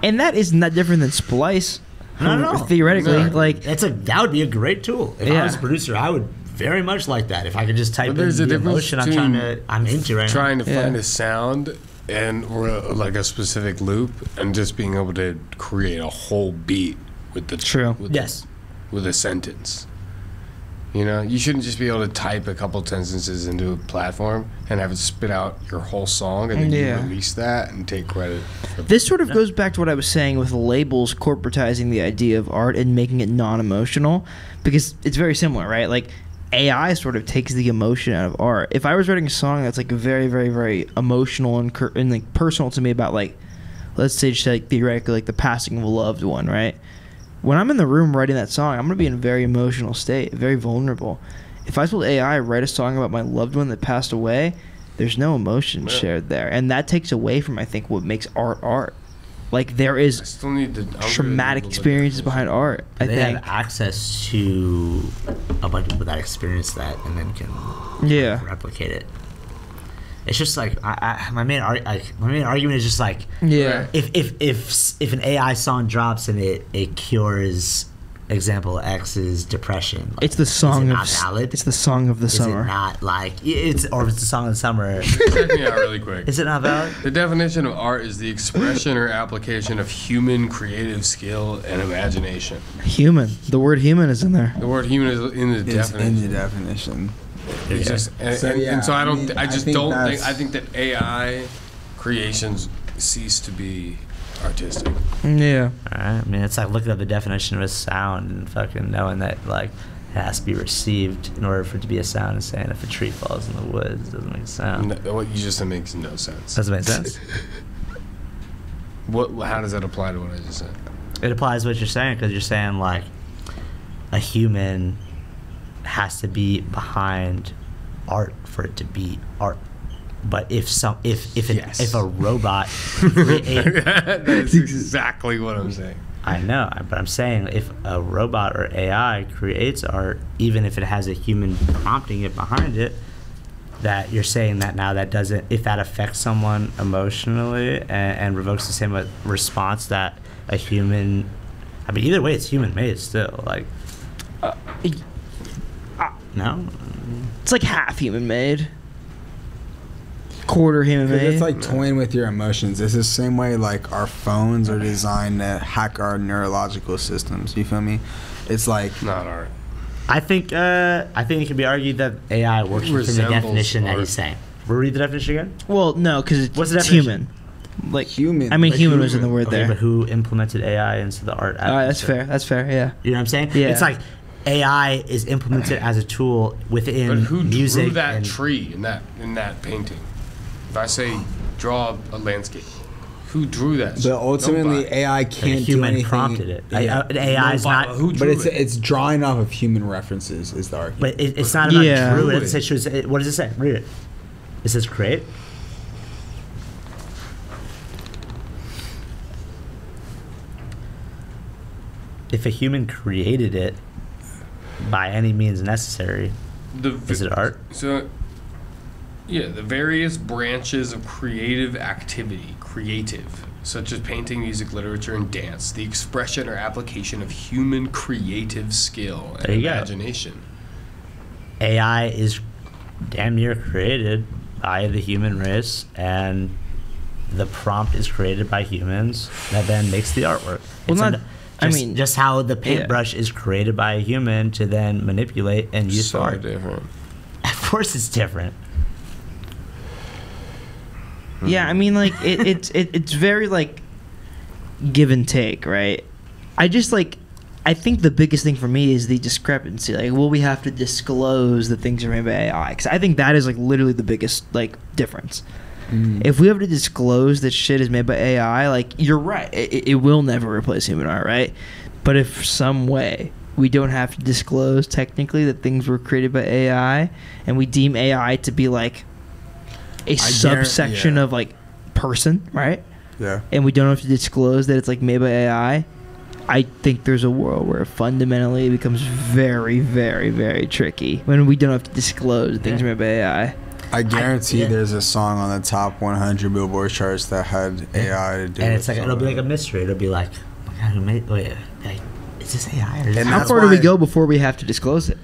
and that is not different than Splice. No, theoretically, like that would be a great tool. If I was a producer, I would very much like that. If I could just type in the emotion I'm into right now, trying to find a sound. And like a specific loop, and just being able to create a whole beat with the with a sentence. You know, you shouldn't just be able to type a couple sentences into a platform and have it spit out your whole song, and then you release that and take credit. This sort of goes back to what I was saying with labels corporatizing the idea of art and making it non-emotional, because it's very similar, right? Like, AI sort of takes the emotion out of art. If I was writing a song that's like very, very, very emotional and like personal to me about like, let's say just like theoretically like the passing of a loved one, right? When I'm in the room writing that song, I'm gonna be in a very emotional state, very vulnerable. If I told AI write a song about my loved one that passed away, there's no emotion shared there, and that takes away from I think what makes art art. Like, there is traumatic experiences behind art. I think have access to a bunch of people that experience that and then can replicate it. It's just like my main argument is just like if an AI song drops and it cures example X's depression, like, it's the song of valid? It's the song of the summer. Is it not like it's the song of the summer? Check me out really quick. Is it not valid? The definition of art is the expression or application of human creative skill and imagination. Human. The word human is in there. The word human is in the definition. In the definition. It's just, I think that AI creations cease to be artistic. Yeah. Alright, I mean, it's like looking up the definition of a sound and fucking knowing that, like, it has to be received in order for it to be a sound, and saying if a tree falls in the woods, it doesn't make a sound. No, well, it makes no sense. Doesn't make sense? How does that apply to what I just said? It applies to what you're saying, because you're saying, like, a human has to be behind art for it to be art. But if a robot that's exactly what I'm saying. I know, but I'm saying if a robot or AI creates art, even if it has a human prompting it behind it, that you're saying that now that doesn't, if that affects someone emotionally and provokes the same response that a human, I mean, either way it's human made still, like no, it's like half human made, quarter human made. It's like toying with your emotions. It's the same way like our phones are designed to hack our neurological systems. You feel me? It's like not art. I think it can be argued that AI works from the definition art. That he's saying. We'll read the definition again. Well, no, because it's human. Like human. I mean, like human was in the word there. But who implemented AI into the art? That's fair. That's fair. Yeah. You know what I'm saying? Yeah. It's like AI is implemented as a tool within music. But who drew that tree in that painting? If I say draw a landscape, who drew that? But ultimately, AI can't do anything. Human prompted it. Yeah. AI is not. Who drew it? But it's drawing off of human references is the argument. But it's not about drew it. What does it say? Read it. It says create. If a human created it by any means necessary, is it art? So, yeah, the various branches of creative activity, such as painting, music, literature, and dance, the expression or application of human creative skill and imagination. Go. AI is damn near created by the human race, and the prompt is created by humans that then makes the artwork. Just how the paintbrush is created by a human to then manipulate and use for art. Different. Of course it's different. Yeah, I mean, like, it's very, like, give and take, right? I think the biggest thing for me is the discrepancy. Like, will we have to disclose that things are made by AI? Because I think that is, like, literally the biggest, like, difference. If we have to disclose that shit is made by AI, like, you're right, it will never replace human art, right? But if some way we don't have to disclose technically that things were created by AI, and we deem AI to be like a subsection of like person, right? Yeah. And we don't have to disclose that it's like made by AI, I think there's a world where fundamentally it becomes very, very, very tricky when we don't have to disclose that things are made by AI. I guarantee there's a song on the top 100 Billboard charts that had AI to do. And it's like it'll be like a mystery. It'll be like, oh my God, who made? Wait, like, is this AI? Or how far do we go before we have to disclose it?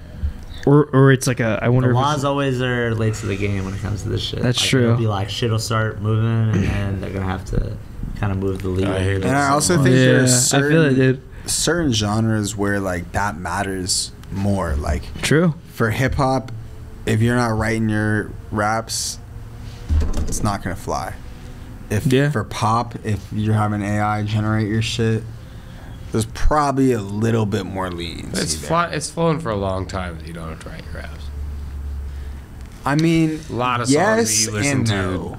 Or it's like I wonder. The laws always are late to the game when it comes to this shit. That's true. It'll be like shit'll start moving, and then they're gonna have to kind of move the lead. I also think there's certain genres where like that matters more. Like true for hip hop. If you're not writing your raps, it's not gonna fly. For pop, if you're having AI generate your shit, there's probably a little bit more leniency. It's flown for a long time that you don't have to write your raps. I mean, a lot of songs that you listen to.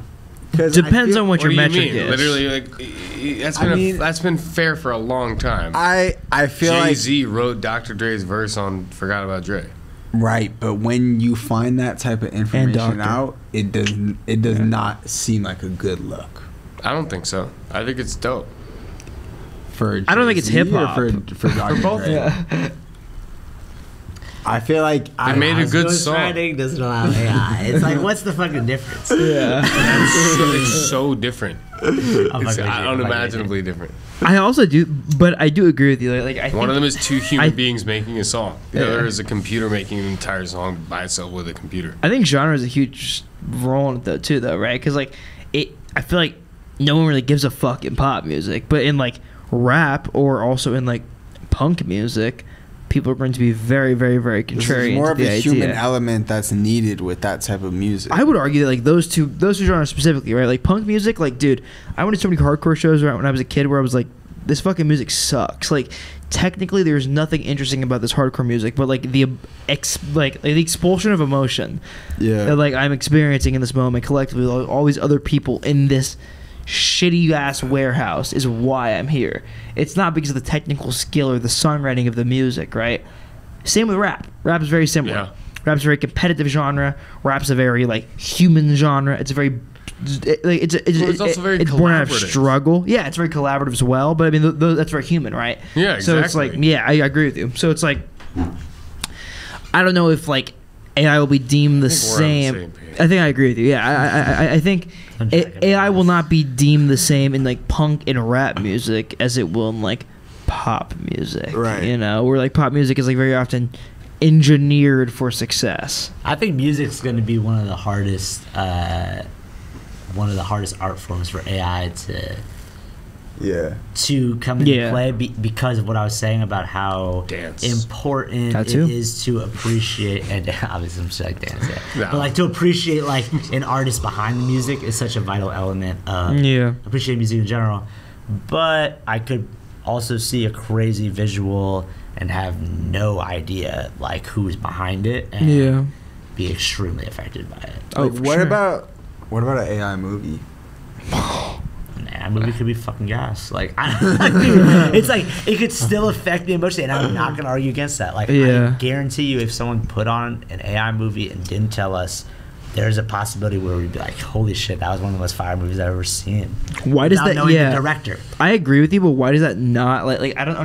Depends on what your metric is. Literally, like that's been fair for a long time. I feel like Jay-Z wrote Dr. Dre's verse on "Forgot About Dre." Right, but when you find that type of information out, it does not seem like a good look. I don't think so. I think it's dope. for I don't think it's hip hop for both. Yeah. I feel like I made a good song. Trending doesn't allow AI. It's like, what's the fucking difference? Yeah, it's so different. It's unimaginably different. I also do, but I do agree with you. Like, I one of them is two human beings making a song. The other is a computer making an entire song by itself with a computer. I think genre is a huge role in it though, too, right? Because like I feel like no one really gives a fuck in pop music, but in like rap or also in like punk music, people are going to be very, very, very contrarian. There's more of a human element that's needed with that type of music. I would argue that like those two genres specifically, right? Like punk music, like dude, I went to so many hardcore shows right when I was a kid where I was like, this fucking music sucks. Like technically, there's nothing interesting about this hardcore music, but like the expulsion of emotion, that like I'm experiencing in this moment collectively with all these other people in this shitty ass warehouse is why I'm here. It's not because of the technical skill or the songwriting of the music, right? Same with rap. Rap is very similar. Yeah. Rap's a very competitive genre. Rap's a very like human genre. It's a very like it's also very it's born out of struggle. Yeah, it's very collaborative as well. But I mean, that's very human, right? Yeah, exactly. So it's like, yeah, I agree with you. So it's like, I don't know if like AI will be deemed the same. I think I agree with you. Yeah, I think AI will not be deemed the same in like punk and rap music as it will in like pop music. Right. You know, where like pop music is like very often engineered for success. I think music's going to be one of the hardest art forms for AI to come into play because of what I was saying about how important it is to appreciate, and obviously I'm just like dance, but like to appreciate like an artist behind the music is such a vital element of appreciating music in general. But I could also see a crazy visual and have no idea like who's behind it and be extremely affected by it. Oh, like, what about an AI movie? That movie could be fucking gas. Like, dude, it's like it could still affect me emotionally, and I'm not gonna argue against that. Like, I guarantee you, if someone put on an AI movie and didn't tell us, there's a possibility where we'd be like, "Holy shit, that was one of the most fire movies I've ever seen." Without knowing the director? I agree with you, but why does that not like? I don't.